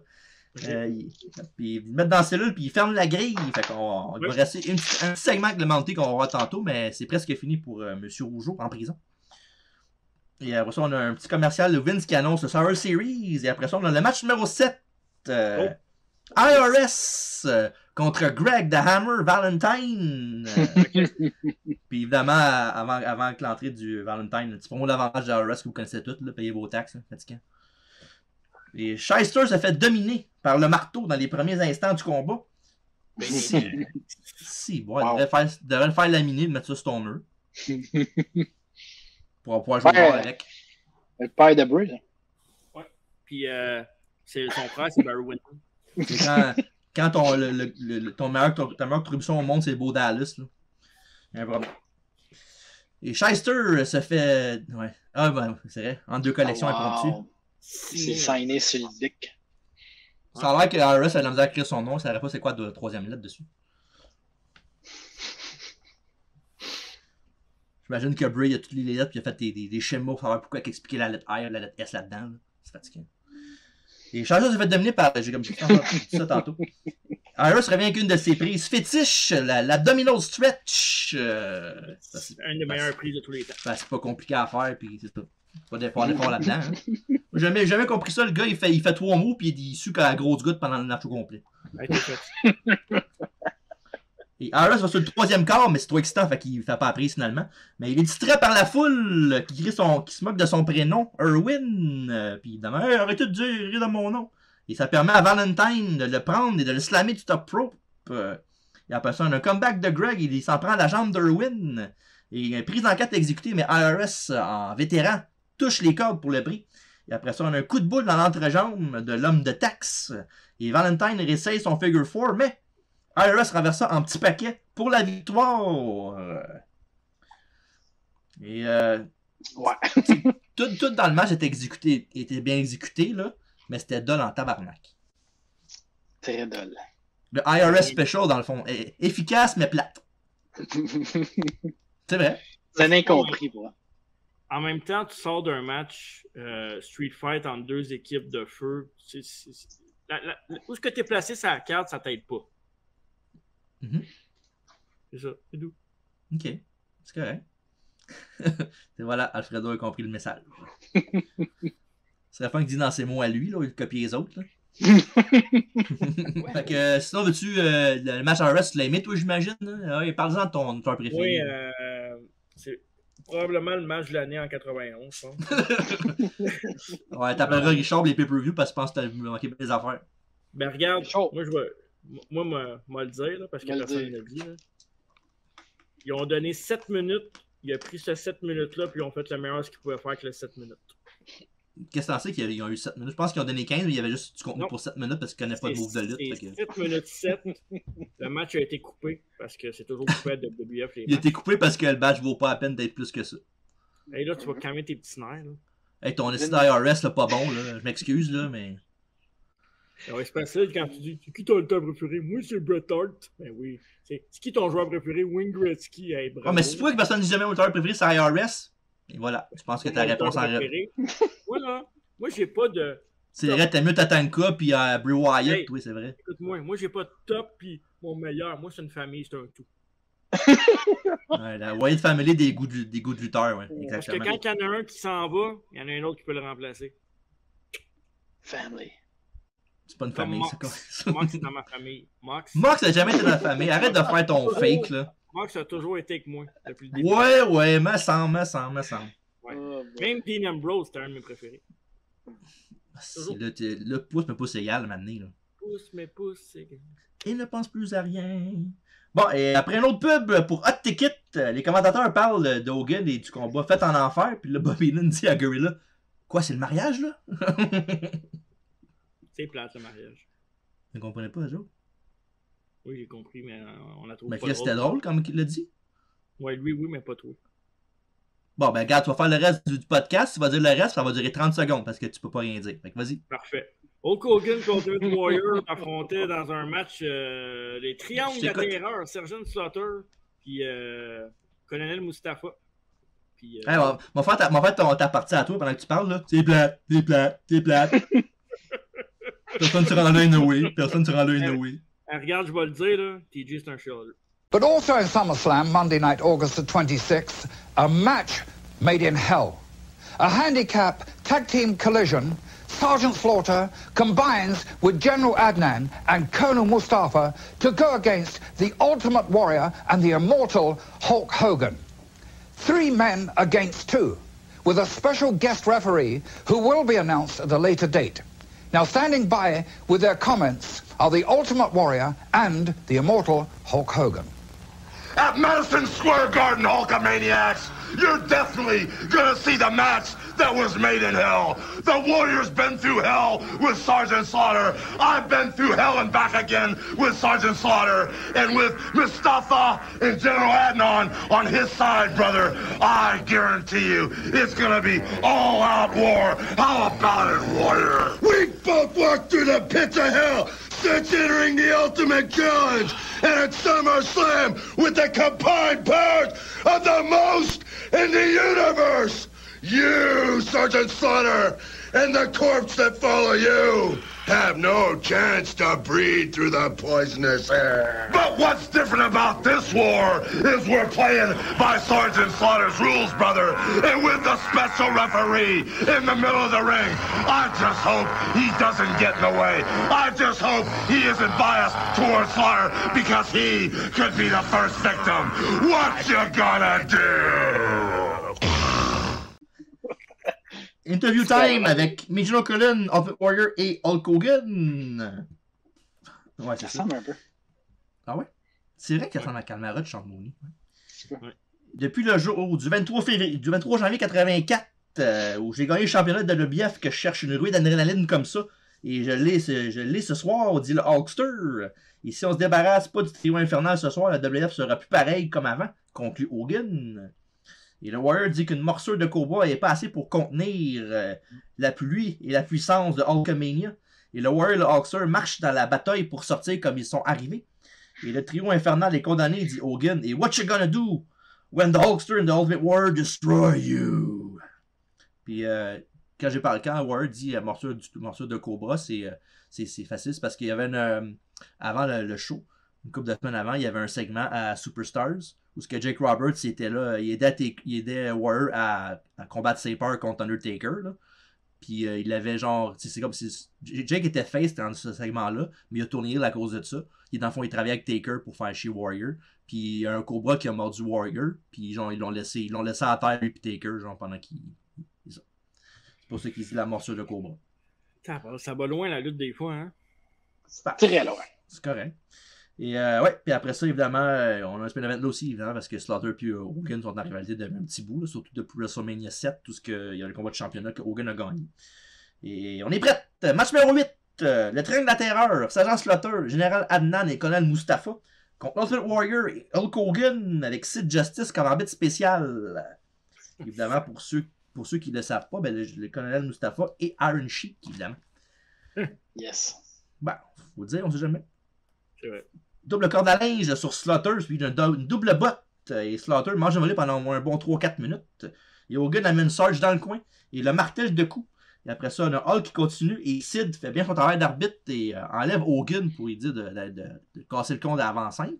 Euh, il, puis ils le mettent dans la cellule, puis ils ferment la grille. Fait qu'on on oui. va rester une, un petit segment avec le Mountie qu'on aura tantôt, mais c'est presque fini pour euh, M. Rougeau en prison. Et après ça, on a un petit commercial de Vince qui annonce le Survivor Series. Et après ça, on a le match numéro sept. Euh, oh. I R S euh, contre Greg the Hammer Valentine. Euh, puis évidemment, avant, avant que l'entrée du Valentine, un petit promo d'avantage de I R S que vous connaissez tous, là, payez vos taxes, fatigant. Et Shyster se fait dominer par le marteau dans les premiers instants du combat. Mais si, si bon, wow. il devrait, faire, devrait le faire laminer, le mettre ça sur ton mur. Pour pouvoir jouer père, avec. Le père de Bruce. Ouais. Puis euh, son frère, c'est Barry Windham. Quand, quand ton, le, le, le, ton meilleur, ton, ta meilleure contribution au monde, c'est Bo Dallas. Là. Il y a un problème. Et Shyster se fait. Ouais. Ah, ben, c'est vrai. En deux collections impromptues. Oh, wow. C'est signé sur le dick. Ça a l'air que I R S a de la misère à écrire son nom, ça ne saurait pas c'est quoi de troisième lettre dessus. J'imagine que Bray a toutes les lettres et il a fait des, des, des schémas pour savoir pourquoi expliquer la lettre R, la lettre S là-dedans. Là. C'est fatiguant. Et Charles s'est fait dominer par. J'ai comme dit ça tantôt. I R S revient avec une de ses prises fétiches, la, la Domino Stretch. Euh, c'est un des meilleurs prix de tous les temps. C'est pas compliqué à faire, puis c'est ça. Pas d'effort là-dedans. Hein. J'ai jamais compris ça. Le gars, il fait, il fait trois mots, puis il sue qu'à la grosse goutte pendant le match au complet. Et I R S va sur le troisième quart, mais c'est trop excitant, fait qu'il ne fait pas la prise finalement. Mais il est distrait par la foule qui, crie son, qui se moque de son prénom, Erwin. Euh, puis évidemment, hey, arrêtez de dire, rire de mon nom. Et ça permet à Valentine de le prendre et de le slammer du top rope. Euh, et après ça, on a un comeback de Greg, il s'en prend à la jambe d'Erwin. Et prise en quatre exécutée, mais I R S en vétéran touche les cordes pour le prix. Et après ça, on a un coup de boule dans l'entrejambe de l'homme de taxe. Et Valentine réessaye son figure four, mais I R S renverse ça en petit paquet pour la victoire. Et euh, ouais. tout, tout dans le match était exécuté, était bien exécuté, là, mais c'était dole en tabarnak. Très dole. Le I R S special, dans le fond, est efficace mais plate. C'est vrai. C'est incompris, moi. En même temps, tu sors d'un match euh, Street Fight entre deux équipes de feu. C'est, c'est, c'est... La, la, la... Où est-ce que tu es placé sur la carte, ça t'aide pas. Mm-hmm. C'est ça. C'est doux. OK. C'est correct. Et voilà, Alfredo a compris le message. C'est la fin qu'il dit dans ses mots à lui, là, il copie les autres. Là. Fait que sinon, veux-tu euh, le match en reste, tu l'as aimé, toi, j'imagine? Ouais, parle-en de ton, ton préféré. Oui, euh, c'est... probablement le match de l'année en quatre-vingt-onze, je pense. Ouais, t'appelleras Richard les pay-per-view parce que je pense que t'as manqué des affaires. Ben regarde, Richard. moi je vais moi, moi, moi le dire, là, parce que personne ne l'a dit. Là. Ils ont donné sept minutes, il a pris ce sept minutes-là, puis ils ont fait le meilleur ce qu'ils pouvaient faire avec les sept minutes. Qu'est-ce que t'en sais qu'ils ont eu sept minutes? Je pense qu'ils ont donné quinze, mais il y avait juste du contenu non. pour sept minutes parce qu'ils connaissent pas de move de lutte. Que... sept minutes sept, le match a été coupé parce que c'est toujours coupé à W W F. Les il a été coupé parce que le match vaut pas la peine d'être plus que ça. Et hey, là, tu vas calmer tes petits nerfs. Là. Hey, ton essai d'I R S, là, pas bon, là. Je m'excuse, là, mais. Ça va être facile quand tu dis, c'est qui ton lutteur préféré? Moi, c'est Bret Hart. Ben oui. C'est qui ton joueur préféré? Wayne Gretzky. Hey, bravo. Oh, mais c'est toi que personne ne dit jamais mon lutteur préféré, c'est I R S. Et voilà. Je pense que ta réponse en règle. Voilà. Moi, j'ai pas de. C'est vrai, t'as mieux Tatanka puis euh, Bray Wyatt, hey, oui, c'est vrai. Écoute-moi, moi, j'ai pas de top puis mon meilleur. Moi, c'est une famille, c'est un tout. Ouais, la Wyatt Family des goûts du, des goûts de lutteur, ouais, ouais, exactement. Parce que quand il y en a un qui s'en va, il y en a un autre qui peut le remplacer. Family. C'est pas une famille, c'est quoi? Mox est dans ma famille. Mox. Mox n'a jamais été dans la famille. Arrête de faire ton fake, là. Mox a toujours été avec moi depuis le début. Ouais, ouais, me semble, me semble, me semble. Ouais. Oh, même Dean Ambrose, c'était un de mes préférés. Le, le pouce me pousse égal, maintenant, là. Pouce me pousse égal. Il ne pense plus à rien. Bon, et après un autre pub pour Hot Ticket, les commentateurs parlent d'Hogan et du combat fait en enfer, puis là, Bobby Lynn dit à Gorilla, quoi, c'est le mariage, là? C'est plate, le mariage. Vous ne comprenez pas, Joe? Oui, j'ai compris, mais on a trouvé mais pas. Mais c'était drôle, comme il l'a dit? Oui, lui, oui, mais pas trop. Bon, ben, regarde, tu vas faire le reste du, du podcast, tu vas dire le reste, ça va durer trente secondes, parce que tu peux pas rien dire. Fait que vas-y. Parfait. Hulk Hogan contre Ultimate Warrior affrontait dans un match euh, les triangles de la terreur, Sergeant Slaughter, puis euh, Colonel Mustafa. Puis, euh... hey, bon, mon frère, ta, mon frère ta, ta partie à toi pendant que tu parles, là. T'es plate, t'es plate, t'es plate. Personne ne se rend là inouï. Personne ne se rend là inouï. Regarde, je vais le dire, là. T J, c'est un chialeux. But also in SummerSlam, Monday night, August the twenty-sixth, a match made in hell. A handicap tag team collision, Sergeant Slaughter combines with General Adnan and Colonel Mustafa to go against the Ultimate Warrior and the immortal Hulk Hogan. Three men against two, with a special guest referee who will be announced at a later date. Now standing by with their comments are the Ultimate Warrior and the immortal Hulk Hogan. At Madison Square Garden, Hulkamaniacs, you're definitely gonna see the match that was made in hell. The Warrior's been through hell with Sergeant Slaughter. I've been through hell and back again with Sergeant Slaughter. And with Mustafa and General Adnan on his side, brother, I guarantee you it's gonna be all-out war. How about it, Warrior? We both walked through the pits of hell. That's entering the ultimate challenge, and at SummerSlam, with the combined powers of the most in the universe, you, Sergeant Slaughter, and the corpse that follow you, have no chance to breathe through the poisonous air. But what's different about this war is we're playing by Sergeant Slaughter's rules, brother, and with the special referee in the middle of the ring. I just hope he doesn't get in the way. I just hope he isn't biased towards Slaughter because he could be the first victim. What you gonna do? Interview time avec Michelle O'Connor, Ultimate Warrior et Hulk Hogan. Ouais, ça ressemble un peu. Ah ouais? C'est vrai qu'elle ressemble à Calmara de Chamboni. Ouais. Depuis le jour du vingt-trois janvier quatre-vingt-quatre, euh, où j'ai gagné le championnat de l'O B F, que je cherche une ruée d'adrénaline comme ça. Et je l'ai ce, ce soir, dit le Hulkster. Et si on se débarrasse pas du trio infernal ce soir, la W F sera plus pareille comme avant, conclut Hogan. Et le Warrior dit qu'une morsure de cowboy est pas assez pour contenir euh, la pluie et la puissance de Hulkamania. Et le Warrior et le Hulkster marchent dans la bataille pour sortir comme ils sont arrivés. Et le trio infernal est condamné, dit Hogan. Et what you gonna do when the Hulkster and the Ultimate Warrior destroy you? Puis euh, quand j'ai parlé, quand Warrior dit euh, morsure, du, morsure de cobra, c'est euh, facile. C'est parce qu'il y avait, une, euh, avant le, le show, une couple de semaines avant, il y avait un segment à Superstars. Où ce que Jake Roberts était là, il aidait, il aidait Warrior à, à combattre ses peurs contre Undertaker. Là. Puis euh, il avait genre. C'est comme si. Jake était face dans ce segment-là, mais il a tourné à cause de ça. Et dans le fond, il travaillait avec Taker pour faire chier Warrior. Puis il y a un cobra qui a mordu Warrior. Puis genre, ils l'ont laissé, ils l'ont laissé à terre lui puis Taker, genre pendant qu'il. C'est pour ça qu'il dit la morsure de cobra. Ça, ça va loin la lutte des fois, hein? C'est très loin. C'est correct. Et euh, ouais, puis après ça, évidemment, euh, on a un spin-event là aussi, évidemment, parce que Slaughter et euh, Hogan sont en rivalité de même petit bout, là, surtout depuis WrestleMania sept, tout ce que, il y a le combat de championnat que Hogan a gagné. Et on est prêts! Match numéro huit, euh, le train de la terreur, Sergeant Slaughter, Général Adnan et Colonel Mustafa, contre Ultimate Warrior et Hulk Hogan, avec Sid Justice comme arbitre spécial. Évidemment, pour ceux, pour ceux qui ne le savent pas, ben, le, le Colonel Mustafa et Iron Sheik, évidemment. Yes. Ben, faut le dire, on sait jamais. C'est vrai. Double corde à linge sur Slaughter, suivi d'une do double botte. Et Slaughter mange un volet pendant un bon trois quatre minutes. Et Hogan amène Sarge dans le coin. Et le martèle de coups. Et après ça, on a Hall qui continue. Et Sid fait bien son travail d'arbitre et euh, enlève Hogan pour lui dire de, de, de, de casser le compte avant cinq.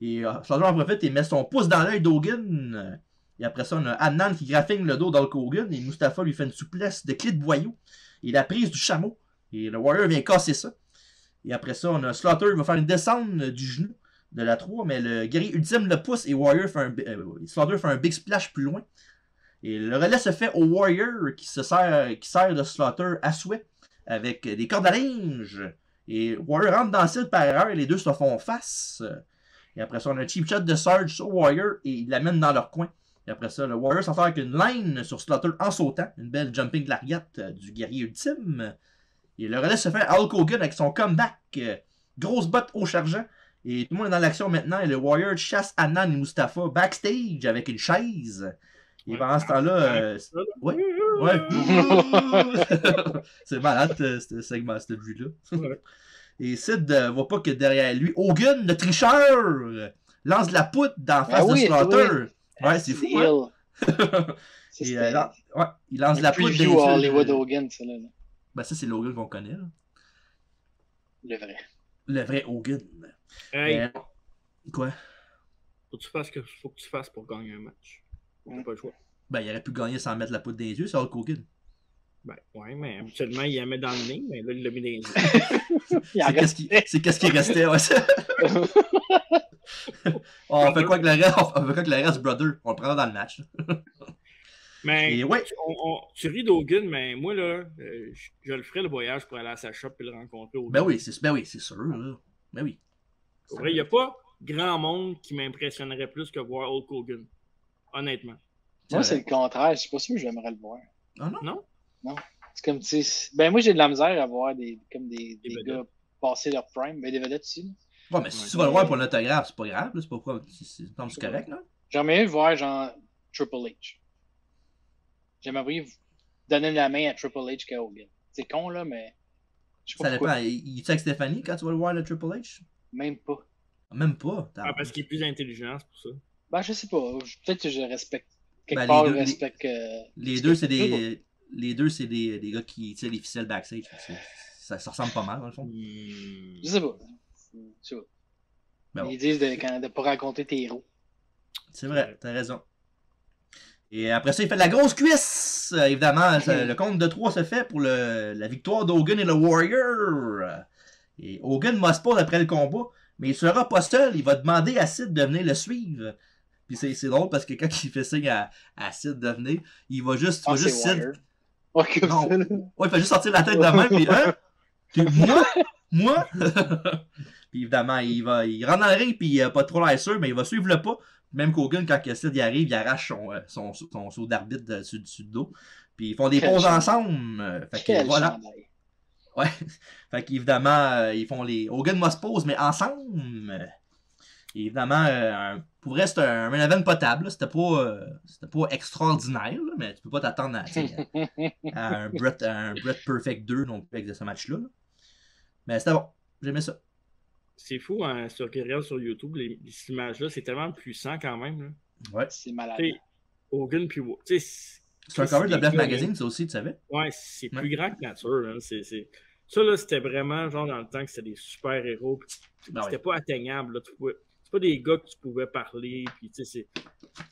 Et euh, Slaughter en profite et met son pouce dans l'œil d'Hogan. Et après ça, on a Adnan qui graffigne le dos d'Hulk Hogan. Et Mustafa lui fait une souplesse de clé de boyau. Et la prise du chameau. Et le Warrior vient casser ça. Et après ça, on a Slaughter qui va faire une descente du genou de la trois, mais le guerrier ultime le pousse et Warrior fait un, euh, Slaughter fait un big splash plus loin. Et le relais se fait au Warrior qui se sert, qui sert de Slaughter à souhait avec des cordes à linge. Et Warrior rentre dans le ciel par erreur et les deux se font face. Et après ça, on a un cheap shot de Sarge sur Warrior et il l'amène dans leur coin. Et après ça, le Warrior s'en sort avec une line sur Slaughter en sautant. Une belle jumping lariat du guerrier ultime. Et le relais se fait à Hulk Hogan avec son comeback. Grosse botte au chargeant. Et tout le monde est dans l'action maintenant. Et le Warrior chasse Adnan et Mustafa backstage avec une chaise. Et pendant ce temps-là... Euh... Ouais, ouais. C'est malade, ce segment, cette vue-là. Et Sid ne voit pas que derrière lui, Hogan, le tricheur, lance de la poutre dans la face ah oui, de Slaughter. Oui. Ouais, c'est fou. Hein? Et, euh, lan... ouais, il lance de la poutre. Preview à Hollywood Hogan, celle-là. Ben ça, c'est Hogan qu'on connaît. Là. Le vrai. Le vrai Hogan. Hey. Euh, quoi? Faut que tu fasses que, faut que tu fasses pour gagner un match. On n'a pas le choix. Ben, il aurait pu gagner sans mettre la poudre dans les yeux, c'est Hulk Hogan. Ben, ouais, mais habituellement, il la met dans le nez, mais là, il l'a mis dans les yeux. C'est qu'est-ce qui, c'est qu'est-ce qui restait, ouais. On fait quoi que le reste, on fait quoi que le reste, brother? On le prend dans le match. Mais ouais. tu, on, on, tu ris d'Hogan, mais moi, là, euh, je, je le ferai le voyage pour aller à sa shop et le rencontrer. Au ben, oui, ben oui, c'est sûr. Là. Ben oui. Il n'y a pas grand monde qui m'impressionnerait plus que voir Hulk Hogan. Honnêtement. Moi, c'est le contraire. Je sais pas si j'aimerais le voir. Ah non? Non. Non. C'est comme, tu sais... Ben, moi, j'ai de la misère à voir des, comme des, des, des gars passer leur prime. Ben, des vedettes aussi. Ouais, mais si ouais, tu vas le voir pour l'autographe, c'est pas grave. C'est pas grave. C'est correct, non? J'aimerais voir, genre, Triple H. J'aimerais donner la main à Triple H qu'à Hogan. C'est con, là, mais... Je sais pas ça pourquoi. Dépend. Il est avec Stéphanie quand tu vas le voir, le Triple H? Même pas. Même pas? Ah, parce qu'il est plus intelligent, c'est pour ça. Ben, je sais pas. Peut-être que je respecte. Quelque ben, part, je respecte. Les deux, c'est des, euh, les deux, c'est des, des gars qui tirent les ficelles backstage. Ça, ça ressemble pas mal, dans le fond. Mmh. Je sais pas. Je sais pas. Ben Ils bon. disent de ne pas raconter tes héros. C'est vrai, t'as raison. Et après ça, il fait de la grosse cuisse. Évidemment, mmh. ça, le compte de trois se fait pour le, la victoire d'Hogan et le Warrior. Et Hogan m'ospose après le combat, mais il sera pas seul. Il va demander à Sid de venir le suivre. Puis c'est drôle parce que quand il fait signe à, à Sid de venir, il va juste... Ah, il va juste Sid... ouais, ouais, il fait juste sortir la tête de même, puis hein? Puis, moi? Moi? Puis évidemment, il va il rentre dans le ring, puis il n'a pas trop l'air sûr, mais il va suivre le pas. Même qu'Hogan, quand Sid y arrive, il arrache son, son, son, son saut d'arbitre dessus, dessus le dos. Puis ils font des pauses ensemble. Fait que voilà. Ouais. Fait qu'évidemment, ils font les... Hogan must pose, mais ensemble... Et évidemment, euh, pour vrai, c'était un main event potable. C'était pas, euh, pas extraordinaire, là, mais tu peux pas t'attendre à, à, à un Brett Perfect deux non plus avec ce match-là. Là. Mais c'était bon. J'aimais ça. C'est fou, hein, sur sur YouTube, les, les images-là, c'est tellement puissant quand même. Là. Ouais. C'est malade. Hogan puis... C'est un cover de Bluff Magazine, ça aussi, tu savais? Ouais, c'est ouais. plus grand que nature. Hein. C'est... Ça, là, c'était vraiment genre dans le temps que c'était des super-héros. C'était ouais. pas atteignable, là, tu pouvais... C'est pas des gars que tu pouvais parler, puis tu sais,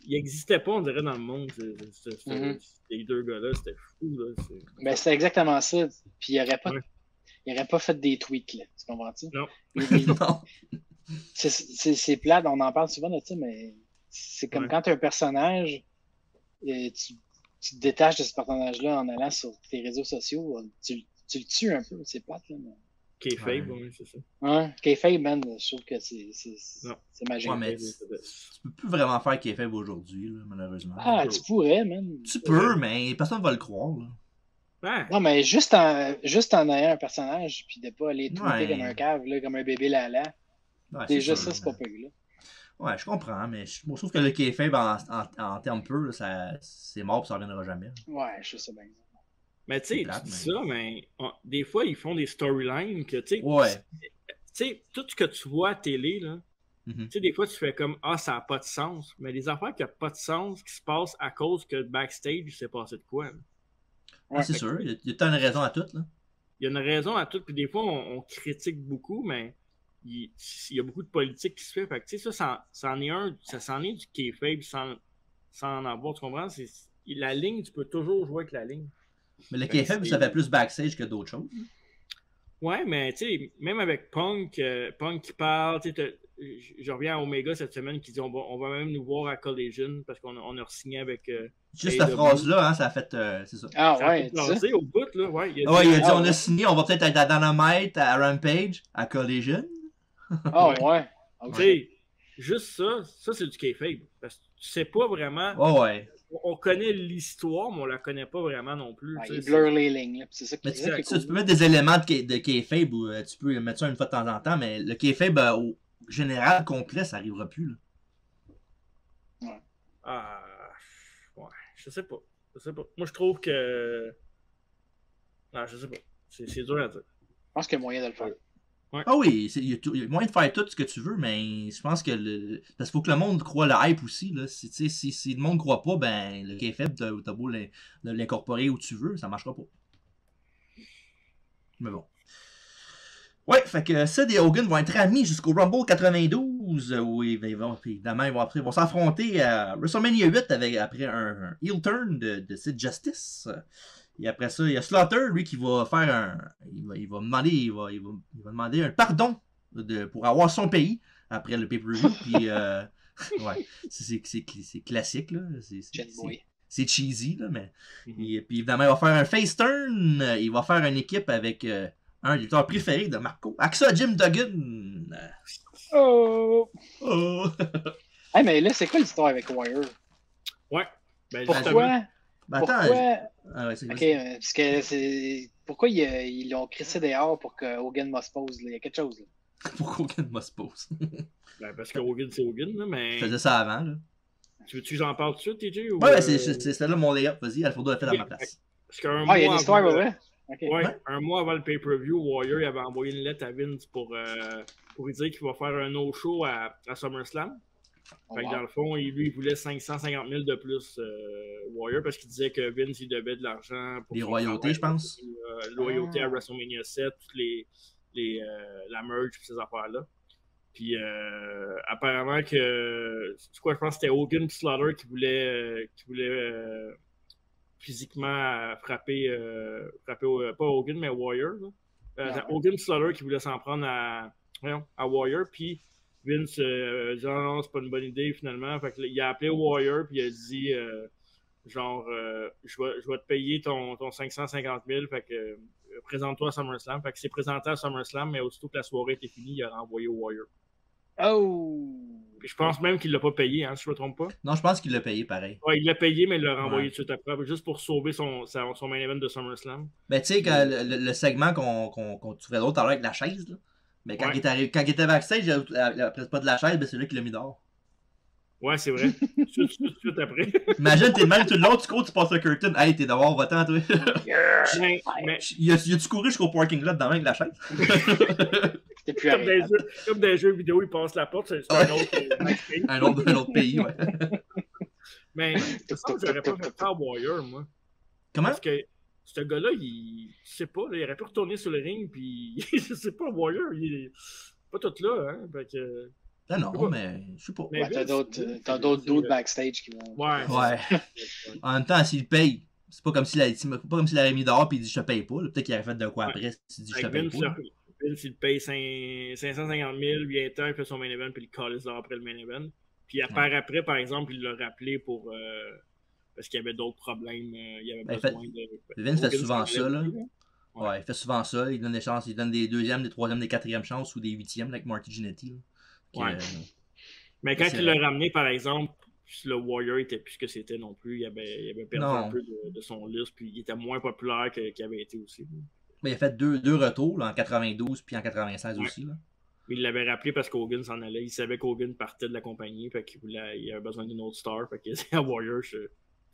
il n'existait pas, on dirait, dans le monde, ces mm-hmm. deux gars-là, c'était fou, là. Ben, c'était exactement ça, puis il n'aurait pas... Ouais. pas fait des tweets, là, tu comprends-tu? Non. Il... non. C'est plate, on en parle souvent, là, tu sais, mais c'est comme ouais. quand tu as un personnage, et tu, tu te détaches de ce personnage-là en allant sur tes réseaux sociaux, tu, tu le tues un peu, c'est plate, là, mais... K-Fabe, oui, c'est ça. Hein? K-Fabe, man, je trouve que c'est magique. Ouais, mais tu, tu peux plus vraiment faire K-Fabe aujourd'hui, malheureusement. Ah, tu pourrais, man. Tu peux, mais personne va le croire. Là. Ouais. Non, mais juste en, juste en ayant un personnage, puis de pas aller tweeter ouais. comme un cave, là, comme un bébé lala. Ouais, déjà, ça, c'est pas peu, là. Ouais, je comprends, mais je, bon, je trouve que le K-Fabe, en, en, en termes peu, c'est mort, puis ça reviendra jamais. Là. Ouais, je sais bien. Mais tu sais, tu dis ça, mais on, des fois, ils font des storylines que tu sais, ouais. tout ce que tu vois à télé, là, mm-hmm. tu sais, des fois, tu fais comme ah, ça n'a pas de sens. Mais les affaires qui n'ont pas de sens qui se passent à cause que le backstage, il s'est passé de quoi. Ouais, ah, c'est sûr, il y a tant de raisons à tout, là. Il y a une raison à tout, puis des fois, on, on critique beaucoup, mais il, il y a beaucoup de politique qui se fait. Fait que, tu sais, ça, ça en est un, ça s'en est du kayfabe sans, sans en avoir, tu comprends? C'est, la ligne, tu peux toujours jouer avec la ligne. Mais le kayfabe, ça fait plus backstage que d'autres choses. Ouais, mais tu sais, même avec Punk, euh, Punk qui parle, tu sais, je reviens à Omega cette semaine qui dit on va, on va même nous voir à Collision parce qu'on on a re-signé avec. Euh, Juste cette phrase-là, hein, ça a fait. Euh, c'est ça. Ah ça ouais. C'est au bout, là. Ouais, il a dit, ouais, il a dit ah, on ouais. a signé, on va peut-être être à Dynamite, à Rampage, à Collision. Ah ouais. ouais. Okay. Tu sais, juste ça, ça c'est du kayfabe. Parce que tu sais pas vraiment. Oh, ouais. On connaît l'histoire, mais on la connaît pas vraiment non plus. Ouais, il blur les lignes. Là, c'est ça qui est ça, cool. Tu peux mettre des éléments de kayfabe ou euh, tu peux mettre ça une fois de temps en temps, mais le kayfabe euh, au général complet, ça n'arrivera plus. Là. Ouais. Ah, ouais. Je sais pas. Je sais pas. Moi, je trouve que. Non, je sais pas. C'est, c'est dur à dire. Je pense qu'il y a moyen de le faire. Ouais. Ah oui, il y, y a moyen de faire tout ce que tu veux, mais je pense que le. Parce qu'il faut que le monde croit le hype aussi. Là. Si, si, si le monde ne croit pas, ben le kayfabe, t'as, t'as beau l'in, l'incorporer où tu veux, ça ne marchera pas. Mais bon. Ouais, fait que Sid et Hogan vont être amis jusqu'au Rumble quatre-vingt-douze, où ils vont, évidemment, ils vont, après, ils vont s'affronter à WrestleMania huit avec, après un, un heel turn de, de Sid Justice. Et après ça, il y a Slaughter, lui, qui va faire un... Il va, il va, demander, il va, il va, il va demander un pardon de, pour avoir son pays après le pay-per-view. Puis, euh, ouais, c'est, c'est, c'est, c'est classique, là. C'est, c'est, c'est, c'est cheesy, là, mais... Mm-hmm. Et, puis, évidemment, il va faire un face turn. Il va faire une équipe avec euh, un des lutteurs préférés de Marco, Axa Jim Duggan. Oh! Oh! Hey, mais là, c'est quoi l'histoire avec Wire? Ouais. Ben, pourquoi... Ben pourquoi... attends, ah ouais, c'est ok, mais parce que c'est pourquoi ils, ils l'ont crissé dehors pour que Hogan Moss pose, il y a quelque chose là. Pourquoi Hogan Moss pose? Ben parce que Hogan c'est Hogan là, mais. Je faisais ça avant là. Tu veux-tu que j'en parle tout de suite, T J? Ou... Ouais, ouais, c'est, c'est, c'est, c'est là mon layout, vas-y, elle faudrait faire à ma place. Parce qu'un ah, il y a une histoire, avant... ouais. Okay. Ouais, ouais. Un mois avant le pay-per-view, Warrior il avait envoyé une lettre à Vince pour, euh, pour lui dire qu'il va faire un no-show à, à SummerSlam. Fait que dans le fond, il, lui, il voulait cinq cent cinquante mille de plus euh, Warrior parce qu'il disait que Vince, il devait de l'argent pour... Les royautés, je pense. Euh, loyauté ah. à WrestleMania sept, toutes les, les, euh, la merge et ces affaires-là. Puis euh, apparemment que... Tu quoi, je pense que c'était Hogan et Slaughter qui voulaient, euh, qui voulaient euh, physiquement frapper... Euh, frapper euh, pas Hogan, mais Warrior. Euh, ah. Hogan et Slaughter qui voulaient s'en prendre à, à Warrior, puis... Vince euh, genre non, c'est pas une bonne idée finalement. Fait que, là, il a appelé Warrior puis il a dit euh, genre euh, je vais je vais te payer ton, ton cinq cent cinquante mille. Fait que euh, présente-toi à SummerSlam. Fait que c'est présenté à SummerSlam, mais aussitôt que la soirée était finie, il a renvoyé Warrior. Oh! Puis je pense même qu'il l'a pas payé, hein, si je me trompe pas. Non, je pense qu'il l'a payé pareil. Ouais, il l'a payé, mais il l'a renvoyé ouais. tout de suite après, juste pour sauver son, son, son main event de SummerSlam. Ben tu sais que le, le segment qu'on, qu'on, qu'on trouvait l'autre à l'heure avec la chaise, là. Mais quand, ouais. il était arrivé, quand il était backstage, après pas de la chaise, ben c'est là qu'il l'a mis dehors. Ouais, c'est vrai. Tout de après. Imagine, t'es mal tout l'autre, tu cours, tu passes le curtain. Hey, t'es dehors, va-t'en, toi. Mais, mais... Y a-tu couru jusqu'au parking lot dans la main de la chaise? T'es plus comme, des jeux, comme des jeux vidéo, ils passent la porte, c'est, c'est un, autre, euh, pays. un autre Un autre pays, ouais. Mais, je pense que j'aurais pas fait ça à Warrior, moi. Comment? Parce que... Ce gars-là, il. Je sais pas, là, il aurait pu retourner sur le ring, puis. Je sais pas, Warrior, il est pas tout là, hein. Fait que... Non, non, pas... mais je sais pas. Ouais, mais t'as d'autres t'as d'autres doutes backstage qui vont. Ouais. ouais. En même temps, s'il paye, c'est pas comme s'il a... pas comme s'il l'avait mis dehors, puis il dit je te paye pas. Là. Peut-être qu'il aurait fait de quoi ouais. après s'il dit je te paye pas. Vince, il paye cinq cent cinquante mille, lui, il fait son main event, puis il colle ça après le main event. Puis à part ouais. après, par exemple, il l'a rappelé pour. Euh... Parce qu'il y avait d'autres problèmes, il y avait besoin fait, de... Vince fait souvent ça, là. Ouais. ouais, il fait souvent ça. Il donne des chances, il donne des deuxièmes, des troisièmes, des quatrièmes chances ou des huitièmes, avec like Marty Jannetty. Ouais. Euh... Mais quand c'est... il l'a ramené, par exemple, le Warrior était plus ce que c'était non plus. Il avait, il avait perdu non. un peu de, de son lustre, puis il était moins populaire que, qu'il avait été aussi. Là. Mais il a fait deux, deux retours, là, en quatre-vingt-douze puis en quatre-vingt-seize ouais. aussi, là. Il l'avait rappelé parce qu'Hogan s'en allait. Il savait qu'Hogan partait de la compagnie, fait qu'il voulait, il avait besoin d'une autre star, fait que c'est un Warrior, je...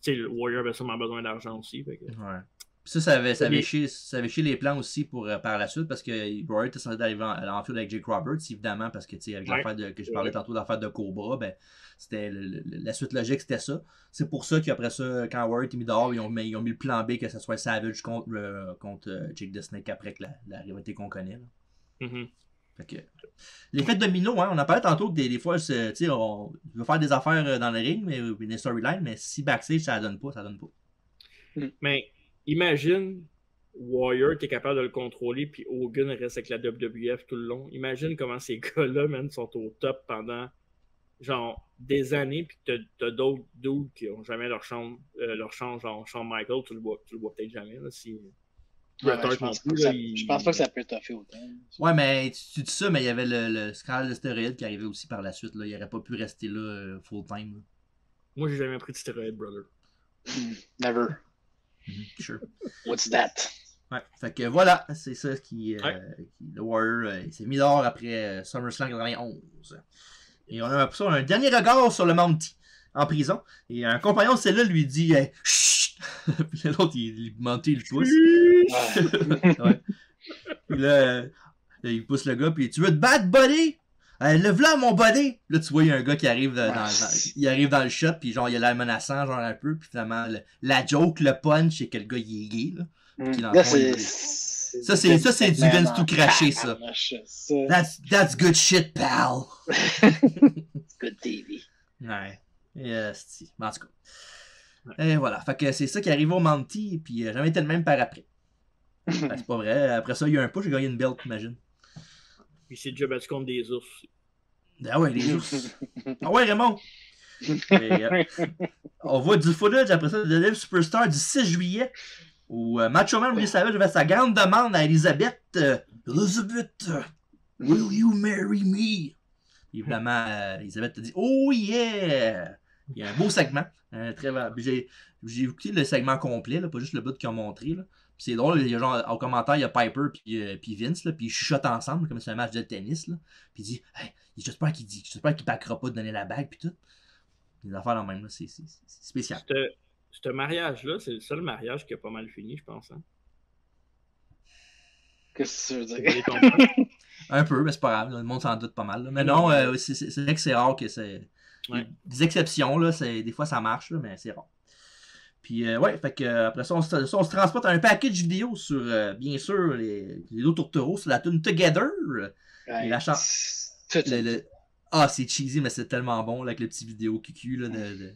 Tu sais, le Warrior avait sûrement besoin d'argent aussi. Fait que... ouais. Ça, ça avait, ça, avait oui. chié, ça avait chié les plans aussi pour, euh, par la suite, parce que Broyer était censé aller en, en field avec Jake Roberts, évidemment, parce que, tu sais, avec ouais. l'affaire de, que je parlais ouais. tantôt, l'affaire de Cobra, ben, c'était le, le, la suite logique, c'était ça. C'est pour ça qu'après ça, quand Broyer était mis dehors, ils ont, ils ont mis le plan B, que ce soit Savage contre, euh, contre euh, Jake the Snake après que la, la rivalité qu'on connaît. Mm-hmm. Fait que, l'effet domino, hein, on en parlait tantôt que des, des fois, tu sais, on, on veut faire des affaires dans le ring, mais des storylines, mais si backstage, ça donne pas, ça donne pas. Mais... imagine Warrior, t'es capable de le contrôler, puis Hogan reste avec la W W F tout le long. Imagine comment ces gars-là, man, sont au top pendant, genre, des années, puis t'as, t'as d'autres dudes qui n'ont jamais leur chance, euh, leur chance, genre, Shawn Michaels, tu le vois, tu le vois peut-être jamais, là, si... Ouais, ouais, je, pense plus, ça, il... je pense pas que ça peut toffer autant. Ouais, mais tu, tu dis ça, mais il y avait le, le scandale de stéroïdes qui arrivait aussi par la suite, là. Il n'aurait pas pu rester là, euh, full-time, là. Moi, j'ai jamais pris de stéroïdes, brother. Mm, never. Mm-hmm. Sure. What's that? Ouais, fait que voilà, c'est ça qui. Euh, ouais. qui le Warrior euh, s'est mis dehors après euh, SummerSlam quatre-vingt-onze. Et on a, on a un dernier regard sur le Mountie en prison. Et un compagnon de celle-là lui dit hey, chut! Puis l'autre, il Mountie, il le pousse. Ouais. Puis là, là, il pousse le gars, puis tu veux te battre, buddy? Euh, le v'là mon body! Là, tu vois, il y a un gars qui arrive dans, dans, il arrive dans le shop, puis genre, il a l'air menaçant, genre un peu, puis finalement, le, la joke, le punch, c'est que le gars, il est gay, là. Mm. Là fond, c'est, il... c'est, ça, c'est, ça, c'est du Vince tout craché, ça. ça. That's, that's good shit, pal! It's good T V. Ouais. Yes, en tout cas. Ouais. Et voilà. Fait que c'est ça qui arrive au Mountie, puis euh, jamais été le même par après. Ben, c'est pas vrai. Après ça, il y a un push, j'ai gagné une belt, t'imagines. Puis c'est déjà battu contre des ours. Ah ouais, les ours. Ah ouais, Raymond. Et, euh, on voit du footage après ça de Live Superstar du six juillet où euh, Macho Man Randy Savage fait sa grande demande à Elizabeth. Euh, Elizabeth, will you marry me? Évidemment, euh, Elizabeth te dit oh yeah! Il y a un beau segment. Euh, très... j'ai, j'ai écouté le segment complet, là, pas juste le bout qu'ils ont montré. Là. C'est drôle, il y a genre, en commentaire, il y a Piper puis, euh, puis Vince, là, puis ils chuchotent ensemble, comme c'est un match de tennis, là. Puis il dit, hey, j'espère qu'il dit, j'espère qu'il backera pas de donner la bague, puis tout. Les affaires, là, même, là, c'est, c'est, c'est spécial. Ce mariage-là, c'est le seul mariage qui a pas mal fini, je pense, hein. Qu'est-ce que ça veut dire? Un peu, mais c'est pas grave, le monde s'en doute pas mal, là. Mais non, euh, c'est, c'est, c'est vrai que c'est rare que c'est... Ouais. Des exceptions, là, c'est, des fois, ça marche, là, mais c'est rare. Puis, euh, ouais, fait que, euh, après ça on, se, ça, on se transporte à un package vidéo sur, euh, bien sûr, les, les deux tourtereaux sur la tune Together. Ouais, et la chan- le, le... Ah, c'est cheesy, mais c'est tellement bon, là, avec le petit vidéo cucu, là. De, de...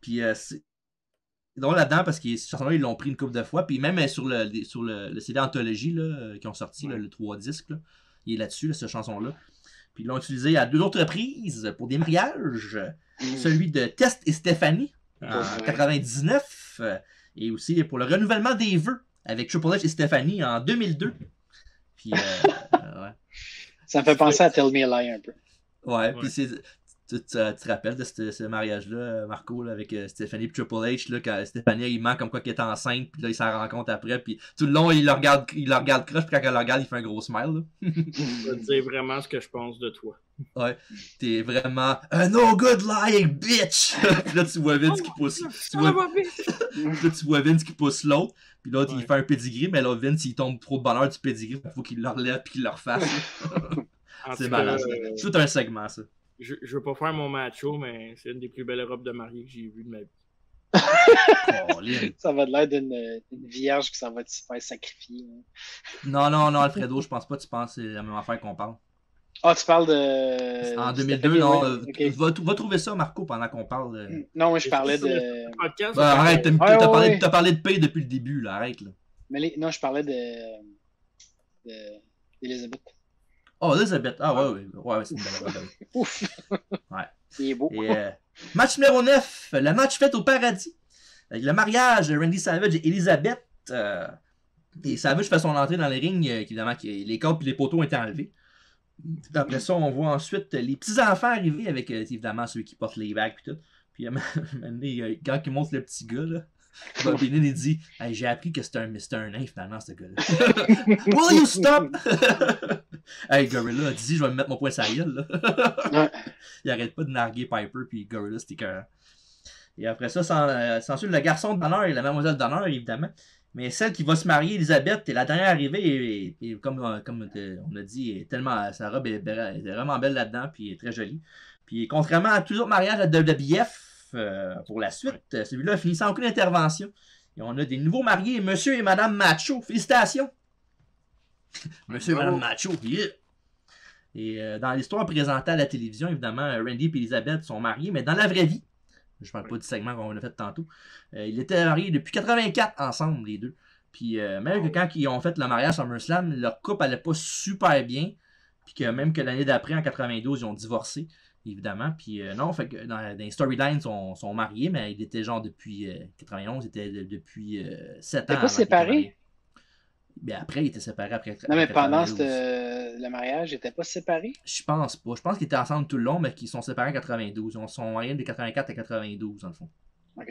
Puis, euh, c'est... c'est drôle là-dedans parce que ces chansons-là, ils l'ont pris une couple de fois. Puis, même euh, sur, le, sur le, le C D Anthologie, là, qui ont sorti, ouais. là, le trois disques, là, il est là-dessus, là, cette chanson-là. Puis, ils l'ont utilisé à deux autres reprises pour des mariages. Mmh. Celui de Test et Stéphanie. En quatre-vingt-dix-neuf, et aussi pour le renouvellement des vœux avec Triple H et Stéphanie en deux mille deux. Puis, euh, ouais. Ça me fait penser à Tell Me a Lie un peu. Ouais, puis c'est. Tu te rappelles de ce mariage-là, Marco, avec Stéphanie et Triple H, quand Stéphanie, il ment comme quoi qu'elle est enceinte, puis là, il s'en rend compte après, puis tout le long, il la regarde croche, puis quand elle la regarde, il fait un gros smile. Je vais te dire vraiment ce que je pense de toi. Ouais, t'es vraiment un no good lying bitch! Puis là, tu vois Vince qui pousse. Tu vois... là, tu vois Vince qui pousse l'autre, puis l'autre, ouais. il fait un pedigree, mais là, Vince, il tombe trop de bonheur du pedigree, il faut qu'il le relève, puis qu'il le refasse. C'est malin. Euh... C'est tout un segment, ça. Je, je veux pas faire mon macho, mais c'est une des plus belles robes de mariée que j'ai vues de ma vie. Ça va de l'air d'une, d'une vierge qui s'en va se faire sacrifier. Hein. Non, non, non, Alfredo, je pense pas que tu penses que c'est la même affaire qu'on parle. Ah, tu parles de... En deux mille deux, non. Okay. Va, va trouver ça, Marco, pendant qu'on parle. De... Non, moi, je parlais de... Podcast, bah, arrête, t'as, ah, t'as, ouais, parlé, ouais. t'as parlé de paix depuis le début, là, arrête. Là. Mais les... Non, je parlais de... de... d'Elizabeth. Oh, Elizabeth. Ah, ouais, ouais, ouais, ouais, c'est une belle robe. Ouf! Ouais. C'est beau. Et, euh, match numéro neuf, le match fait au paradis. Avec le mariage de Randy Savage et Elizabeth. Euh, et Savage fait son entrée dans les rings, évidemment, les cordes et les poteaux ont été enlevés. Après ça, on voit ensuite les petits-enfants arriver avec, évidemment, ceux qui portent les bagues et tout. Puis, quand ils montrent le petit gars, là, Bobby Lynn, il dit hey, « J'ai appris que c'était un, c'était un nain, finalement, ce gars-là. »« Will you stop? » Hey, Gorilla a dit « Je vais me mettre mon poing sur la gueule. » Il arrête pas de narguer Piper, puis Gorilla, c'était écœurant. Et après ça, s'ensuit le garçon d'honneur et la mademoiselle d'honneur, évidemment. Mais celle qui va se marier, Elisabeth, est la dernière arrivée, et, et, et comme, comme on a dit, est tellement, sa robe est, est vraiment belle là-dedans, puis est très jolie. Puis contrairement à tous les autres mariages à W W F, euh, pour la suite, celui-là finit sans aucune intervention. Et on a des nouveaux mariés, Monsieur et Madame Macho. Félicitations! Monsieur et Madame Macho, yeah! Et euh, dans l'histoire présentée à la télévision, évidemment, Randy et Elisabeth sont mariés, mais dans la vraie vie, je parle pas du segment qu'on a fait tantôt, euh, ils étaient mariés depuis quatre-vingt-quatre ensemble, les deux. Puis euh, même que quand ils ont fait le mariage SummerSlam, leur couple allait pas super bien. Puis que même que l'année d'après, en quatre-vingt-douze, ils ont divorcé, évidemment. Puis euh, non, fait que dans, dans les storylines, ils sont, sont mariés, mais ils étaient genre depuis euh, quatre-vingt-onze, ils étaient de, depuis euh, sept ans. Ils n'étaient pas séparés? Mais après, ils étaient séparés après. Non, mais pendant euh, le mariage, ils n'étaient pas séparés? Je pense pas. Je pense qu'ils étaient ensemble tout le long, mais qu'ils sont séparés en quatre-vingt-douze. Ils sont en moyenne de quatre-vingt-quatre à quatre-vingt-douze, dans le fond. Ok.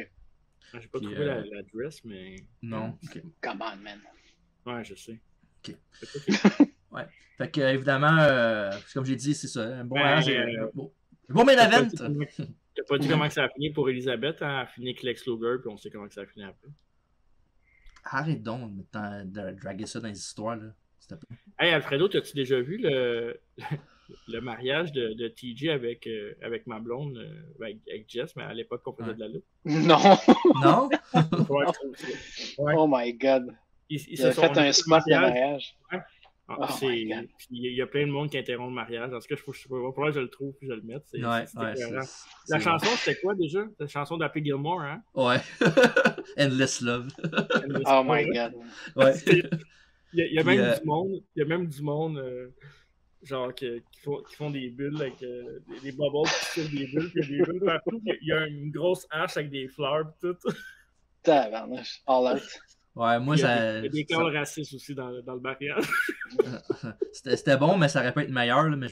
J'ai pas Puis, trouvé euh... l'adresse, mais. Non. Okay. Come on, man. Ouais, je sais. Ok. Ouais. Fait que, évidemment, euh, comme j'ai dit, c'est ça. Un bon mariage. Ben, euh... bon, bon main event. T'as pas dit comment ça a fini pour Elisabeth. Elle a fini avec Lex Luger, puis on sait comment ça a fini après. Arrête donc de draguer ça dans les histoires, là, s'il te plaît. Hey, Alfredo, t'as-tu déjà vu le, le mariage de, de T J avec, euh, avec ma blonde, euh, avec, avec Jess, mais à l'époque, on faisait ouais. de la lutte? Non! Non? Ouais, ouais. Oh my God! Ils, ils se sont fait un smart de mariage. Ouais. Ah, oh il y a plein de monde qui interrompt le mariage. En tout cas, je ne sais pas pourquoi je le trouve et je le mette. C'est, ouais, c'est, ouais, c'est, la c'est chanson, c'était quoi déjà? La chanson d'Happy Gilmore, hein? Ouais. Endless Love. Endless oh Love. My God. Ouais. Il, y a, il, y a même euh... du monde, il y a même du monde euh, genre que, qui, font, qui font des bulles avec euh, des, des bubbles qui tirent des bulles, puis il y a des bulles partout. Il y a une grosse hache avec des fleurs et tout. Tabarnouche. All out. Ouais, moi, il y a ça, des, des corps ça... racistes aussi dans, dans le mariage. c'était, c'était bon, mais ça aurait pu être meilleur. Là, mais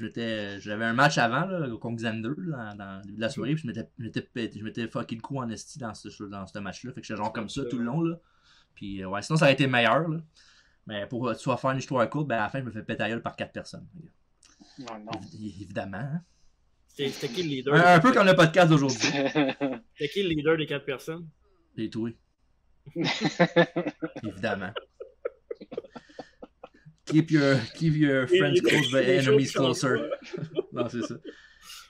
j'avais un match avant là, au Xander dans, dans le début de la soirée. Puis je m'étais, m'étais, je m'étais fucké le coup en esti dans ce, dans ce match-là. Fait que j'étais genre comme ça tout le long. Là. Puis ouais, sinon, ça aurait été meilleur. Là. Mais pour tu vas faire une histoire courte, ben, à la fin, je me fais péter à gueule par quatre personnes. Non, non. Évi- évidemment. Hein? C'était, c'était qui le leader? Un, un peu comme le podcast d'aujourd'hui. C'était qui le leader des quatre personnes? Les toués. Évidemment. Keep your, keep your friends close, but enemies closer. Non, c'est ça.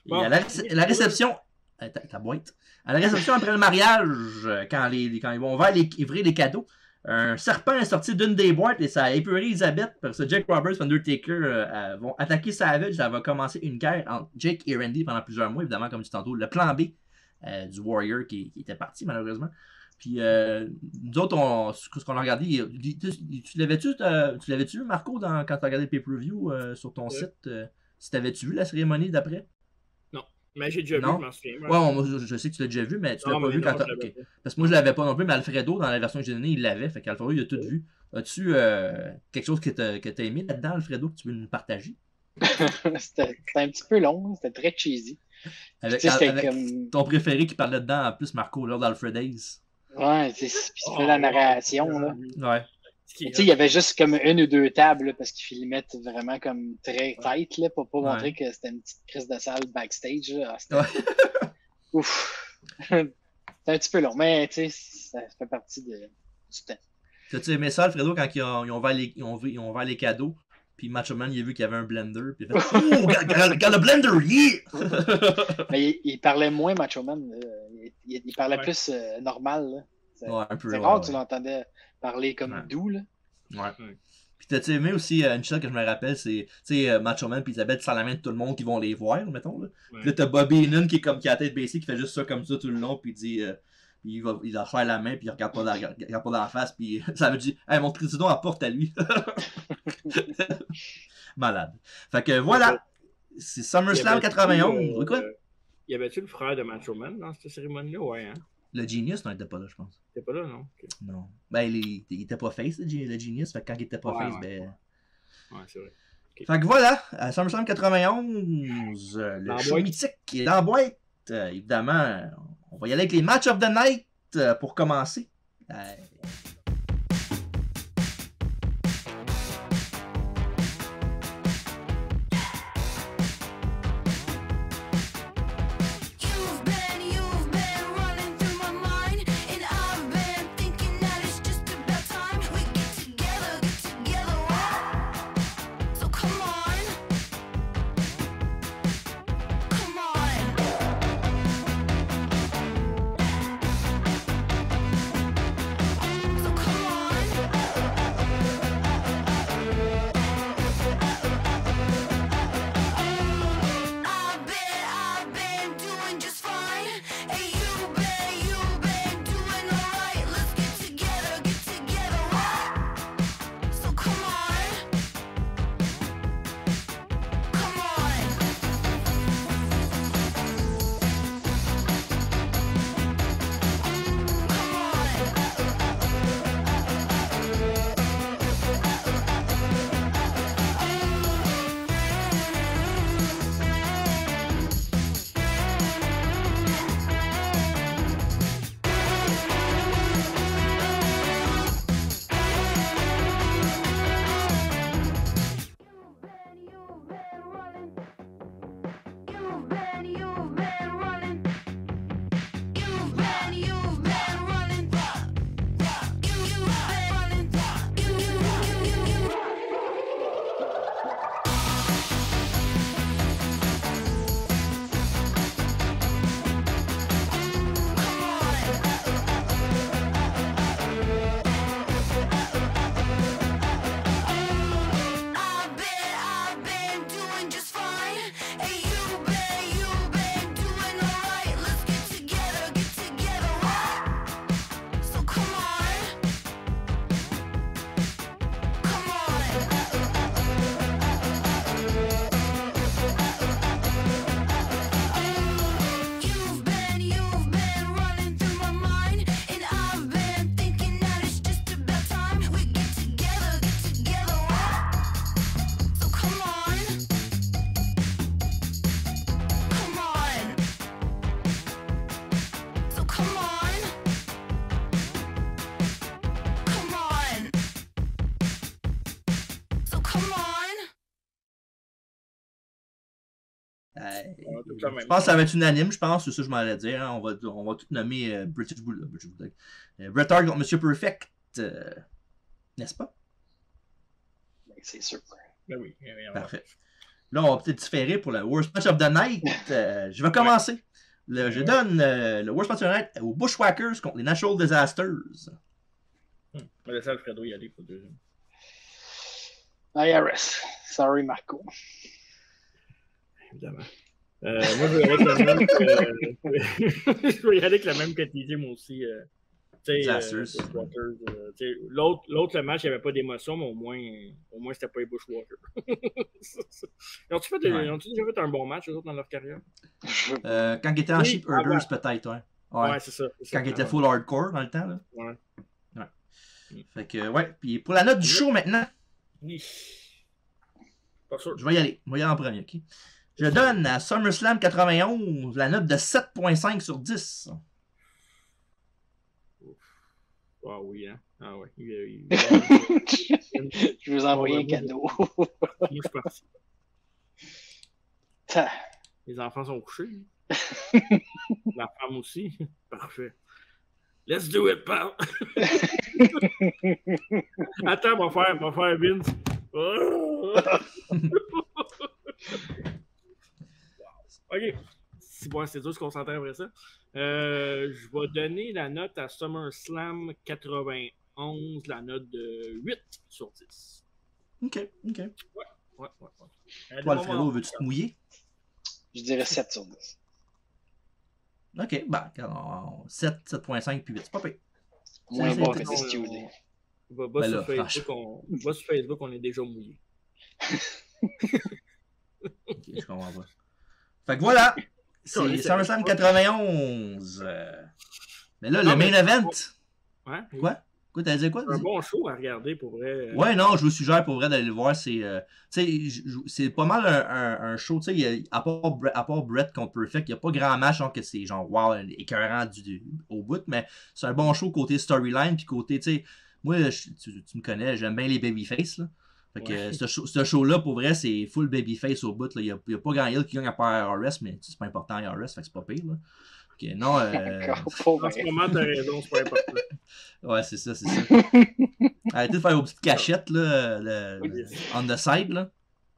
Et à la, la réception, ta, ta boîte. À la réception après le mariage, quand, les, quand ils vont vers les, livrer les cadeaux, un serpent est sorti d'une des boîtes et ça a épeuré Elisabeth parce que Jake Roberts et Undertaker euh, vont attaquer Savage. Ça va commencer une guerre entre Jake et Randy pendant plusieurs mois, évidemment, comme je dis tantôt, le plan B euh, du Warrior qui, qui était parti malheureusement. Puis, euh, nous autres, on, ce qu'on a regardé, tu, tu, tu l'avais-tu, tu l'avais-tu vu, Marco, dans, quand tu as regardé le pay-per-view euh, sur ton ouais. site? Euh, si t'avais-tu vu la cérémonie d'après? Non, mais j'ai déjà non. vu, je m'en souviens. Ouais, on, je, je sais que tu l'as déjà vu, mais tu non, l'as pas vu non, quand t'as... Okay. Parce que moi, je l'avais pas non plus, mais Alfredo, dans la version que j'ai donnée, il l'avait. Fait qu'Alfredo, il a tout vu. As-tu euh, quelque chose que t'as, que t'as aimé là-dedans, Alfredo, que tu veux nous partager? C'était, c'était un petit peu long, c'était très cheesy. Avec, tu sais, avec comme... ton préféré qui parlait dedans, en plus, Marco, lors d'Alfredays. Ouais, c'est, puis tu fais la narration, là. Ouais. Tu sais, il y avait juste comme une ou deux tables, là, parce qu'ils filmaient vraiment comme très tight, là, pour pas ouais. montrer que c'était une petite crise de salle backstage, là. Ah, ouais. Ouf. C'était un petit peu long, mais tu sais, ça fait partie de... du temps. T'as-tu aimé ça, Alfredo, quand ils ont, ils ont, ouvert, les... Ils ont... Ils ont ouvert les cadeaux? Puis Macho Man, il a vu qu'il y avait un blender. Puis il a fait oh, regarde le blender, yeah! Mais il, il parlait moins Macho Man. Il, il, il parlait ouais. plus euh, normal. Là. C'est, ouais, un peu, c'est rare que ouais. tu l'entendais parler comme ouais. doux. Là. Ouais. ouais. Puis t'as-tu aimé aussi euh, une chose que je me rappelle, c'est euh, Macho Man et Elisabeth sans la main de tout le monde qui vont les voir, mettons. Là, ouais. Puis là t'as Bobby Heenan qui est comme qui a la tête baissée, qui fait juste ça comme ça tout le long, puis il dit. Euh, Il, va, il leur serre la main, puis il regarde pas dans, il regarde pas dans la face, puis ça veut dire hey, mon crédidon apporte à lui. Malade. Fait que voilà, c'est SummerSlam quatre-vingt-onze. Écoute. Euh, y avait-tu le frère de Macho Man dans cette cérémonie-là? Ouais, hein? Le Genius, non, il était pas là, je pense. Il était pas là, non? Okay. Non. Ben, il, il était pas face, le Genius. Fait que quand il était pas ouais, face, ouais, ben. Ouais, ouais c'est vrai. Okay. Fait que voilà, à SummerSlam quatre-vingt-onze, le show mythique qui est dans la boîte, euh, évidemment. On va y aller avec les Match of the Night euh, pour commencer. Euh... je pense que ça va être unanime, je pense, c'est ça que je m'allais dire. Hein. On va, on va tout nommer euh, British Bulldog. Euh, Bret Hart contre Monsieur Perfect, euh, n'est-ce pas? C'est sûr. Ben oui, oui, on parfait. Va. Là, on va peut-être différer pour le Worst Match of the Night. Euh, je vais commencer. Ouais. Le, je ouais. donne euh, le Worst Match of the Night aux Bushwhackers contre les Natural Disasters. Hmm. On va laisser Alfredo y aller pour le deuxième. I R S. Sorry, Marco. Évidemment. Euh, moi, je vais, avec la même que... je vais y aller avec la même que T J, moi aussi. Euh... Euh, l'autre, l'autre, le match, il n'y avait pas d'émotion, mais au moins, au moins c'était pas les Bushwhackers. Ont-tu fait, ouais. ont-tu déjà fait un bon match, eux autres, dans leur carrière? Euh, quand ils étaient en oui, Sheep Herders, ah, peut-être, ouais. Ouais, ouais c'est ça. C'est quand ça, ils étaient full hardcore, dans le temps, là. Ouais. Ouais. Fait que, ouais. Puis pour la note du show, maintenant. Oui. Pas sûr. Je vais y aller. Je vais y aller en premier, OK? Je donne à SummerSlam quatre-vingt-onze la note de sept virgule cinq sur dix. Ah oui, hein? Ah oui. Il, il... je vous ai envoyé un cadeau. Il est parti. Les enfants sont couchés. La femme aussi. Parfait. Let's do it, pal! Attends, mon frère, mon frère Vince. OK. C'est bon, c'est dur de se concentrer après ça. Euh, je vais donner la note à SummerSlam quatre-vingt-onze, la note de huit sur dix. OK, OK. Ouais, ouais, ouais. ouais. Toi, Alfredo, veux-tu te mouiller? Je dirais sept sur dix. OK, ben, on... sept, sept virgule cinq, puis huit, c'est pas pire. Moins bon que c'est Tuesday. Va sur Facebook, on est déjà mouillé. OK, je comprends pas. Fait que voilà! C'est SummerSlam quatre-vingt-onze. Euh... Mais là, non, le main event. Pas... Ouais, oui. Quoi? Quoi, t'as dit quoi? T'as dit? Un bon show à regarder pour vrai. Ouais, non, je vous suggère pour vrai d'aller le voir. C'est euh... c'est pas mal un, un, un show. T'sais, à part, à part Brett contre Perfect, il n'y a pas grand match. Genre que c'est genre, wow, écœurant du, du, au bout. Mais c'est un bon show côté storyline. Puis côté, tu sais, moi, je, tu, tu me connais, j'aime bien les babyface. Fait que ouais. ce, show, ce show-là, pour vrai, c'est full babyface au bout. Il n'y a, a pas grand Hill qui gagne à part I R S, mais c'est pas important I R S, fait que c'est pas pire. Là. Okay, non, euh... en ce moment, t'as raison, c'est pas important. Ouais, c'est ça, c'est ça. Arrêtez de faire vos petites cachettes, là, le, oui. le, on the side, là.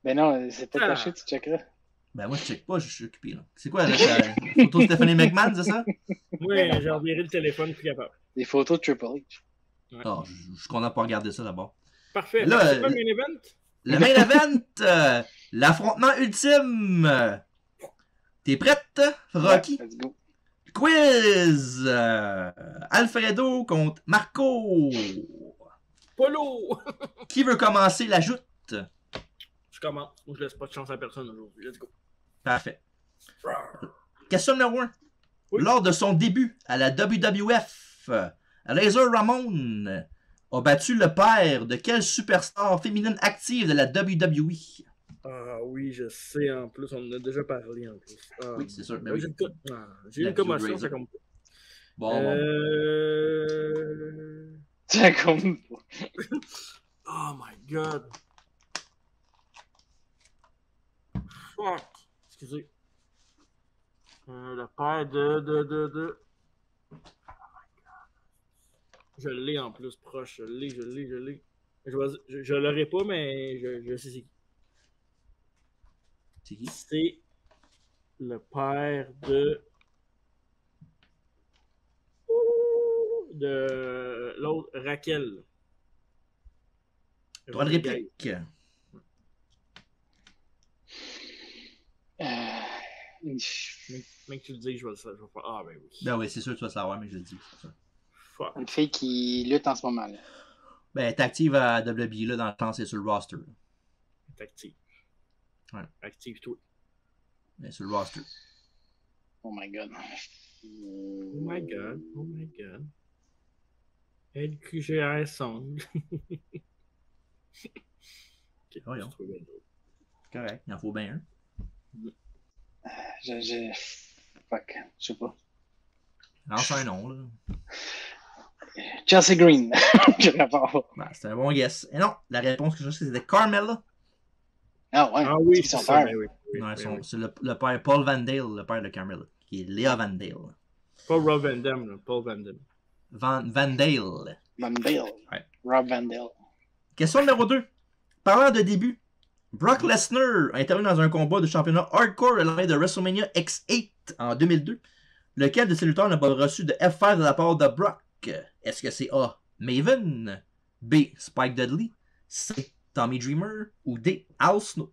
Ben non, c'est pas caché, ah. tu checkeras. Ben moi, je check pas, je suis occupé, là. C'est quoi, là, la photo de Stephanie McMahon, c'est ça? Oui, j'ai enverré le téléphone, plus capable. Des photos de Triple H. Ouais. Oh, je suis content de pas regarder ça, d'abord. Parfait. Là, c'est pas le main event? Le main event, euh, l'affrontement ultime. T'es prête, Rocky? Ouais, let's go. Quiz. Euh, Alfredo contre Marco. Polo. Qui veut commencer la joute? Je commence. Je laisse pas de chance à personne aujourd'hui. Let's go. Parfait. Question numéro un. Oui. Lors de son début à la W W F, Razor Ramon a battu le père de quelle superstar féminine active de la W W E? Ah oui, je sais, en plus, on en a déjà parlé, en plus. Ah, oui, c'est sûr. Mais oui. J'ai une, ah, j'ai une commotion, ça compte pas. Bon, euh... bon. Ça compte pas. Oh my god. Fuck. Excusez. Euh, le père de... de, de, de... Je l'ai en plus proche, je l'ai, je l'ai, je l'ai. Je, je, je l'aurai pas, mais je, je sais c'est qui. C'est qui? C'est le père de... de l'autre, Raquel. Droit de réplique. Euh... Même que tu le dis, je vais le savoir. Ah ben oui. Ben oui, c'est sûr que tu vas le savoir, mais je le dis. Une fille qui lutte en ce moment là. Ben, elle est active à W B là dans le temps, c'est sur le roster. Elle est active. Ouais. Active toi. Ben, sur le roster. Oh my god. Oh my god. Oh my god. L Q G R Song. Okay, voyons. Correct. Il en faut bien un. Je, je... Fuck. Je sais pas. Lance un nom là. Chelsea Green. Je ne sais pas. Ben, c'est un bon guess. Et non, la réponse que je sais, c'était Carmella. Ah ouais, ah, oui, c'est son père. Oui, oui, oui, oui. C'est le, le père Paul Van Dale, le père de Cameron, qui est Léa Van Dale. Pas Rob Van Dam, Paul Van Dam. Van, Van Dale. Van Dale. Ouais. Rob Van Dale. Question numéro deux. Parlant de début, Brock Lesnar a intervenu dans un combat de championnat hardcore à l'année de WrestleMania X huit en deux mille deux. Lequel de ces lutteurs n'a pas reçu de F cinq de la part de Brock? Est-ce que c'est A, Maven, B, Spike Dudley, C, Tommy Dreamer ou D, Al Snow?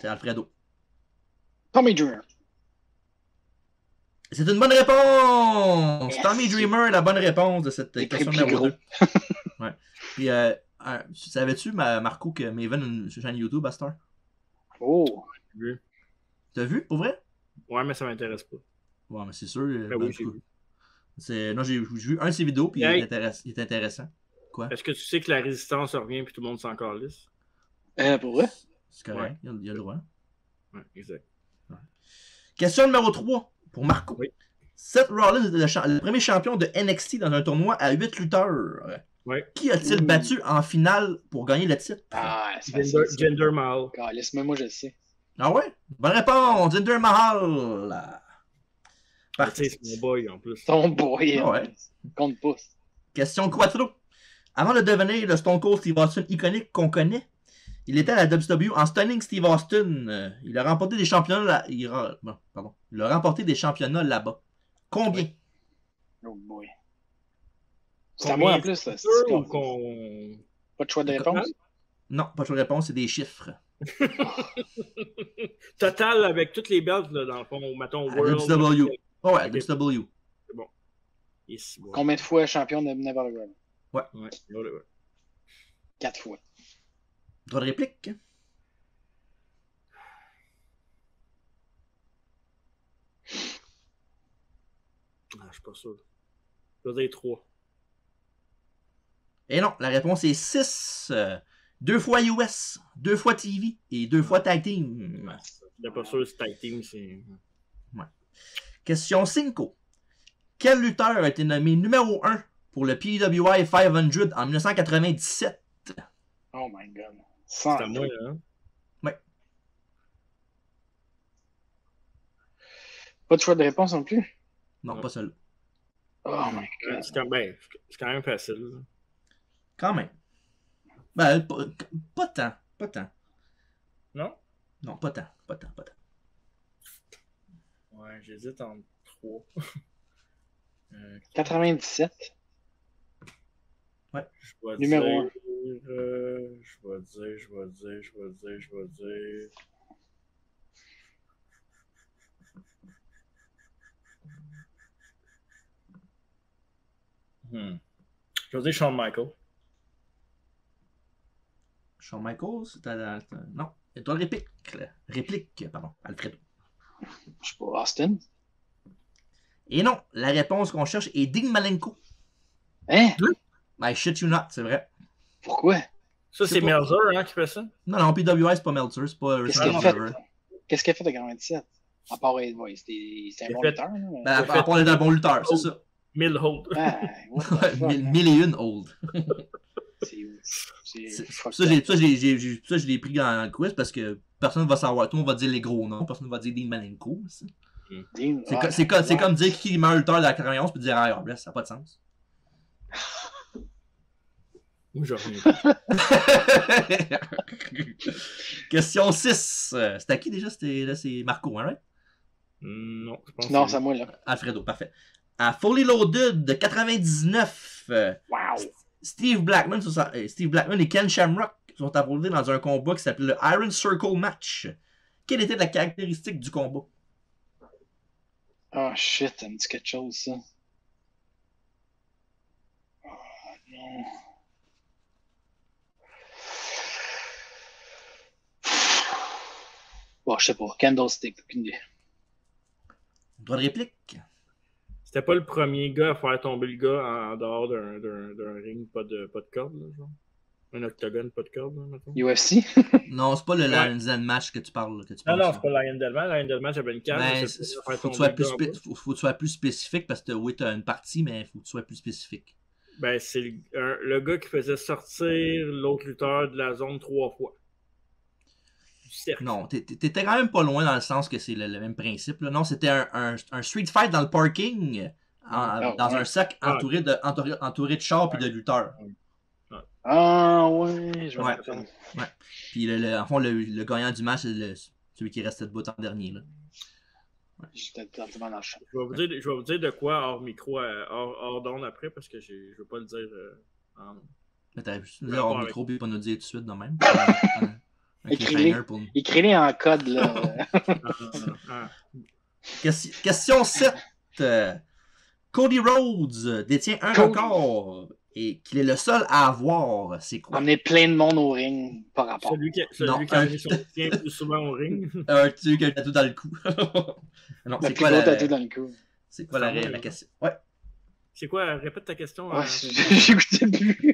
C'est Alfredo. Tommy Dreamer. C'est une bonne réponse! Yes. Tommy Dreamer est la bonne réponse de cette Et question numéro deux. Ouais. Puis, euh, euh, savais-tu, Marco, que Maven a une chaîne YouTube à Star? Oh! J'ai vu. T'as vu, pour vrai? Ouais, mais ça m'intéresse pas. Ouais, mais c'est sûr. Ben oui, j'ai vu. C'est... Non, j'ai vu un de ses vidéos, puis hey. il, est intéress... il est intéressant. Quoi? Est-ce que tu sais que la résistance revient, puis tout le monde s'en calisse? Euh, pour vrai? C'est correct, ouais. il, y a, il y a le droit. Ouais, exact. Ouais. Question numéro trois, pour Marco. Oui. Seth Rollins est le, cha... le premier champion de N X T dans un tournoi à huit lutteurs. Ouais. Qui a-t-il Ouh. battu en finale pour gagner le titre? Ah, c'est Jinder, Jinder Mahal. Laisse-moi, moi je le sais. Ah ouais? Bonne réponse, Jinder Mahal! Parti. C'est mon boy en plus. Ton boy, ah ouais. Compte pouce. Question quatre. Avant de devenir le Stone Cold Steve Austin iconique qu'on connaît, il était à la W W E en stunning Steve Austin. Il a remporté des championnats là... il a... Bon, pardon. Il a remporté des championnats là-bas. Combien? Oh boy. C'est à moi en plus, ça. C'est qu'on... Qu'on... Pas de choix de réponse? Non, pas de choix de réponse, c'est des chiffres. Total avec toutes les belts là, dans le fond, mettons World. W W E. Oh ouais, okay. W W E. C'est bon. Yes, bon. Combien de fois champion de Neverland? Ouais. ouais. Quatre fois. Droit de réplique? Ah, je suis pas sûr. Je vais dire trois. Et non, la réponse est six. Deux fois U S, deux fois T V et deux fois Tag Team. Je suis pas sûr si Tag Team, c'est... Ouais. Question cinq. Quel lutteur a été nommé numéro un pour le P W I cinq cents en mille neuf cent quatre-vingt-dix-sept? Oh my god. C'est à moi, là. Ouais. Pas de choix de réponse non plus? Non, non. pas celui-là. Oh my god. C'est quand même, c'est quand même facile. Quand même. Ben, pas, pas tant, pas tant. Non? Non, pas tant, pas tant, pas tant. Ouais, j'hésite entre trois. euh, quatre-vingt-dix-sept? Ouais. Numéro un. Euh, je vais dire, je vais dire, je vais dire, je vais dire... Hmm. Je vais dire Shawn Michaels. Shawn Michaels, t'as, t'as, t'as... non, et toi réplique, réplique, pardon, Alfredo. Je suis pas Austin. Et non, la réponse qu'on cherche est Dean Malenko. Hein? Deux? Ben shit you not, c'est vrai. Pourquoi? Ça c'est, c'est pas... Meltzer hein qui fait ça? Non non, P W I c'est pas Meltzer, c'est pas. Qu'est-ce qu'il a fait? Qu'est-ce qu'il a fait de quatre-vingt-dix-sept? À part Boy, c'est un bon fait... lutteur. Hein? Ben, à part fait... d'être un bon lutteur, old. C'est ça. Mille hold. Ben, mille et une hold. C'est, c'est, c'est, ça, j'ai, ça, j'ai, j'ai, j'ai, ça, je l'ai pris dans le quiz parce que personne ne va savoir. Tout le monde va dire les gros noms. Personne ne va dire Dean Malenko. Ça. Mm. Dean, c'est, ah, co- c'est, co- c'est comme dire qui est meilleur lutteur de la quatre-vingt-onze et dire ah, oh, bless, ça n'a pas de sens. Moi, je reviens. Question six. C'était à qui déjà? C'était, là, c'est Marco, hein, right? Mm, non, je pense non que... c'est à moi, là. Alfredo, parfait. À Fully Loaded de quatre-vingt-dix-neuf. Wow! Steve Blackman, Steve Blackman et Ken Shamrock sont affrontés dans un combat qui s'appelait le Iron Circle Match. Quelle était la caractéristique du combat? Oh shit, ça me dit quelque chose, ça. Oh non. Bon, je sais pas. Candlestick, aucune idée. Droit de réplique? C'était pas le premier gars à faire tomber le gars en dehors d'un, d'un, d'un ring, pas de, pas de corde, là, genre. Un octogone, pas de corde, là, maintenant. U F C? Non, c'est pas le ouais. Lions Den Match que tu parles. Que tu non, non, c'est pas le Lions Den Match. Le Lions Den Match, j'avais une carte. Ben, faut, faut, spé- faut, faut que tu sois plus spécifique parce que, oui, t'as une partie, mais faut que tu sois plus spécifique. Ben, c'est le, un, le gars qui faisait sortir l'autre lutteur de la zone trois fois. cercle. Non, t'étais quand même pas loin dans le sens que c'est le, le même principe. Là. Non, c'était un, un, un street fight dans le parking, en, oh, dans ouais. un sac entouré de, entouré, entouré de chars et ouais. de lutteurs. Ouais. Ah ouais, je vois. Ouais. Ouais. Puis le, le, en fond, le, le gagnant du match, c'est le, celui qui restait debout en dernier. Là. Ouais. J'étais totalement dans le champ. Je vais vous dire, je vais vous dire de quoi hors micro, euh, hors, hors d'onde après, parce que je ne veux pas le dire euh, en. Mais t'as juste là hors micro puis pas nous dire tout de suite de même. Écris-les en code là. Question sept. Cody Rhodes détient un record et qu'il est le seul à avoir. C'est quoi? Amener plein de monde au ring par rapport. Celui qui a mis son tien plus souvent au ring. Un truc qui a tout dans le cou. Non, c'est quoi la question? C'est quoi la question? Ouais. C'est quoi? Répète ta question. Ouais, euh... j'écoutais plus.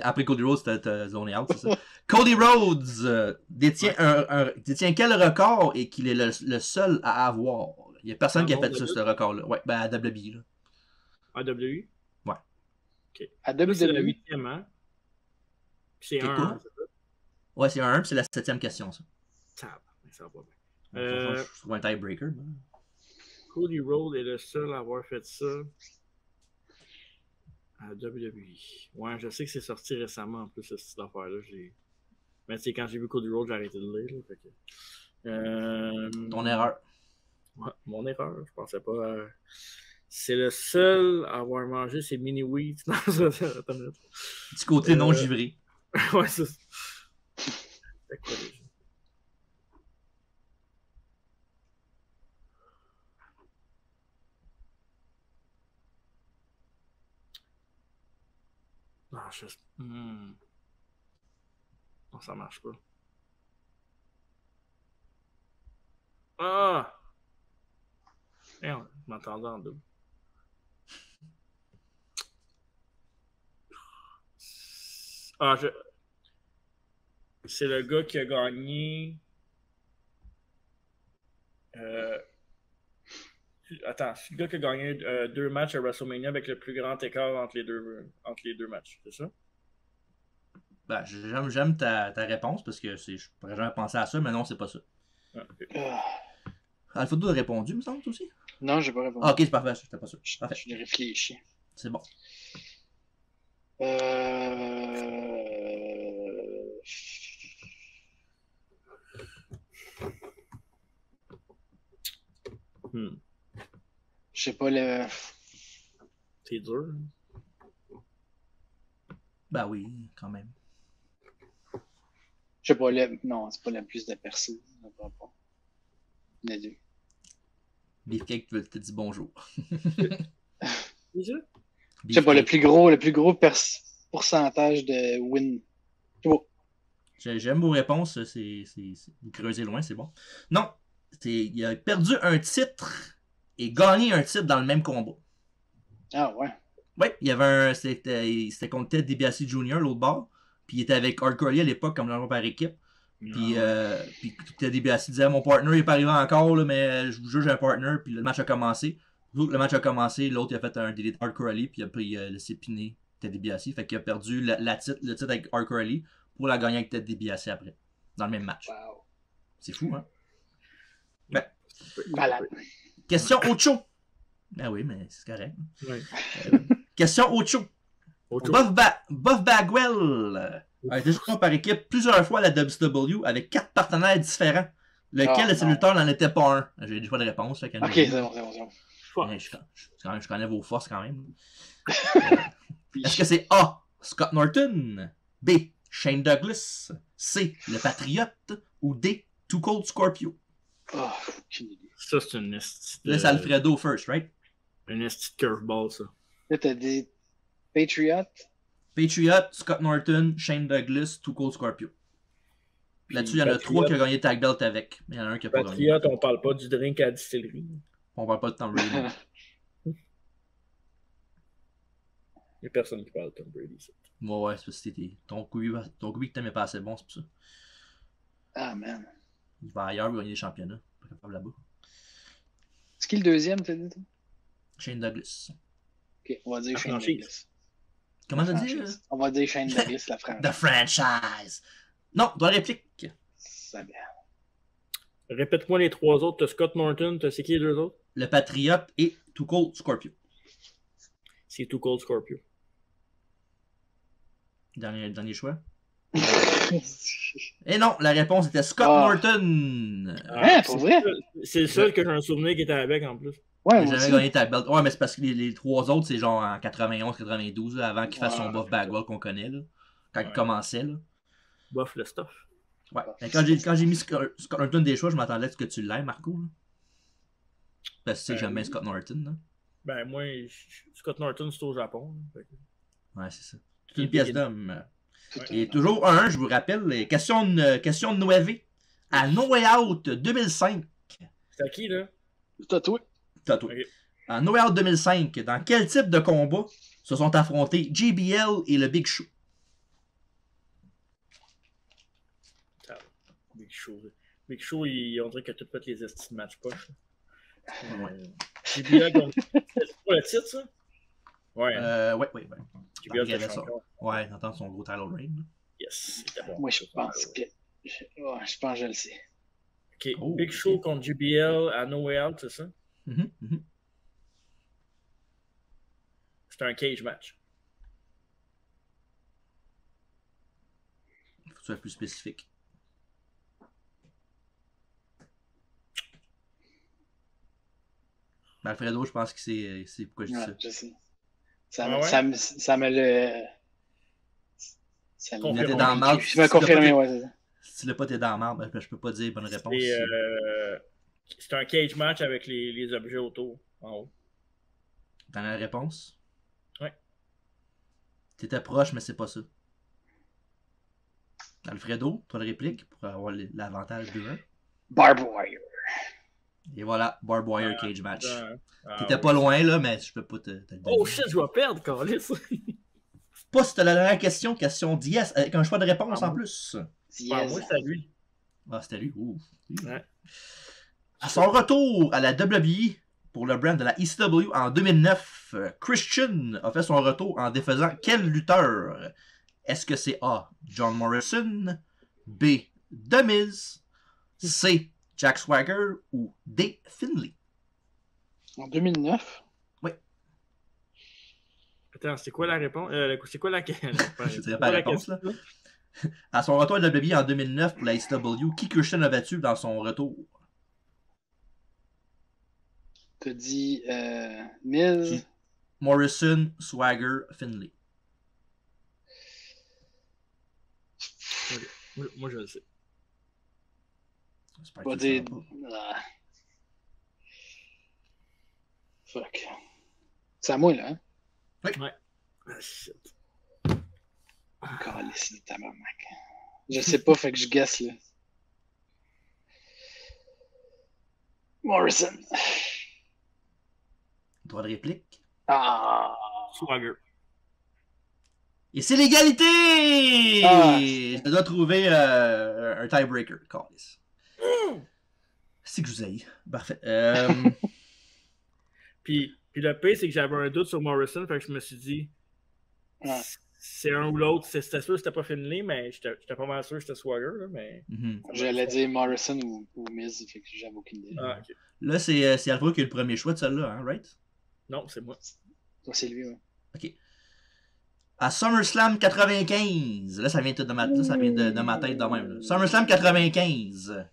Après Cody Rhodes, t'as zoné out, c'est ça? Cody Rhodes euh, détient, ouais. un, un, détient quel record et qu'il est le, le seul à avoir? Il n'y a personne ah, qui a fait ça, ce record-là. Ouais, ben à W W E. Là. À W W E? Ouais. Okay. À W W E? C'est le huitième, hein? C'est un. Ouais, c'est un, puis c'est la septième question, ça. Ça va bien. Euh... Je trouve un tiebreaker. Ben. Cody Rhodes est le seul à avoir fait ça. À W W E. Ouais, je sais que c'est sorti récemment en plus, ce style d'affaire-là. Mais tu sais, quand j'ai vu Cody Rhodes, j'ai arrêté de lire. Là, fait que... euh... Ton erreur. Ouais, mon erreur, je pensais pas. Euh... C'est le seul à avoir mangé ses mini-wheats dans un... Du côté euh... non givré. Ouais, c'est ça. C'est quoi déjà? Non, je... hmm. non, ça marche pas. Ah! Eh, on m'entendait en double. Ah, je... C'est le gars qui a gagné... Euh... Attends, c'est le gars qui a gagné euh, deux matchs à WrestleMania avec le plus grand écart entre les deux, entre les deux matchs, c'est ça? Ben, j'aime, j'aime ta, ta réponse parce que je pourrais jamais penser à ça, mais non, c'est pas ça. Ah, okay. Oh. Alpha deux a répondu, me semble, aussi? Non, j'ai pas répondu. Ah, ok, c'est parfait, j'étais pas sûr. Parfait. Je l'ai réfléchi. C'est bon. Euh... Hmm. Je sais pas le. C'est dur. Ben oui, quand même. Je sais pas le. Non, c'est pas la plus de personnes. Les deux. Beefcake, tu veux te dire bonjour. Je sais pas, le plus gros, le plus gros pourcentage de win. Oh. J'aime vos réponses, c'est. Vous creusez loin, c'est bon. Non! Il a perdu un titre et gagné un titre dans le même combat. Ah ouais? Oui, il y avait un... C'était contre Ted DiBiase Junior, l'autre bord. Puis il était avec Hardcore Lee à l'époque, comme l'enjeu par équipe. Puis, euh, puis Ted DiBiase disait, mon partner est pas arrivé encore, là, mais je vous juge un partner. Puis le match a commencé. Le match a commencé, l'autre il a fait un délai de Hardcore Lee, puis il a pris euh, le sépiné Ted DiBiase. Fait qu'il a perdu la, la titre, le titre avec Hardcore Lee pour la gagner avec Ted DiBiase après, dans le même match. Wow. C'est fou, hein? Ben, malade. Question Ocho. Ben oui, mais c'est correct. Oui. Euh, question Ocho. Buff, ba Buff Bagwell a été champion par équipe plusieurs fois à la W C W avec quatre partenaires différents. Lequel de ces lutteurs n'en était pas un? J'ai des choix de réponse. Là, ok, c'est bon, c'est bon, bon. Ouais, je, je, je, je connais vos forces quand même. euh, Est-ce que c'est A, Scott Norton, B, Shane Douglas, C, le Patriote ou D, Too Cold Scorpio? Oh, ça, c'est une esti. Là, c'est Alfredo first, right? Une esti de curveball, ça. Là, t'as dit Patriot. Patriot, Scott Norton, Shane Douglas, Too Cold Scorpio. Là-dessus, il y en a trois qui ont gagné Tag Belt avec. Mais il y en a un qui a pas gagné. Patriot, on parle pas du drink à la distillerie. On parle pas de Tom Brady. Il n'y a personne qui parle de Tom Brady, ça. Ouais, ouais, c'est parce que c'était ton couille que t'aimais pas assez bon, c'est pour ça. Ah, man. Il va ailleurs gagner des championnats. Pas capable là-bas. C'est qui le deuxième, t'as dit, toi? Shane Douglas. Ok, on va dire la Shane franchise. Douglas. Comment t'as dit? On va dire Shane Douglas, la franchise. The franchise! Non, dans la réplique. C'est bien. Répète-moi les trois autres. T'as Scott Norton, t'as c'est qui les deux autres? Le Patriote et Too Cold Scorpio. C'est Too Cold Scorpio. Dernier, dernier choix. Et non, la réponse était Scott oh. Norton. Ouais, pour vrai. C'est le seul que j'ai un souvenir qui était avec en plus. Ouais, j'avais gagné ta belt. Ouais, mais c'est parce que les, les trois autres, c'est genre en quatre-vingt-onze quatre-vingt-douze, là, avant qu'il fasse ouais, son buff Bagwell qu'on connaît, là, quand ouais. il commençait. Là. Buff le stuff. Ouais. Et quand j'ai, quand j'ai mis Scott Norton des choix, je m'attendais à ce que tu l'aimes, Marco. Là. Parce que tu sais que j'aime bien Scott Norton. Là. Ben, moi, Scott Norton, c'est au Japon. Là. Ouais, c'est ça. C'est une pièce d'homme. Ouais. Et toujours un, je vous rappelle, les questions de, question de Noévé à No Way Out deux mille cinq. C'est à qui, là? Tatoué. Tatoué. Okay. À No Way Out deux mille cinq, dans quel type de combat se sont affrontés J B L et le Big Show? Ah, Big Show. Big Show, il, on dirait qu'il a tout fait les estimes match poche. Ouais. Euh, J B L, donc, c'est pour le titre, ça? Ouais. Euh, ouais, ouais, ouais. J B L, ça. ça. Ouais, j'entends son gros title reign. Yes, c'était bon. Moi, je pense que... Je, oh, je pense que je le sais. OK. Oh, Big okay. Show contre J B L à No Way Out, c'est ça? Mm-hmm, mm-hmm. C'est un cage match. Faut que tu sois plus spécifique. Alfredo, je pense que c'est, c'est pourquoi je dis ouais, ça. Je sais. Ça, ah ouais? ça, me, ça me le. Ça me le. Dans marbre. Je vais confirmer, ouais, c'est ça. Si le pote est dans marbre, je peux pas dire bonne réponse. C'est, euh, c'est un cage match avec les, les objets autour, en haut. T'as la réponse? Ouais. T'étais proche, mais c'est pas ça. Alfredo, toi le réplique pour avoir l'avantage de un. Barbed Wire. Et voilà, Barb Wire ah, Cage Match. Ah, ah, T'étais pas oui. loin, là, mais je peux pas te, te le dire. Oh shit, je vais perdre, Carlis. Poste la dernière question, question dix, avec un choix de réponse ah, en plus. dix. Ah, oui, c'était lui. Ah, c'était lui. Ouf. Ouais. À son retour à la W W E pour le brand de la E C W en deux mille neuf, Christian a fait son retour en défaisant quel lutteur? Est-ce que c'est A, John Morrison, B, The Miz, C, Jack Swagger ou D. Finlay? En deux mille neuf? Oui. Attends, c'est quoi la réponse? Euh, c'est quoi la, la... Je dirais pas la réponse, là. À son retour à W W E en deux mille neuf pour la I C W, qui Christian a battu dans son retour? T'as dit euh, Miz, Morrison, Swagger, Finlay. Moi, moi je le sais. Pas des... ah. Fuck. C'est à moi, là, hein? Oui. Ouais. Ah, shit. Encore ah. laissé le tabarnak. Je sais pas, fait que je guesse, là. Morrison. Droit de réplique. Ah. Swagger. Et c'est l'égalité! Ah. Je dois trouver euh, un tiebreaker, Carlis. C'est que je vous aille. Parfait. Euh... puis, puis le pire, c'est que j'avais un doute sur Morrison, fait que je me suis dit, ouais. c'est un ou l'autre. C'était sûr que c'était pas Finlay, mais j'étais, j'étais pas mal sûr que c'était Swagger. Là, mais... mm-hmm. J'allais dire Morrison ou, ou Miz, fait que j'avais aucune idée. Ah, okay. Là, c'est, c'est Alfredo qui a le premier choix de celle-là, hein, right? Non, c'est moi. Toi, c'est lui, ouais. Ok. À SummerSlam quatre-vingt-quinze, là, ça vient tout de ma, là, ça vient de, de ma tête de même. Là. SummerSlam quatre-vingt-quinze.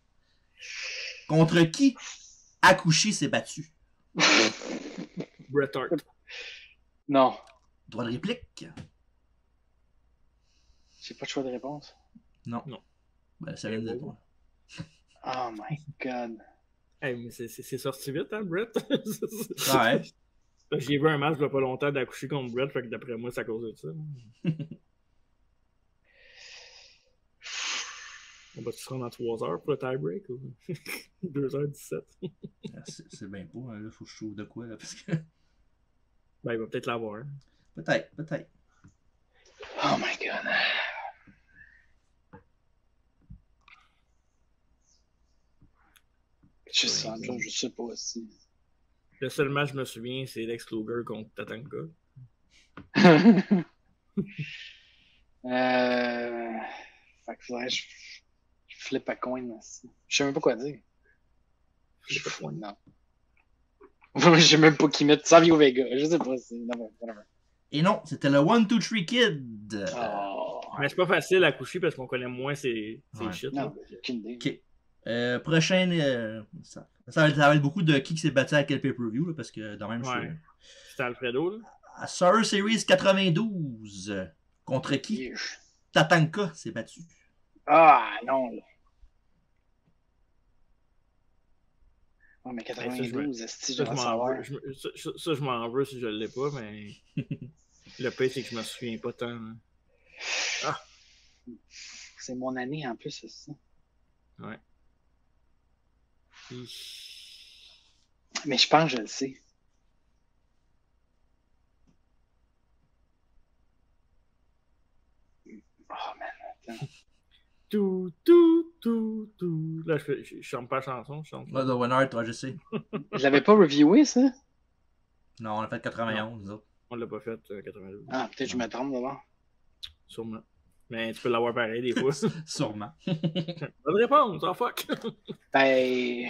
Contre qui Akushi s'est battu? Bret Hart. Non. Droit de réplique? J'ai pas de choix de réponse. Non. Non. Ben, ça vient de toi. Oh my god. Hey, mais c'est, c'est, c'est sorti vite, hein, Bret? Ouais. J'ai vu un match il y a pas longtemps d'Akushi contre Bret, fait que d'après moi, c'est à cause de ça. On va se rendre à trois heures pour le tie-break ou deux heures dix-sept? Ah, c'est, c'est bien beau, hein, là, faut que je trouve de quoi, là, parce que... Ben, il va peut-être l'avoir. Hein. Peut-être, peut-être. Oh my god. Je sais, ouais, je sais pas aussi. Le seul match que je me souviens, c'est Lex Luger contre Tatanka. euh... Fait que je... Flip à coin, là. Je sais même pas quoi dire. J'ai pas point. Non. J'ai même pas qui mettent Savio Vega. Je sais pas. Non, whatever. Et non, c'était le one two three Kid. Oh. Mais c'est pas facile à coucher parce qu'on connaît moins ces, ces ouais. shit. Non, ok. Euh, prochain. Euh, ça, ça, va, ça va être beaucoup de qui s'est battu à quel pay-per-view là, parce que dans le même ouais. chose. C'était Alfredo. Là. À Survivor Series quatre-vingt-douze. Contre qui yeah. Tatanka s'est battu. Ah non. Non, mais quatre-vingt-douze, est-ce que je m'en veux? Ça, je m'en veux si je l'ai pas, mais le pire, c'est que je me souviens pas tant. Hein. Ah. C'est mon année en plus, c'est ça. Ouais. Mmh. Mais je pense que je le sais. Oh man, attends. Tout, tout, tout, tout. Là, je, je, je chante pas la chanson, je chante. Là, The Winner, toi, je sais. Je l'avais pas reviewé, ça? Non, on l'a fait quatre-vingt-onze, nous autres. On l'a pas fait euh, quatre-vingt-douze. Ah, peut-être que je me trompe d'abord. Sûrement. Mais tu peux l'avoir pareil des fois. Sûrement. Bonne réponse, oh fuck. Ben.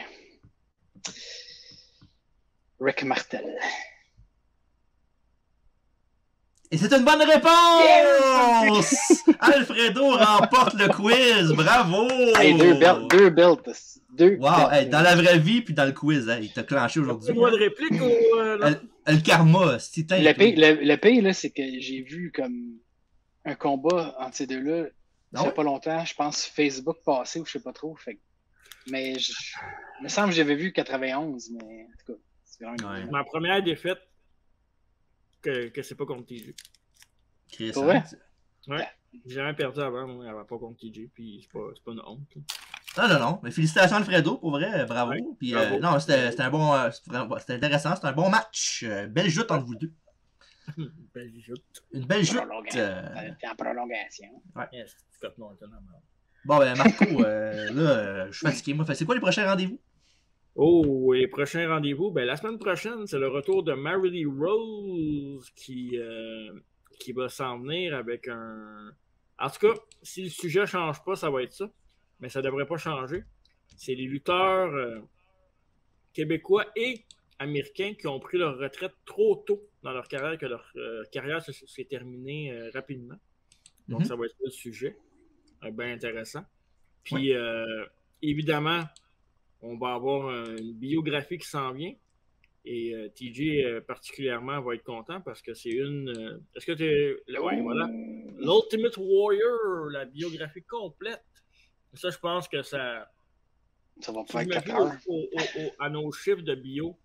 Rick Martel. Et c'est une bonne réponse! Yeah! Alfredo remporte le quiz, bravo! Hey, deux belts, deux belts. Deux wow, hey, dans la vraie vie puis dans le quiz, hey, il t'a clenché aujourd'hui. Moi de réplique ou... Euh, le, le karma, c'est titan. Le pire, le, le pire là, c'est que j'ai vu comme un combat entre ces deux-là, il n'y a pas longtemps, je pense Facebook passé ou je sais pas trop. Fait... Mais je... il me semble que j'avais vu quatre-vingt-onze, mais en tout cas, c'est vraiment ouais. Ma première défaite, que, que c'est pas contre T J. C'est vrai? Ouais. J'ai jamais perdu avant, moi, avant pas contre T J, puis c'est pas, pas une honte. Non, non, non. Mais félicitations Alfredo, pour vrai, bravo. Ouais, puis, bravo. Euh, non, c'était un bon. Euh, c'était intéressant, c'était un bon match. Euh, belle joute entre vous deux. Une belle joute. Une belle joute. Euh... En prolongation. Ouais. Yes, Scott Norton, alors. Bon, ben, Marco, euh, là, euh, je suis fatigué. Moi, c'est quoi les prochains rendez-vous? Oh, et prochain rendez-vous, ben, la semaine prochaine, c'est le retour de Marilee Rose qui, euh, qui va s'en venir avec un... En tout cas, si le sujet ne change pas, ça va être ça. Mais ça ne devrait pas changer. C'est les lutteurs euh, québécois et américains qui ont pris leur retraite trop tôt dans leur carrière, que leur euh, carrière s'est se, terminée euh, rapidement. Donc, mm-hmm. ça va être le sujet. Euh, bien intéressant. Puis, oui. euh, évidemment... On va avoir une biographie qui s'en vient. Et euh, T J euh, particulièrement va être content parce que c'est une... Euh, Est-ce que tu es... Ouais, voilà. L'Ultimate Warrior, la biographie complète. Ça, je pense que ça... Ça va pas être au, au, au, à nos chiffres de bio.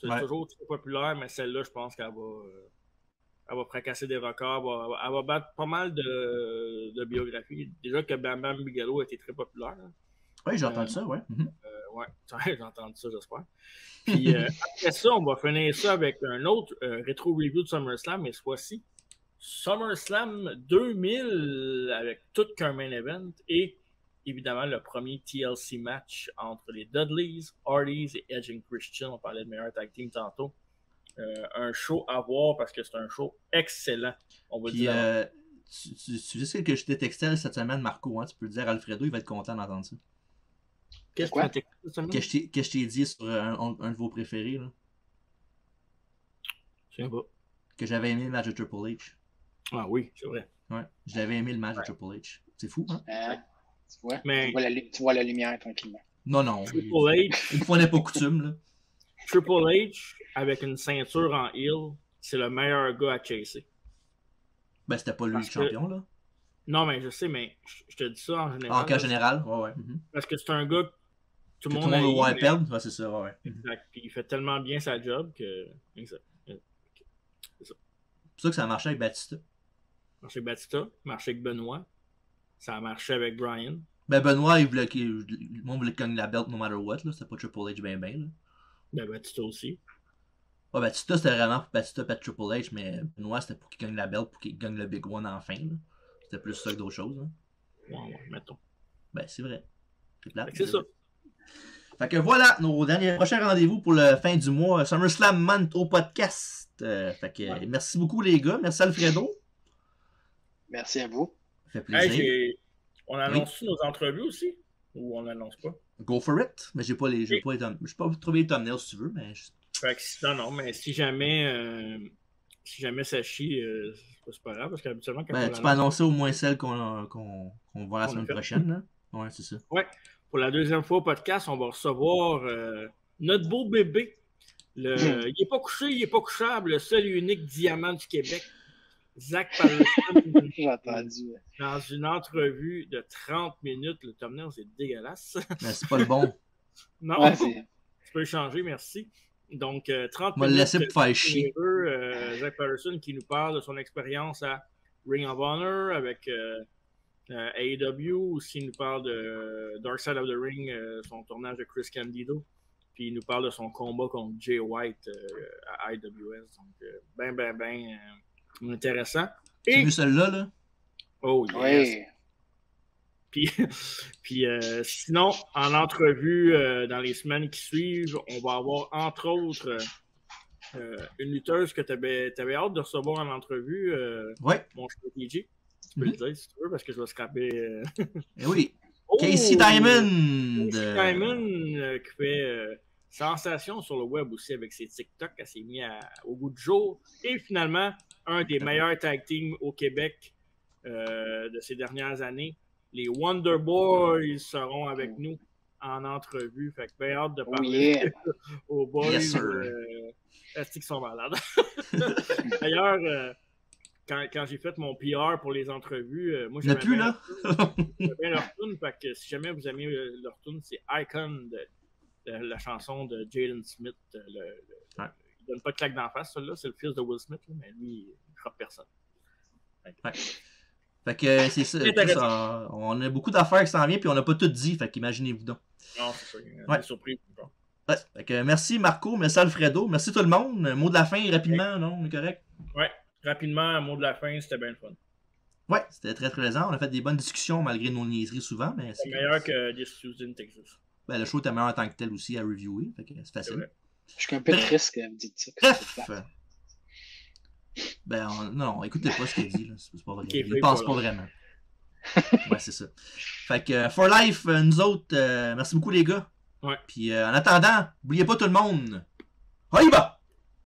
C'est ouais. toujours très populaire, mais celle-là, je pense qu'elle va... Euh, elle va fracasser des records. Elle va, elle va battre pas mal de, de biographies. Déjà que Bam Bam Bigelow a été très populaire. Oui, j'ai entendu euh, ça, oui. Mm-hmm. euh, ouais, j'ai entendu ça, j'espère. Puis euh, après ça, on va finir ça avec un autre euh, rétro review de SummerSlam, mais ce fois-ci, SummerSlam deux mille avec tout qu'un main event et évidemment le premier T L C match entre les Dudleys, Hardys et Edge and Christian. On parlait de meilleur tag team tantôt. Euh, un show à voir parce que c'est un show excellent. On va Puis, dire. Euh, tu, tu, tu sais que je détextais cette semaine, Marco, hein, tu peux le dire, Alfredo, il va être content d'entendre ça. Qu'est-ce que, que je t'ai dit sur un, un de vos préférés? C'est pas. Que j'avais aimé le match de Triple H. Ah oui, c'est vrai. Ouais, j'avais aimé le match ouais. de Triple H. C'est fou, hein? Euh, tu vois, mais... tu, vois la, tu vois la lumière tranquillement. Non, non. Triple H. Une fois n'est pas coutume, là. Triple H, avec une ceinture en heel, c'est le meilleur gars à chasser. Ben, c'était pas lui Parce le champion, que... là. Non, mais je sais, mais je te dis ça en général. En cas là, général, ouais, ouais. Mm-hmm. Parce que c'est un gars. Tout le monde va voir perdre, ouais, c'est ça, ouais. Exact. Puis il fait tellement bien sa job que. Exact. C'est ça. C'est ça que ça a marché avec Batista. Marché avec Batista, marché avec Benoît. Ça a marché avec Brian. Ben Benoît, il voulait qu'il. Le monde voulait cogner la belt no matter what, là. C'était pas Triple H ben ben, là. Ben Batista aussi. Ouais, Batista, c'était vraiment pour Batista pas Triple H, mais Benoît, c'était pour qu'il gagne la belt, pour qu'il gagne le Big One enfin, là. C'était plus ça que d'autres choses, hein. Ouais, ouais, mettons. Ben c'est vrai. C'est plate. C'est ça. Fait que voilà, nos derniers prochains rendez-vous pour la fin du mois. SummerSlam Month au podcast. Euh, fait que ouais. Merci beaucoup les gars. Merci Alfredo. Merci à vous. Ça fait plaisir. Hey, on annonce oui. nos entrevues aussi? Ou on n'annonce pas? go for it. Mais j'ai pas les, j'ai pas les thumbnails. Je peux pas trouver les thumbnails si tu veux, mais. Fait que, non, non, mais si jamais. Euh... Si jamais ça chie, euh, c'est pas grave, parce qu'habituellement... Ben, tu peux annoncer au moins celle qu'on qu qu voit la semaine prochaine. Là. Ouais, c'est ça. Ouais. Pour la deuxième fois au podcast, on va recevoir euh, notre beau bébé. Le... il n'est pas couché, il n'est pas couchable, le seul et unique diamant du Québec. Zach Palostan. J'ai entendu. Dans une entrevue de trente minutes, le thumbnail, c'est dégueulasse. Mais c'est pas le bon. Non, ouais, tu peux le changer, merci. Donc, euh, trente minutes de laisser pour faire chier. Euh, Zach Patterson qui nous parle de son expérience à Ring of Honor avec euh, euh, A E W, aussi il nous parle de euh, Dark Side of the Ring, euh, son tournage de Chris Candido, puis il nous parle de son combat contre Jay White euh, à I W S. Donc, euh, ben, ben, ben, euh, intéressant. Et... tu as vu celle-là, là? Oh, yes! Oui. Puis, puis euh, sinon, en entrevue, euh, dans les semaines qui suivent, on va avoir, entre autres, euh, une lutteuse que tu avais, t'avais hâte de recevoir en entrevue. Euh, ouais. Mon cher D J. Tu peux mm-hmm. le dire si tu veux, parce que je vais scraper. Euh... Eh oui. Oh, Casey Diamond. Casey Diamond euh, qui fait euh, sensation sur le web aussi avec ses TikTok. Elle s'est mise au goût du jour. Et finalement, un des meilleurs tag teams au Québec euh, de ces dernières années. Les Wonder Boys seront avec oh. nous en entrevue. Fait que bien hâte de parler oh yeah. aux boys. Yes, euh, est-ce qu'ils sont malades? D'ailleurs, euh, quand, quand j'ai fait mon P R pour les entrevues, euh, moi, j'aimais bien leur tune. Fait que si jamais vous aimez leur tune, c'est Icon, de, de la chanson de Jalen Smith. Le, le, hein? Il donne pas de claque d'en face, celui-là. C'est le fils de Will Smith, mais lui, il ne frappe personne. Fait que, ouais. Fait que c'est ça, ça, on a beaucoup d'affaires qui s'en viennent puis on n'a pas tout dit, fait qu'imaginez-vous donc. Non, c'est ça, une ouais. surprise. Bon. Ouais. Fait que merci Marco, merci Alfredo, merci tout le monde. Mot de la fin rapidement, ouais. non, on est correct? Ouais, rapidement, mot de la fin, c'était bien le fun. Ouais, c'était très plaisant, on a fait des bonnes discussions malgré nos niaiseries souvent. Mais c'est meilleur que This Tuesday in Texas. Ben, le show était meilleur en tant que tel aussi à reviewer, fait que c'est facile. Je suis un peu triste quand vous dites ça. Bref. Ben, on, non, écoutez pas ce qu'il dit, là. C'est pas vrai. Okay, il pense pas vraiment. Ouais, c'est ça. Fait que uh, For Life, euh, nous autres, euh, merci beaucoup les gars. Ouais. Puis euh, en attendant, n'oubliez pas tout le monde. Arriba!